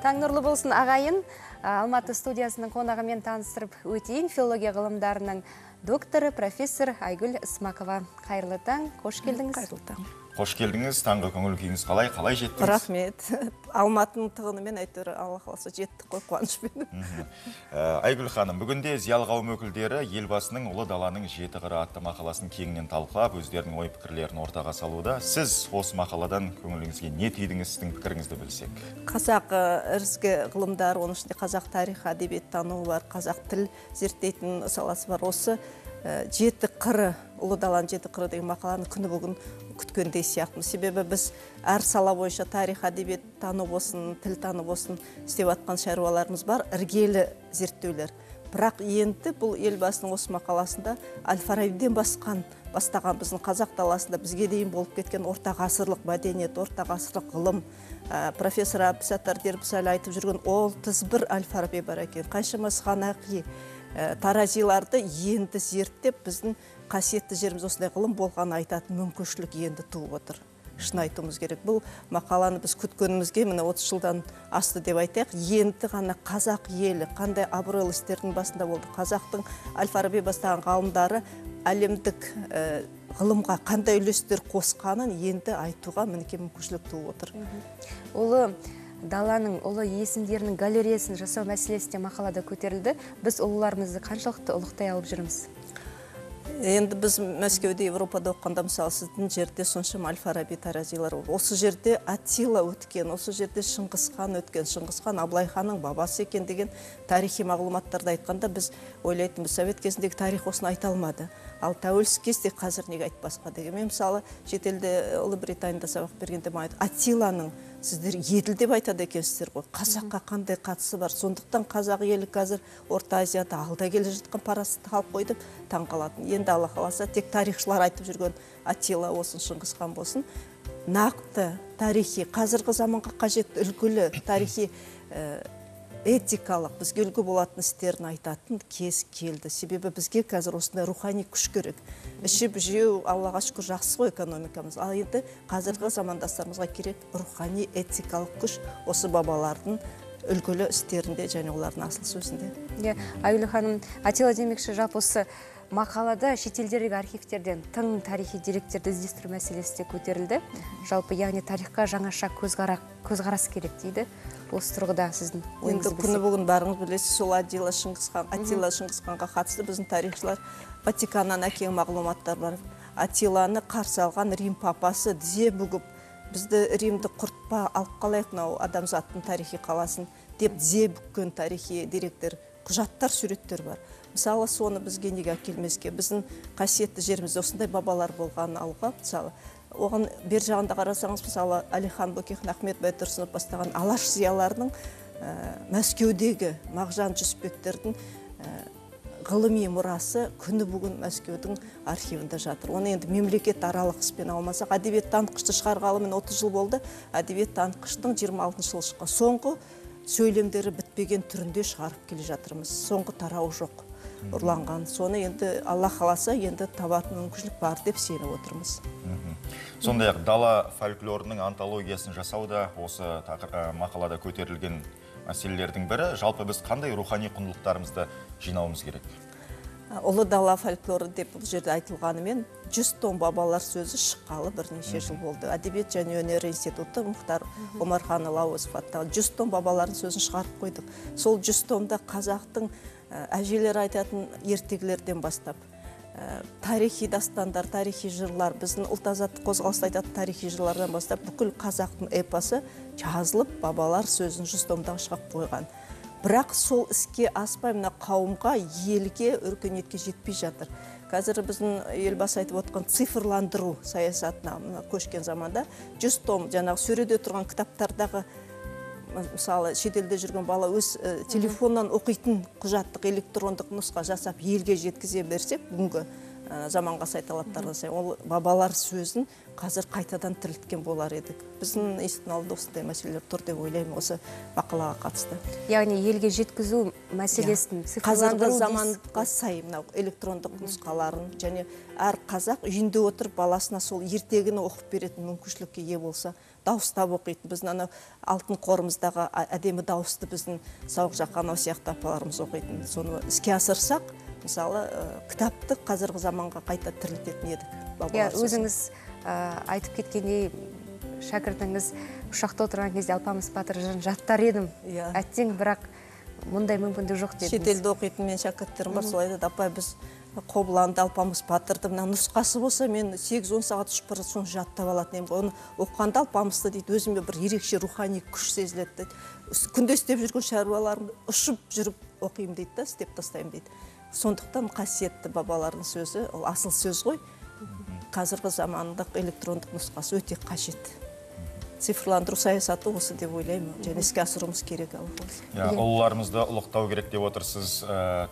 Таң нұрлы болсын ағайын, Алматы студиясының қонағымен таныстырып өтейін. Филология ғылымдарының докторы, профессор Айгүл Қосымақова. Қайырлы таң, қош келдіңіз. Қайырлы таң. Қош келдіңіз, таңғы көңіл күйіңіз қалай, қалай жеттіңіз? Рахмет. Алматының тығынымен әйтеуір Алла қаласа жеттік қой қуанышпен. Айгүл ханым, бүгінде зиялы қауым өкілдері елбасының ұлы даланың жеті қыры атты мақаласын кеңінен талқылап, өздерінің ой пікірлерін ортаға салуда. Сіз осы мақаладан көңіліңізге не түйдіңіз, сіздің пікіріңізді білсек? Қазақ ірізгі ғылымдар, оның ішінде қазақ тарихы, әдебиеттану бар, қазақ тіл зерттейтін саласы бар. Осы жеті қыры, ұлы даланың жеті қыры деген мақаланы күні бүгін күткендей сияқтым. Себебі біз әр сала бойынша тарих, әдебиет тану болсын, тіл тану болсын істеп атқан шаруаларымыз бар, іргелі зерттеулер. Бірақ енді бұл елбасының осы мақаласында Әл-Фарабиден басқан, бастаған біздің қазақ даласында бізге дейін болып кеткен ортағасырлық мәдениет, ортағасырлық ғылым, профессор Абсаттар Дербісәлі айтып жүрген отыз бір Әл-Фараби бар екен. Қайшымыз Ғанақи таразиларды енді зерттеп біздің қасиетті жеріміз осындай ғылым болғаны айтатын мүмкіншілік енді туып отыр. Шын айтуымыз керек. Бұл мақаланы біз күткенімізге міне отыз жылдан асты деп айтайық. Енді ғана қазақ елі қандай абыройлы істердің басында болды. Қазақтың Әл-Фараби бастаған ғалымдары әлемдік ғылымға қандай үлестер қосқанын енді айтуға мінекей мүмкіншілік туып отыр. Олы даланың ұлы есімдерінің галереясын жасау мәселесі де мақалада көтерілді. Біз ұлыларымызды қаншалықты ұлықтай алып жүрміз? Енді біз Мәскеуде, Европада оққанда, мысалы, сіздің жерде соншама Әл-Фараби таразилар ол. Осы жерде Атила өткен, осы жерде Шыңғысхан өткен, Шыңғысхан Абылайханның бабасы екен деген тарихи мағлұматтарды айтқанда біз ойлайтынбыз, совет кезіндегі тарих осыны айта алмады. Ал тәуелсіз кезде қазір неге айтпасқа деген. Мен мысалы шетелде Ұлыбританияда сабақ бергенде айтты, Атиланың сіздер еділ деп айтады екенсіздер ғой. Қазаққа қандай қатысы бар? Сондықтан қазақ елі қазір Орта Азияда алда келе жатқан парасатты халық қой деп таңқалатын. Енді Алла қаласа тек тарихшылар айтып жүрген Атила болсын, Шыңғысхан болсын, нақты тарихи, қазіргі заманға қажетті үлгілі тарихи этикалық, бізге үлгі болатын істерін айтатын кез келді. Себебі бізге қазір осындай рухани күш керек. Ішіп жеу, Аллаға шүкір, жақсы ғой экономикамыз. Ал енді қазіргі замандастарымызға керек рухани этикалық күш осы бабалардың үлгілі істерінде және олардың асыл сөзінде. Айгүл ханым, Атила демекші, жалпы осы мақалада шетелдердегі архивтерден тың тарихи деректерді іздестіру мәселесі де көтерілді. Жалпы, яғни тарихқа жаңаша көзқарас керек дейді. Осы тұрғыда сіздің ойыңыз білсек. Күні бүгін барыңыз білесіз, сол Атила Шыңғысханға қатысты біздің тарихшылар Батиканнан әкелген мағлұматтар бар. Атиланы қарсы алған Рим папасы тізе бүгіп, бізді Римді құртпа алып қалайық мынау адамзаттың тарихи қаласын деп тізе бүккен тарихи деректер, құжаттар, суреттер бар. Мысалы, соны бізге неге әкелмеске, біздің қасиетті жерімізде осындай бабалар болғанын алға, мысалы, оған бер жағында қарасаңыз, мысалы, Алихан Бөкейхан, Ахмет Байтұрсынов бастаған алаш зияларының Мәскеудегі Мағжан Жүсіпбектердің ғылыми мұрасы күні бүгін Мәскеудің архивінде жатыр. Оны енді мемлекет аралық іспен алмасақ, әдебиет танытқышты шығарғалы мен отыз жыл болды, әдебиет танытқыштың жиырма алтыншы жылы шыққан соңғы сөйлемдері бітпеген түрінде шығарып келе жатырмыз. Соңғы тарауы жоқ, ұрланған. Соны енді Алла қаласа енді табатын мүмкіншілік бар деп сеніп отырмыз. Сондай-ақ дала фольклорының антологиясын жасауда осы мақалада көтерілген мәселелердің бірі. Жалпы біз қандай рухани құндылықтарымызды жинауымыз керек? Ұлы дала фольклоры деп бұл жерде айтылғанымен жүз тон бабалар сөзі шыққалы бірнеше жыл болды. Әдебиет және өнер институты Мұхтар Әуезов жүз тон бабалардың сөзін шығарып қойдық. Сол жүз томда қазақтың әжелер айтатын ертегілерден бастап тарихи дастандар, тарихи жырлар, біздің ұлт азаттық қозғалысты айтатын тарихи жырлардан бастап бүкіл қазақтың эпасы жазылып, бабалар сөзін жүз томдан шығып қойған. Бірақ сол іске аспай мына қауымға, елге, өркениетке жетпей жатыр. Қазір біздің елбасы айтып отқан цифрландыру саясатына көшкен заманда жүз том жаңағы сөреде тұрған кітаптардағы, мысалы, шетелде жүрген бала өз телефоннан оқитын құжаттық электрондық нұсқа жасап елге жеткізе берсек, бүгінгі заманға сай талаптарға сай, ол бабалар сөзін қазір қайтадан тірілткен болар едік. Біздің институционалды осындай мәселелер тұр деп ойлаймын осы мақалаға қатысты. Яғни елге жеткізу мәселесін қазіргі заманға сай электрондық нұсқаларын және әр қазақ үйінде отырып баласына сол ертегіні оқып беретін мүмкіншілікке ие болса, дауыстап оқитын, біздің ана алтын қорымыздағы әдемі дауысты біздің Сауық Жақанов сияқты апаларымыз оқитын. Соны іске асырсақ, мысалы, кітапты қазіргі заманға қайта тірілтетін едік. Өзіңіз айтып кеткендей, шәкіртіңіз ұшақта отырған кезде Алпамыс Батыр жырын жаттар едім. Әттең, бірақ мұндай мүмкіндік жоқ дедіңіз. Шетелді оқитын мен шәкірттерім бар, сол айтады, апай, біз Қобыланды Алпамыс Батырды, мына нұсқасы болса, мен сегіз-он сағат ұшпыры соң жаттап алатын ем. Оны оққанда Алпамысты дейді, өзіме бір ерекше рухани күш сезіледі. Күнде істеп жүрген шаруаларымды ұшып жүріп оқиым дейді да, істеп тастайым дейді. Сондықтан қасиетті бабалардың сөзі, ол асыл сөз ғой, қазіргі замандық электрондық нұсқасы өте қажет. Цифрландыру саясаты осы деп ойлаймын, және іске асыруымыз керек. Ұлыларымызды ұлықтау керек деп отырсыз,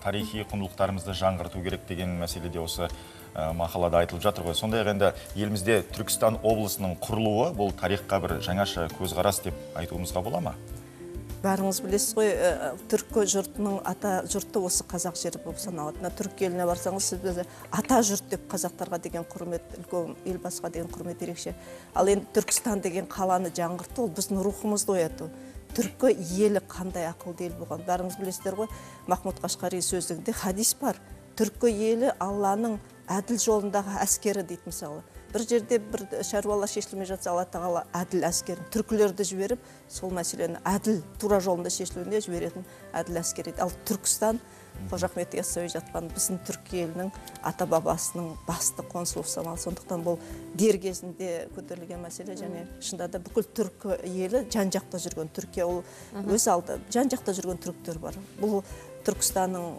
тарихи құндылықтарымызды жаңғырту керек деген мәселеде осы мақалада айтылып жатыр ғой. Сондай енді елімізде Түркістан облысының құрылуы бұл тарихқа бір жаңаша көзқарас деп айтуымызға бола ма? Бәріңіз білесіз ғой, түркі жұртының ата жұрты осы қазақ жері болып саналады. Түркі еліне барсаңыз, сіз бізді ата жұрт деп қазақтарға деген құрмет, үлкен елбасыға деген құрмет ерекше. Ал енді Түркістан деген қаланы жаңғырту, ол біздің рухымызды ояту. Түркі елі қандай ақылды ел болған. Бәріңіз білесіздер ғой, Махмұд Қашқари сөздігінде хадис бар. Түркі елі Алланың әділ жолындағы әскері дейді мысалы. Бір жерде бір шаруалар шешілмей жатса, Алла тағала әділ әскерін, түркілерді жіберіп, сол мәселені әділ тура жолында шешілуінде жіберетін әділ әскер еді. Ал Түркістан, Қожа Ахмет Яссауи жатқан біздің Түркі елінің ата-бабасының басты консулы саналады. Сондықтан бұл дер кезінде көтерілген мәселе және шынында да бүкіл түркі елі жан-жақта жүрген, Түркия ол өз алды жан-жақта жүрген түріктер бар. Бұл Түркістанның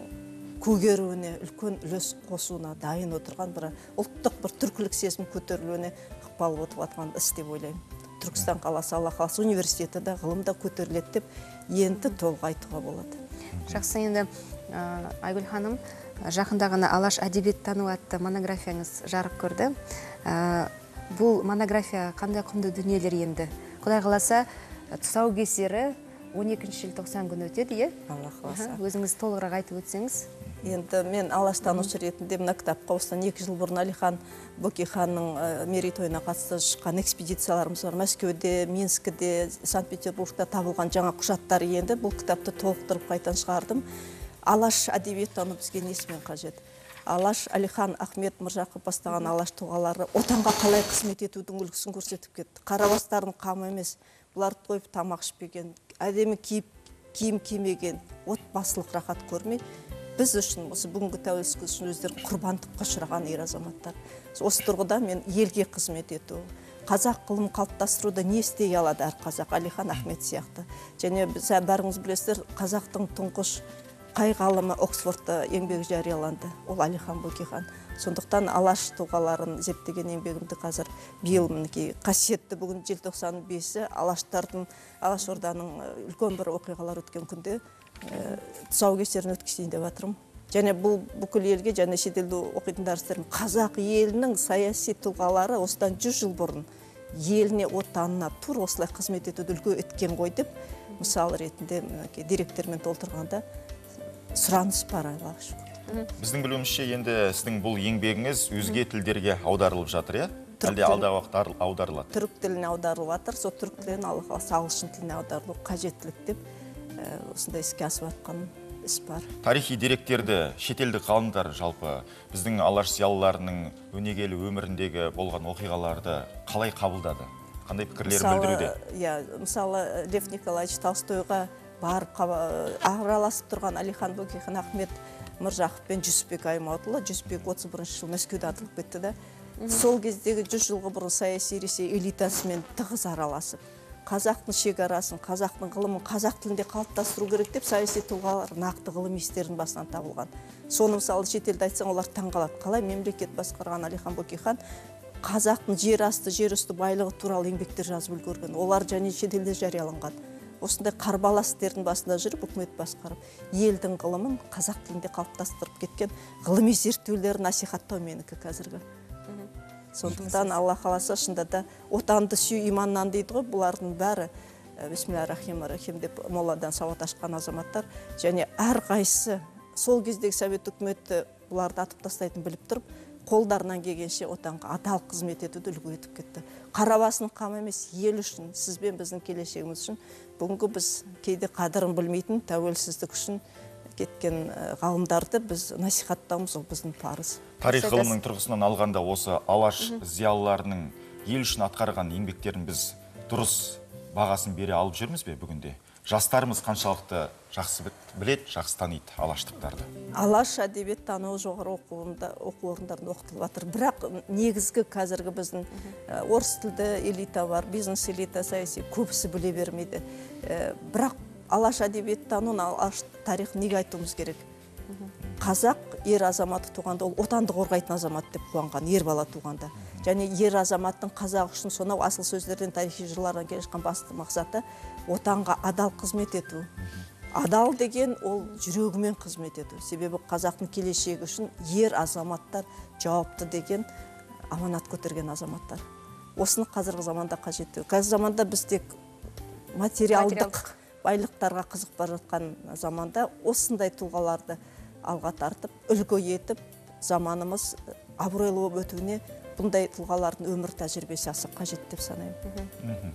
көгеруіне, үлкен үлес қосуына дайын отырған бірі, ұлттық бір түркілік сезім көтерілуіне ықпал отып атқан іс деп ойлаймын. Түркістан қаласы, Алла қаласы университеті де ғылымда көтеріледі деп енді толғай айтуға болады. Жақсы, енді Айгүл ханым, жақындағына алаш әдебиеттану атты монографияңыз жарық көрді. Бұл монография қандай құнды дүниелер енді? Құдай қаласа, тұсаукесері он екінші желтоқсан күні өтеді, е? Алла қаласа. Өзіңіз толығырақ айтып өтсеңіз. Енді мен алаштанушы ретінде мына кітапқа осыдан екі жыл бұрын Алихан Бөкейханның мерейтойына қатысты шыққан экспедицияларымыз бар. Мәскеуде, Минскіде, Санкт-Петербургта табылған жаңа құжаттар енді бұл кітапты толықтырып қайтадан шығардым. Алаш әдебиеттану бізге несімен қажет? Алаш, Алихан, Ахмет Мыржақып бастаған алаш тұлғалары отанға қалай қызмет етудің үлгісін көрсетіп кетті. Қарабастарын қамы емес, бұларды қойып тамақ ішпеген, әдемі киіп, киім кимеген, отбасылық рахат көрмей, біз үшін, осы бүгінгі тәуелсіздік үшін өздері құрбандыққа ұшыраған ер азаматтар. Осы тұрғыда мен елге қызмет ету, қазақ қылым қалыптастыруда не істей алады әр қазақ, Алихан Ахмет сияқты. Және біз бәріңіз білесіздер, қазақтың тұңғыш қай ғалымы Оксфордта еңбегі жарияланды, ол Алихан Бөкейхан. Сондықтан алаш тұлғаларын зерттеген еңбегімді қазір биыл мінекей қасиетті бүгін желтоқсан бесі алаштардың, алаш орданың үлкен бір оқиғалар өткен күнде тұсаукесерін өткізейін деп жатырмын. Және бұл бүкіл елге және шетелде оқитын дәрістерім қазақ елінің саяси тұлғалары осыдан жүз жыл бұрын еліне, отанына тур осылай қызмет етуді үлгі еткен ғой деп мысал ретінде деректермен толтырғанда сұраныс бар айбақшы. Біздің білуімізше енді сіздің бұл еңбегіңіз өзге тілдерге аударылып жатыр, е? Әлде алдағы уақытта аударылады? Түрік тіліне аударылып жатыр, сол түрік тілін ағылшын тіліне аударылу қажеттілік деп осында іске асып атқан іс бар. Тарихи деректерді шетелдік ғалымдар жалпы біздің алаш зиялыларының өнегелі өміріндегі болған оқиғаларды қалай қабылдады? Қандай пікірлер білдіруде? Мысалы, Лев Николаевич Толстойға барып араласып тұрған Алихан Бөкейхан, Ахмет Мыржақып пен Жүсіпбек Аймауытұлы, Жүсіпбек отыз бірінші жылы Мәскеуде атылып кетті де. Сол кездегі жүз жылғы бұрын саяси Ресей элитасымен тығыз араласып, қазақтың шекарасын, қазақтың ғылымын, қазақ тілінде қалыптастыру керек деп саяси тұлғалар нақты ғылым істерін басынан табылған. Соны мысалы шетелде айтсаң, олар таңғалады. Қалай мемлекет басқарған Алихан Бөкейхан қазақтың жер асты, жер үсті байлығы туралы еңбектер жазып үлгерген. Олар және шетелде жарияланған. Осындай қарбалас істердің басында жүріп, үкімет басқарып, елдің ғылымын қазақ тілінде қалыптастырып кеткен ғылыми зерттеулерді насихаттау менікі қазіргі. Сондықтан Алла қаласа шында да отанды сүй иманнан дейді ғой, бұлардың бәрі бисмиллахиррахманиррахим деп молладан сауат ашқан азаматтар. Және әр қайсы сол кездегі совет үкіметі бұларды атып тастайтын біліп тұрып, қолдарынан келгенше отанға адал қызмет етуді үлгі етіп кетті. Қарабасын қам емес, ел үшін, сіз бен біздің келешегіміз үшін, бүгінгі біз кейде қадірін білмейтін тәуелсіздік үшін кеткен ғалымдарды біз насихаттауымыз, ол біздің парыз. Тарих ғылымының тұрғысынан алғанда осы алаш зиялыларының ел үшін атқарған еңбектерін біз дұрыс бағасын бере алып жүрміз бе бүгінде? Жастарымыз қаншалықты жақсы білет, жақсы таниды алаштықтарды? Алаш әдебиеттану жоғары оқу орындарында оқытылып жатыр. Бірақ негізгі қазіргі біздің орыс тілді элита бар, бизнес элита, саяси көбісі біле бермейді. Бірақ алаш әдебиеттануын, алаш тарихын неге айтуымыз керек? Қазақ ер азаматы туғанда, ол отанды қорғайтын азамат деп қуанған, ер бала туғанда. Және ер азаматтың қазақ үшін сонау асыл сөздерден, тарихи жырлардан келе шыққан басты мақсаты отанға адал қызмет ету. Адал деген ол жүрегімен қызмет ету. Себебі қазақтың келешегі үшін ер азаматтар жауапты деген аманат көтерген азаматтар. Осыны қазіргі заманда қажетті. Қазіргі заманда біз тек материалдық байлықтарға қызық бар жатқан заманда осындай тұлғаларды алға тартып, үлгі етіп, заманымыз абыройлы болып өтуіне бұндай тұлғалардың өмір тәжірибесі асып қажет деп санаймын.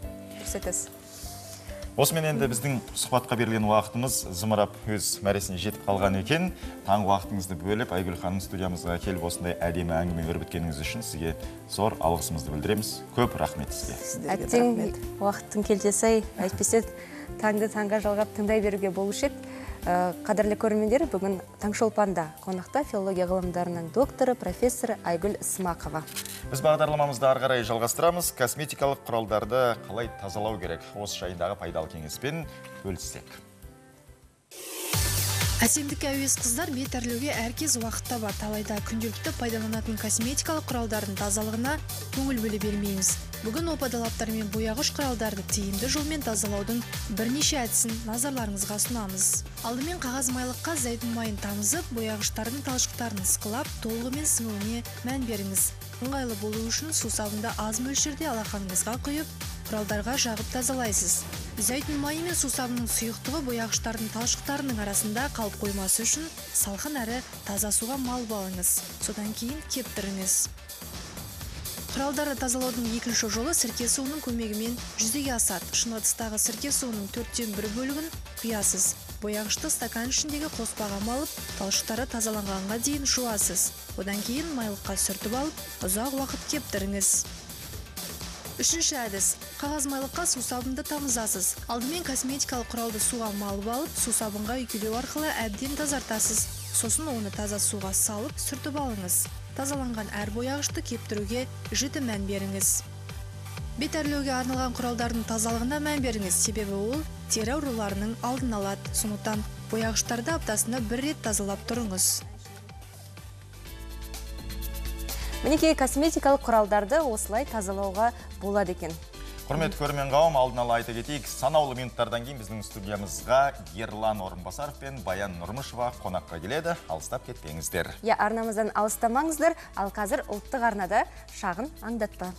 Осымен енді біздің сұхбатқа берілген уақытымыз зымырап өз мәресіне жетіп қалған екен. Таңғы уақытыңызды бөліп, Айгүл ханым студиямызға келіп осындай әдемі әңгіме өрбіткеніңіз үшін сізге зор алғысымызды білдіреміз. Көп рахмет сізге. Әттең уақыттың келгесей, әйтпесе таңды таңға жалғап тыңдай беруге болушы еді. Қадірлі көрермендер, бүгін Таңшолпанда қонақта филология ғылымдарының докторы, профессор Айгүл Қосымақова. Біз бағдарламамызды ары қарай жалғастырамыз. Косметикалық құралдарды қалай тазалау керек? Осы жайындағы пайдалы кеңеспен бөлісек. Әсемдік әуез қыздар бет әрлеуге әркез уақытта бар. Талайда күнделікті пайдаланатын косметикалық құралдардың тазалығына көңіл бөле бермейміз. Бүгін опадалаптар мен бояғыш құралдарды тиімді жолмен тазалаудың бірнеше әдісін назарларыңызға ұсынамыз. Алдымен қағаз майлыққа зәйтүн майын тамызып, бояғыштардың талшықтарын ысқылап, толығымен сіңуіне мән беріңіз. Ыңғайлы болу үшін сусабынды аз мөлшерде алақаныңызға құйып, құралдарға жағып тазалайсыз. Зәйтүн майы мен сусабының сұйықтығы бояғыштардың талшықтарының арасында қалып қоймасы үшін салқын әрі таза суға мал балыңыз. Содан кейін кептіріңіз. Құралдары тазалаудың екінші жолы сірке суының көмегімен жүзеге асады. Шынатыстағы сірке суының төрттен бір бөлігін құясыз. Бояғышты стакан ішіндегі қоспаға малып, талшықтары тазаланғанға дейін жуасыз. Одан кейін майлыққа сүртіп алып, ұзақ уақыт кептіріңіз. Үшінші әдіс. Қағаз майлыққа сусабынды тамызасыз. Алдымен косметикалық құралды суға малып алып, сусабынға үйкелеу арқылы әбден тазартасыз. Сосын оны таза суға салып, сүртіп алыңыз. Тазаланған әр бояғышты кептіруге жіті мән беріңіз. Бет әрлеуге арналған құралдардың тазалығына мән беріңіз, себебі ол тері ауруларының алдын алады. Сондықтан бояғыштарды аптасына бір рет тазалап тұрыңыз. Мінекей косметикалық құралдарды осылай тазалауға болады екен. Құрметті көрермен қауым, алдын ала айта кетейік, санаулы минуттардан кейін біздің студиямызға Ерлан Орынбасаров пен Баян Нұрмышева қонаққа келеді. Алыстап кетпеңіздер. Иә, арнамыздан алыстамаңыздар. Ал қазір ұлттық арнада шағын аңдатпа.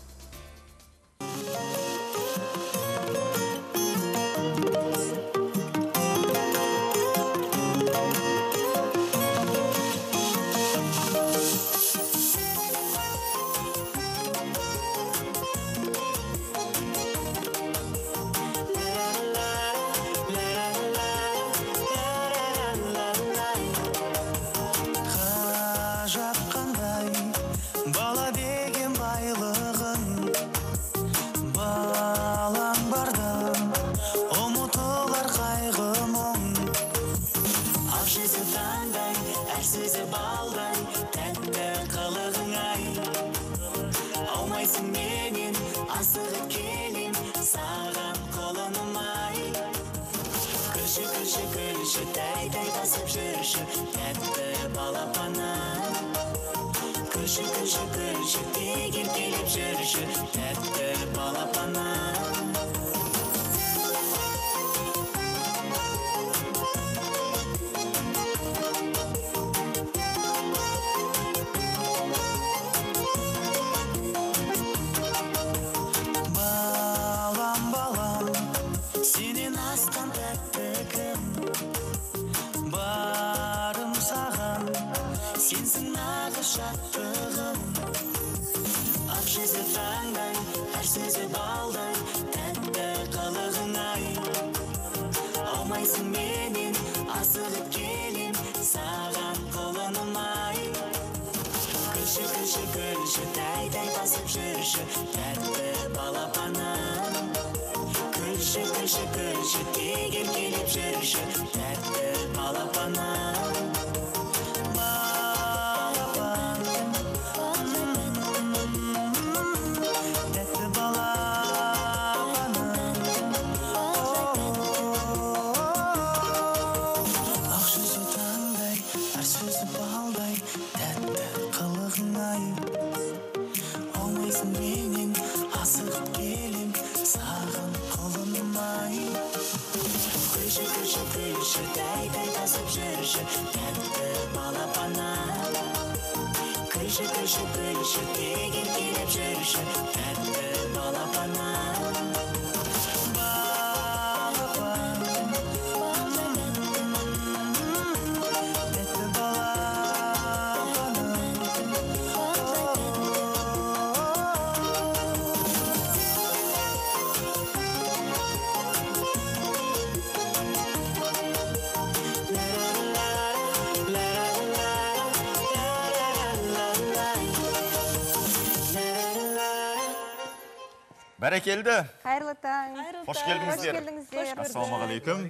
Бәрекелді. Қайырлы таң. Қош келдіңіздер. Ассалаумағалейкум.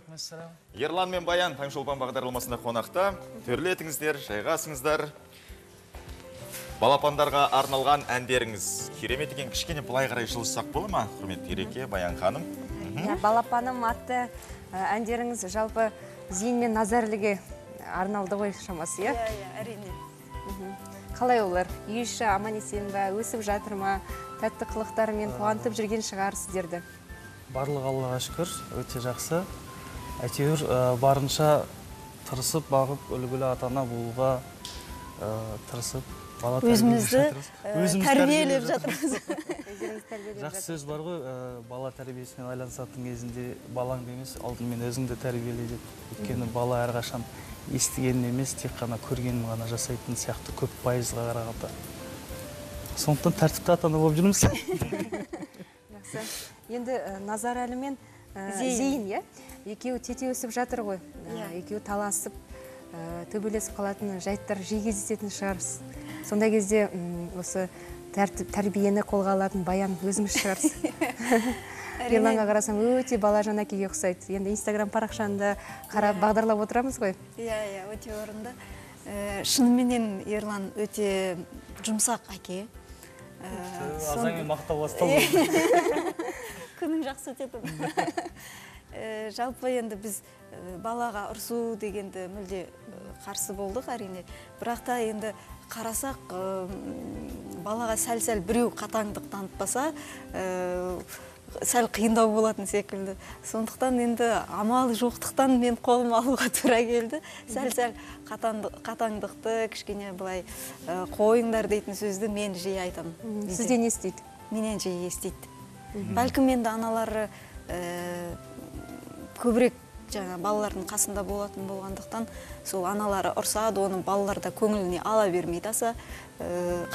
Ерлан мен Баян Таңшолпан бағдарламасында қонақта. Төрлі етіңіздер, жайғасыңыздар. Балапандарға арналған әндеріңіз керемет екен. Кішкене былай қарай жылжысақ болады ма? Құрметті Ереке, Баян ханым. Балапаным атты әндеріңіз жалпы зейін мен Назарлыге арналды ғой шамасы, иә? Әрине. Қалай олар? Үйші, аман-есен ба, өсіп жатыр ма? Тәтті қылықтарымен қуантып жүрген шығар сіздерді. Барлық Аллаға шүкір, өте жақсы. Әйтеуір барынша тырысып бағып, үлгілі атана болуға тырысып өзімізді тәрбиелеп жатырмыз. Жақсы сөз бар ғой, бала тәрбиесімен айланысатын кезінде балаңды емес, алдымен өзіңді тәрбиеле деп. Өйткені бала әрқашан естігенін емес, тек қана көргенін ғана жасайтын сияқты көп пайызға қарағанда. Сондықтан тәртіпті ата-ана болып жүрміз. Жақсы. Енді Назар әлімен Зейін, иә? Екеуі тете өсіп жатыр ғой. Екеуі таласып, төбелесіп қалатын жайттар жиі кездесетін шығарсыз. Сонда кезде осы тәрбиені қолға алатын Баян өзіңіз шығарсыз. Ерланға қарасам, өте бала жана күйге ұқсайды. Енді Инстаграм парақшанды қарап бағдарлап отырамыз ғой. Иә, иә, өте орынды. Шыныменен Ерлан өте жұмсақ әке. Азаңмен мақтау басталды. Күнін жақсы өтеді. Жалпы енді біз балаға ұрсу дегенді мүлде қарсы болдық әрине. Бірақ та енді қарасақ, балаға сәл-сәл біреу қатаңдық танытпаса, сәл қиындау болатын секілді. Сондықтан енді амал жоқтықтан мен қолым алуға тура келді. Сәл-сәл қатаңдықты, кішкене былай қойыңдар дейтін сөзді мен жиі айтам. Сізден естейді? Менен жиі естейді. Бәлкім енді аналары көбірек балалардың қасында болатын болғандықтан, сол аналары ұрсады, оның балалар да көңіліне ала бермейді, аса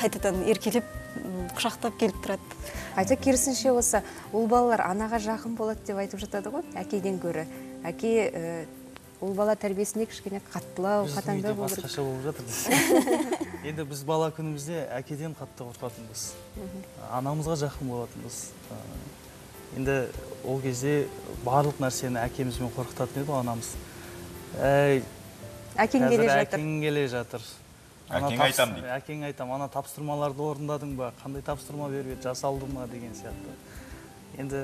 қайтадан еркелеп құшақтап келіп тұрады. Айта керісінше осы, ол балалар анаға жақын болады деп айтып жатады ғой, әкеден көрі. Әке ол бала тәрбиесіне кішкене қаттылау, қатаңдау болдырды. Біз үйде басқаша болып жатырмыз. Енді біз бала күнімізде әкеден қатты қорқатынбыз. Анамызға жақын болатынбыз. Енді ол кезде барлық нәрсені әкемізмен қорқытатын еді анамыз. Әкең келе жатыр. Әкең келе жатыр. Әкең айтам дейді. Әкең айтам, ана тапсырмаларды орындадың ба, қандай тапсырма беріп еді, жасалды ма деген сияқты. Енді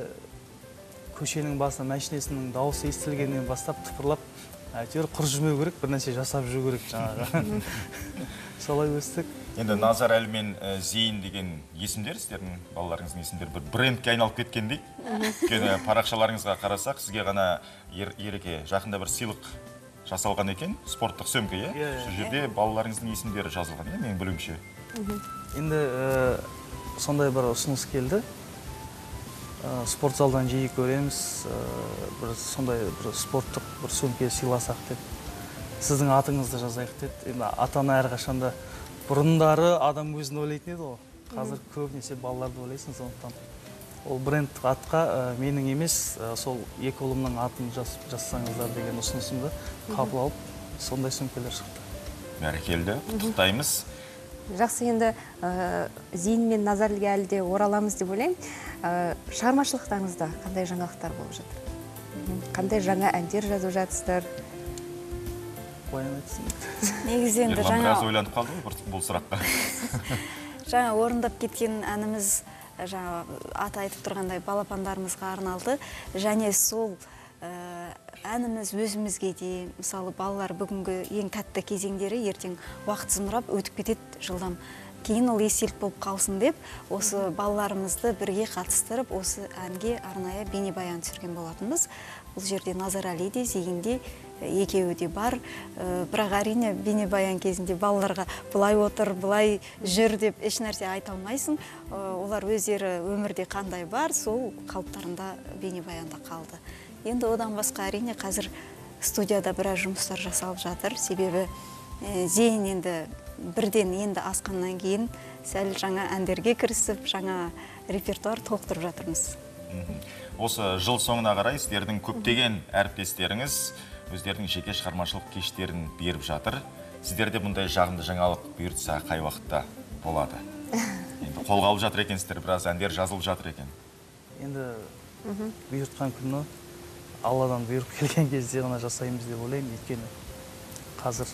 көшенің басына машинасының дауысы естілгеннен бастап тыпырлап, әйтеуір құр жүрмеу керек, бірнәрсе жасап жүру керек жаңағы. Солай өстік. Енді Назар әлі мен Зейін деген есімдер, сіздердің балаларыңыздың есімдері бір брендке айналып кеткендей. Өйткені парақшаларыңызға қарасақ, сізге ғана ереке жақында бір сыйлық жасалған екен, спорттық сөмке, иә? Сол жерде балаларыңыздың есімдері жазылған, мен білуімше. Енді сондай бір ұсыныс келді. Спорт залдан жиі көреміз, сондай спорттық бір сөмке сыйласақ деп, сіздің атыңызды жазайық деді. Атана әрқашанда бұрындары адам өзін ойлайтын еді ол. Қазір көбінесе балаларды ойлайсың, сондықтан. Ол брендтік атқа менің емес, сол екі ұлымның атын жазсаңыздар деген ұсынысымды қабыл алып, сондай сөмкелер шықты. Бәрекелді, құттықтаймыз. Жақсы, енді Зейін мен Назарлыға әлі де ораламыз деп ойлайым. Шығармашылықтарыңызда қандай жаңалықтар болып жатыр? Қандай жаңа әндер жазу жатыстар? Қойын айтсын. Ерлан біраз ойланып қалды ғой бұл сұраққа. Жаңа орындап кеткен әніміз, ата айтып тұрғандай балапандарымызға арналды. Және сол әніміз өзімізге де, мысалы, балалар бүгінгі ең тәтті кезеңдері ертең уақытысын ұрап өтіп кетеді жылдам. Кейін ол естелік болып қалсын деп, осы балаларымызды бірге қатыстырып, осы әнге арнайы бейнебаян түсірген болатынбыз. Бұл жерде Назар Әли де, Зейін де, екеуі де бар. Бірақ әрине бейнебаян кезінде балаларға бұлай отыр, бұлай жүр деп еш нәрсе айта алмайсың. Олар өздері өмірде қандай бар, сол қалыптарында бейнебаянда қалды. Енді одан басқа әрине қазір студияда біраз жұмыстар жасалып жатыр. Себебі Зейін енді бірден енді асқаннан кейін сәл жаңа әндерге кірісіп, жаңа репертуар толықтырып жатырмыз. Осы жыл соңына қарай сіздердің көптеген әріптестеріңіз өздердің жеке шығармашылық кештерін беріп жатыр. Сіздерде бұндай жағымды жаңалық бұйыртса қай уақытта болады? Енді қолға алып жатыр екенсіздер, біраз әндер жазылып жатыр екен. Енді бұйыртқан күні Алладан бұйырып келген кезде ғана жасаймыз деп ойлаймын, еткені қазір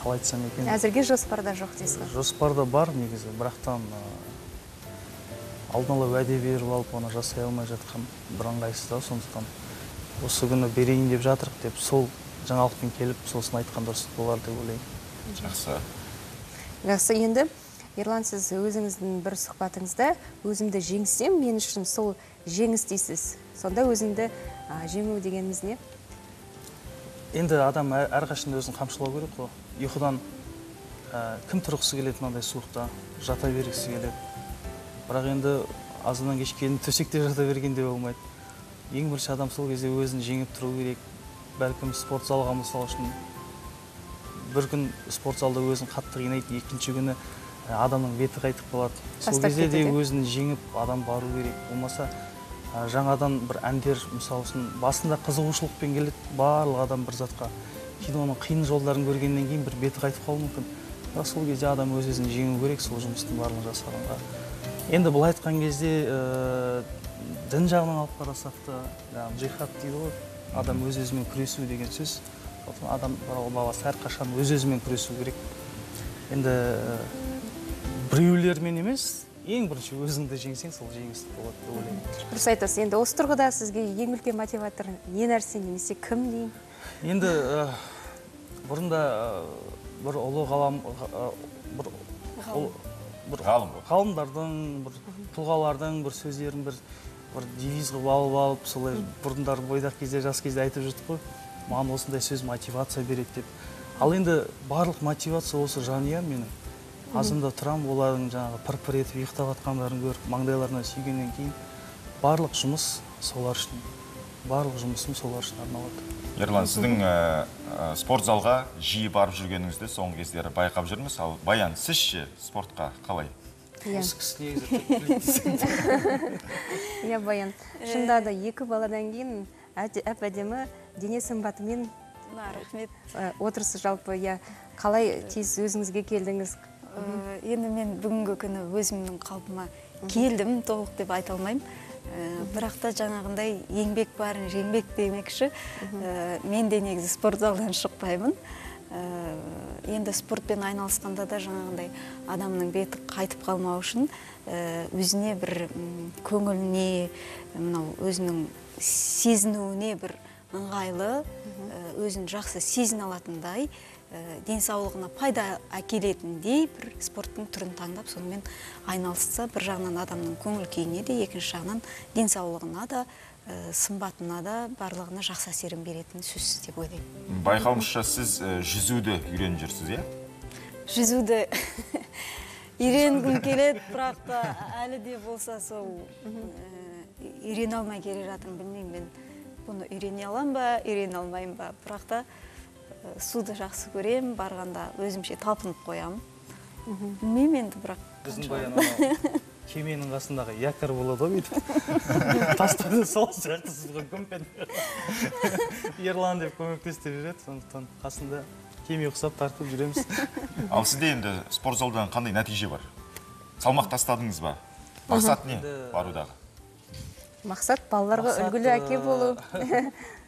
қалай айтсам екен. Әзірге жоспарда жоқ дейсің? Жоспарда бар негізі, бірақтан алдын ала уәде беріп алып, оны жасай алмай жатқан бір ыңғайсыздау, сондықтан осы күні берейін деп жатырық деп, сол жаңалықпен келіп, сосын айтқан дұрыс болар деп ойлаймын. Жақсы. Жақсы, енді Ерлан, сіз өзіңіздің бір сұхбатыңызда өзімді жеңсем, мен үшін сол жеңіс дейсіз. Сонда өзімді жеңу дегеніміз не? Енді адам әрқашында өзін қамшылау керек қой. ұйқыдан кім тұрғысы келеді, мынандай суықта жата бергісі келеді. Бірақ енді азаннан кешке төсекте жата бергенде болмайды. Ең бірінші адам сол кезде өзін жеңіп тұру керек. Бәлкім спорт залға, мысалы үшін, бір күн спорт залда өзін қатты қинайды, екінші күні адамның беті қайтып қалады. Сол кезде де өзін жеңіп адам бару керек. Болмаса жаңадан бір әндер, мысалы үшін, басында қызығушылықпен келеді барлық адам бір затқа. Кейін оның қиын жолдарын көргеннен кейін бір беті қайтып қалуы мүмкін. Сол кезде адам өз-өзін жеңу керек, сол жұмыстың барлығын жасағанға. Енді бұл айтқан кезде дін жағынан алып қарасақты, жихад дейді ғой, адам өз-өзімен күресу деген сөз. Адам баласы әрқашан өз-өзімен күресу керек. Енді біреулермен емес, ең бірінші өзіңді жеңсең, сол жеңісті болады деп ойлаймын. Дұрыс айтасыз. Енді осы тұрғыда сізге ең үлкен мотиватор не нәрсе, немесе кім дейін? Енді бұрында бір ұлы ғалым, бір ғалымдардың, бір тұлғалардың бір сөздерін бір девиз қып алып-алып, солай бұрындар бойдақ кезде, жас кезде айтып жүрдік қой. Маған осындай сөз мотивация береді деп. Ал енді барлық мотивация осы жанұям менің. Азымда тұрам, олардың жаңағы пыр-пыр етіп ұйықтап жатқандарын көріп, маңдайларына сүйгеннен кейін барлық жұмыс солар үшін, барлық жұмысым солар үшін арналады. Ерлан, сіздің спорт залға жиі барып жүргеніңізді соңғы кездері байқап жүрміз. Ал Баян, сіз ше спортқа қалай? Осы кісіне езіп. Иә, Баян, шында да екі баладан кейін әп-әдемі дене сымбатымен отырсы жалпы. Қалай тез өзіңізге келдіңіз? Енді мен бүгінгі күні өзімнің қалпыма келдім, толық деп айта алмаймын. Бірақ та жаңағындай еңбек барын, еңбек демекші, мен де негізі спорт залдан шықпаймын. Енді спортпен айналысқанда да жаңағындай адамның беті қайтып қалмау үшін өзіне бір көңіліне, өзінің сезінуіне бір ыңғайлы, өзін жақсы сезін алатындай, денсаулығына пайда әкелетіндей бір спорттың түрін таңдап, сонымен айналысса, бір жағынан адамның көңіл күйіне де, екінші жағынан денсаулығына да, сымбатына да, барлығына жақсы әсерін беретін сөзсіз деп ойлаймын. Байқауымызша, сіз жүзуді үйреніп жүрсіз, иә? Жүзуді үйренгім келеді, бірақ та әлі де болса сол үйрене алмай келе жатырмын, білмеймін мен. Бұны үйрене алам ба, үйрене алмайым ба, бірақ та суды жақсы көрем, барғанда өзімше талпынып қоям. Білмейм енді, бірақ... Біздің баянына кеменің қасындағы якор болады өйтіп. Тастады сол сияқты сізге көмпен. Ерлан деп көмектестер жүреді, сондықтан қасында кеме ұқсап тартып жүреміз. Ал сізде енді спорт залдан қандай нәтиже бар? Салмақ тастадыңыз ба? Мақсат не барудағы? Мақсат балаларға үлгілі әке болу.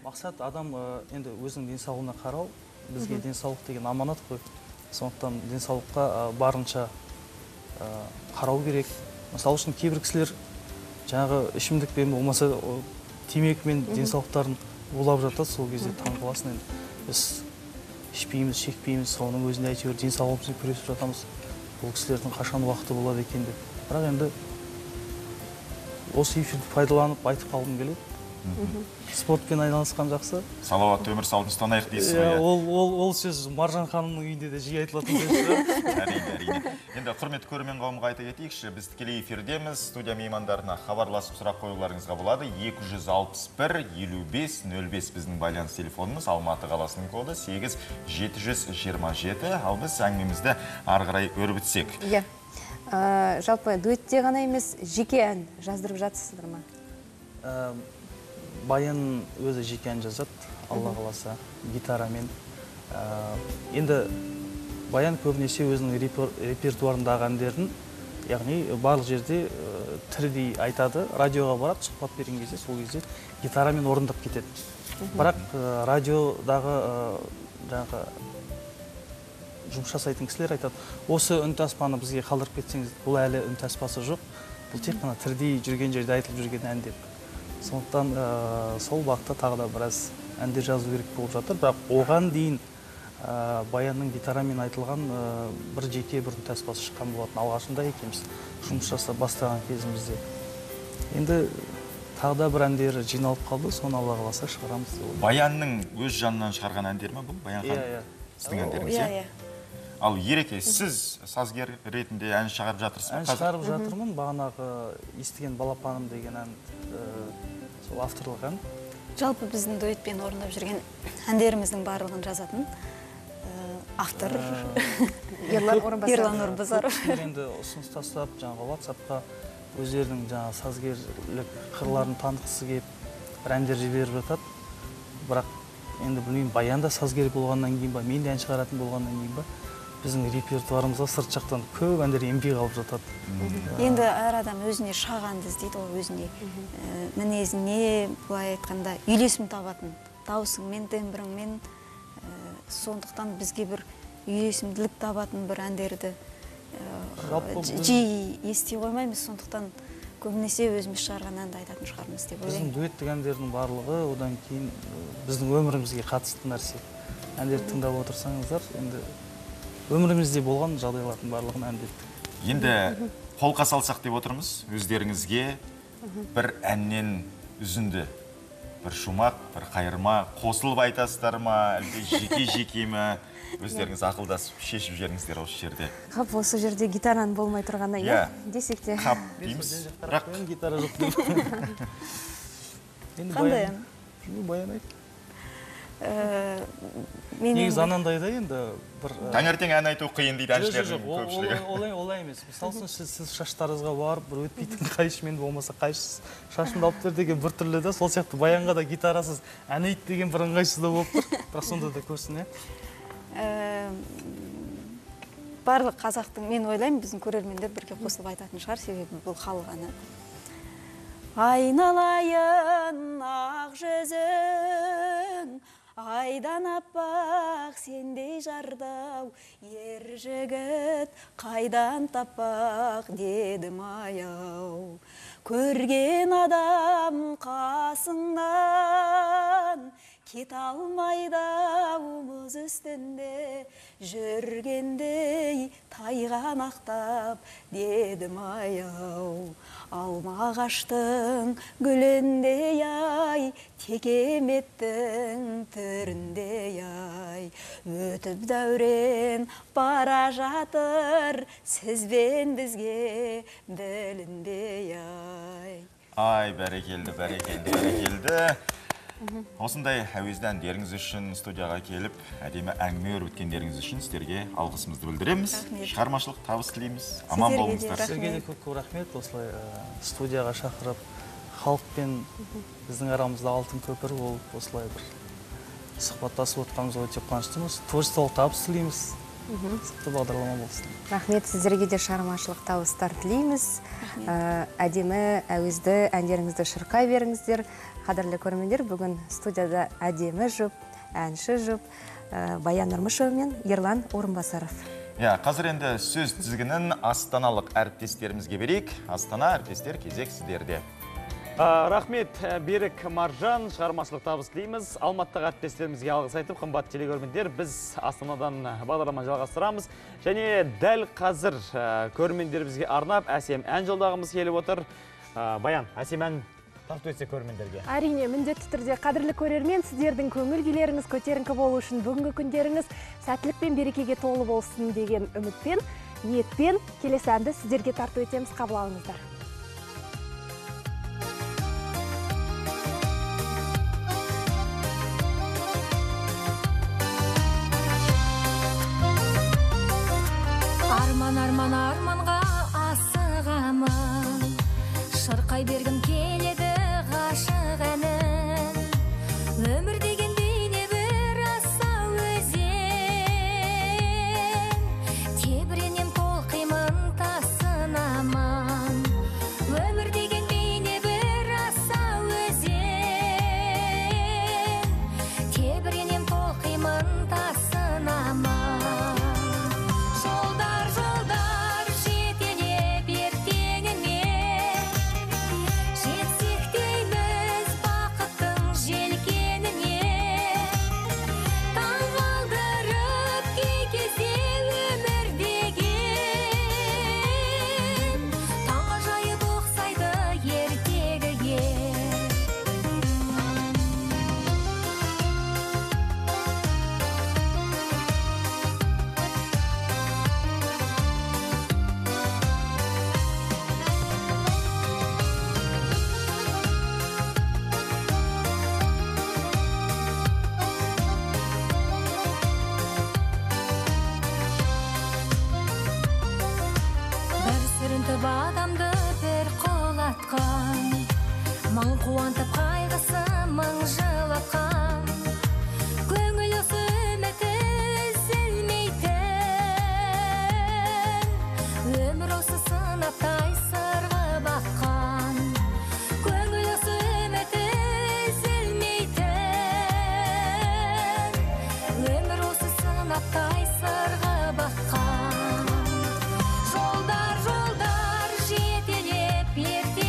Мақсат адам енді өзінің денсаулығына қарау, бізге денсаулық деген аманат қой. Сондықтан денсаулыққа барынша қарау керек. Мысалы үшін кейбір кісілер жаңағы ішімдікпен болмаса темекімен денсаулықтарын улап жатады, сол кезде таңқаласың енді. Біз ішпейміз, шекпейміз, соның өзінде әйтеуір денсаулығымызды күресіп жатамыз. Бұл кісілердің қашан уақыты болады екен деп. Бірақ енді осы эфирді пайдаланып айтып қалғым келеді. Спортпен айналысқан жақсы. Салауатты өмір салтымыздан айық дейсіз ғой. Ол сөз Маржан ханымның үйінде де жиі айтылатын сөз. Әрине, әрине. Енді құрметті көрермен қауымға айта кетейікші, біз тікелей эфирдеміз. Студия меймандарына хабарласып сұрақ қоюларыңызға болады. екі жүз алпыс бір елу бес нөл бес біздің байланыс телефонымыз. Алматы қаласының коды сегіз жеті жүз жиырма жеті. Ал біз әңгімемізді ары қарай өрбітсек. Жалпы дуэтте ғана емес, жеке ән жаздырып жатсыздар ма? Баян өзі жеке ән жазады, Алла қаласа, гитарамен. Енді Баян көбінесе өзінің репертуарындағы әндерін, яғни барлық жерде тірдей айтады, радиоға барады, сұхбат берген кезде, сол кезде гитарамен орындап кетеді. Бірақ радиодағы жаңағы жұмыс жасайтын кісілер айтады, осы үнтаспаны бізге қалдырып кетсеңіз, бұл әлі үнтаспасы жоқ, бұл тек қана тірдей жүрген жерде айтылып жүрген ән деп. Сондықтан сол бақта тағы да біраз әндер жазу керек болып жатыр. Бірақ оған дейін Баянның гитарамен айтылған бір жеке бір тәспасы шыққан болатын алғашында екеміз жұмыс жасап бастаған кезімізде. Енді тағы да бір әндері жиналып қалды, соны Алла қаласа шығарамыз. Баянның өз жанынан шығарған әндер ме бұл? Баян хан? сіздің әндеріңіз, иә? Ал Ереке, сіз сазгер ретінде ән шығарып жатырсыз? Ән шығарып жатырмын. Бағанағы естіген балапаным деген ән сол авторлық ән. Жалпы біздің дуэтпен орындап жүрген әндеріміздің барлығын жазатын автор Ерлан Орынбасаров. Енді ұсыныс тастап, жаңағы WhatsApp-қа өздерінің жаңағы сазгерлік қырларын танытқысы келіп әндер жіберіп жатады. Бірақ енді білмеймін, Баян да сазгер болғаннан кейін ба, мен де ән шығаратын болғаннан кейін ба, біздің репертуарымызға сырт жақтан көп әндер ембей қалып жатады. Енді әр адам өзіне шағанды іздейді, ол өзіне мінезіне, былай айтқанда, үйлесім табатын, дауысыңмен, тембріңмен, сондықтан бізге бір үйлесімділік табатын бір әндерді жиі ести қоймаймыз, сондықтан көбінесе өзіміз шығарған әнді айтатын шығармыз деп ойлаймын. Біздің дуэттік әндердің барлығы одан кейін біздің өмірімізге қатысты нәрсе. Әндерді тыңдап отырсаңыздар, енді өмірімізде болған жағдайлардың барлығын әндеттік. Енді қолқа салсақ деп отырмыз, өздеріңізге бір әннен үзінді, бір шумақ, бір қайырма, қосылып айтасыздар ма, жеке-жеке ме, өздеріңіз ақылдасып шешіп жеріңіздер осы жерде. Қап, осы жерде гитаран болмай тұрғанда, десек те. Қап, дейміз, бірақ гитара жоқ деп. Қандай ән? Баян айт. Негіз анандайда енді бір... Таңертең ән айту қиын дейді әншілердің көпшілігі. Олай емес. Мысалысын, сіз шаштарызға барып, бір өтпейтін қайшымен болмаса қайшысыз шашымды алып тұр деген бір түрлі де, сол сияқты Баянға да гитарасыз ән айт деген бір ыңғайсызды болып тұр. Бірақ сонда да көрсін, е? Барлық қазақтың, мен ойлаймын, біздің көрермендер бірге қосылып айтатын шығар, себебі бұл халық әні. Айналайын ақ жүзің, айдан аппақ сендей жардау, ер жігіт қайдан таппақ дедім аяу. Көрген адам қасыңнан, кет алмайдау мұз үстінде, жүргендей тайған ақтап дедім аяу. Алмағаштың гүліндей-ай, текеметтің түріндей-ай. Өтіп дәурен бара жатыр, сізбен бізге білінбей-ай. Ай, бәрекелді, бәрекелді, бәрекелді. Осындай әуезді әндеріңіз үшін студияға келіп, әдемі әңгіме өткендеріңіз үшін сіздерге алғысымызды білдіреміз. Шығармашылық табыс тілейміз. Аман болыңыздар. Сіздерге де көп-көп рахмет. Осылай студияға шақырып, халықпен біздің арамызда алтын көпір болып, осылай бір сұхбаттасып отқанымыз өте қуаныштымыз. Творчестволық табыс тілейміз. Сұқты бағдарлама болсын. Рахмет, сіздерге де шығармашылық табыстар тілейміз. Әдемі әуезді әндеріңізді шырқай беріңіздер. Қадірлі көрермендер, бүгін студияда әдемі жұп, әнші жұп, Баян Нұрмышева мен Ерлан Орынбасаров. Қазір енді сөз тізгінін астаналық әріптестерімізге берейік. Астана әріптестер, кезек сіздерде. Рахмет, Берік, Маржан, шығармашылық табыс тілейміз. Алматыдағы әріптестерімізге алғыс айтып, қымбат телекөрмендер, біз Астанадан бағдарлама жалғастырамыз. Және дәл қазір көрмендерімізге арнап, әсем ән жолдағымыз келіп отыр. Баян, әсем ән тарту етсе көрмендерге. Әрине, міндетті түрде қадірлі көрермен, сіздердің көңіл-күйлеріңіз көтеріңкі болу үшін бүгінгі күндеріңіз сәттілік пен берекеге толы болсын деген үмітпен, ниетпен келесі әнді сіздерге тарту етеміз, қабыл алыңыздар. Арман арманға асығамын, шырқай бергім келеді ғашық әнін. Өмір деген бейне бір асау өзен, тебіренем толқимын тасынамын. Өмір деген бейне бір асау өзен, тебіренем толқимын тасынамын. Жетсек дейміз бақыт қуантып қайғысы мың жылыққан көңіл осы үміті үзілмейтін өмір осы сынаптай сырға баққан көңіл осы үміті үзілмейтін өмір осы сынаптай сырға баққан жолдар жолдар жетелеп ерте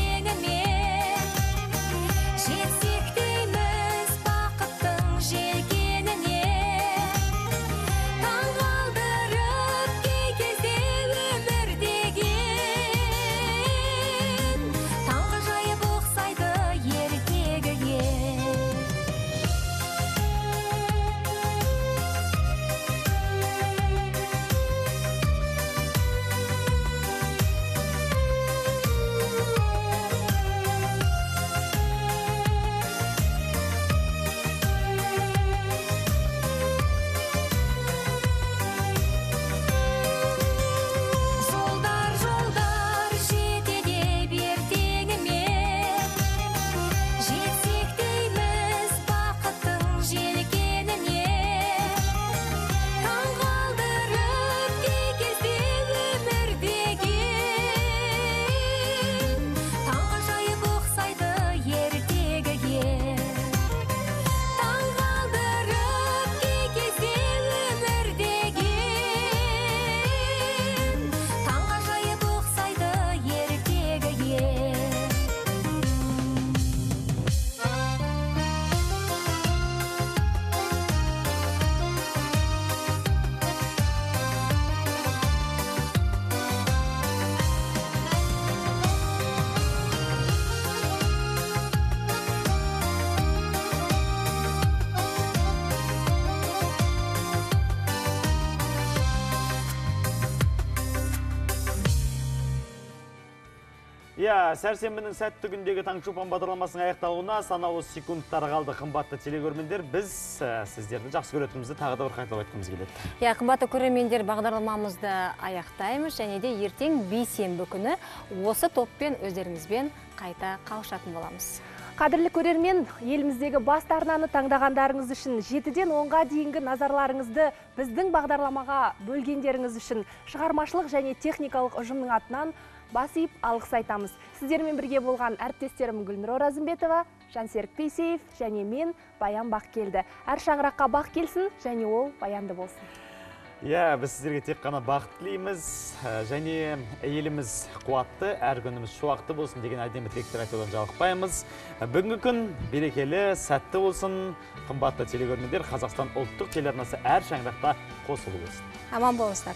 Сәрсенбінің сәтті күндегі Таңшолпан бағдарламасының аяқталуына санаулы секундтар қалды. Қымбатты телегөрмендер, біз сіздерді жақсы көретімізді тағы да бір қайталап айтқымыз келеді. Қымбатты көрермендер, бағдарламамызды аяқтаймыз және де ертең бейсенбі күні осы топпен өздеріңізбен қайта қауышатын боламыз. Қадірлі көрермен, еліміздегі басты арнаны таңдағандарыңыз үшін, жетіден онға дейінгі назарларыңызды біздің бағдарламаға бөлгендеріңіз үшін шығармашылық және техникалық ұжымның атынан басып алғыс айтамыз. Сіздермен бірге болған әріптестерім Гүлнұр Оразымбетова, Жансерік Пейсеев және мен Баян бақ келді. Әр шаңыраққа бақ келсін және ол баянды болсын. Иә, біз сіздерге тек қана бақыт тілейміз және еліміз қуатты, әр күніміз шуақты болсын деген әдемі тілектер айтудан жалықпаймыз. Бүгінгі күн берекелі, сәтті болсын. Қымбатты телегөрмендер, Қазақстан ұлттық телеарнасы әр шаңырақта қосылы болсын. Аман болыңыздар.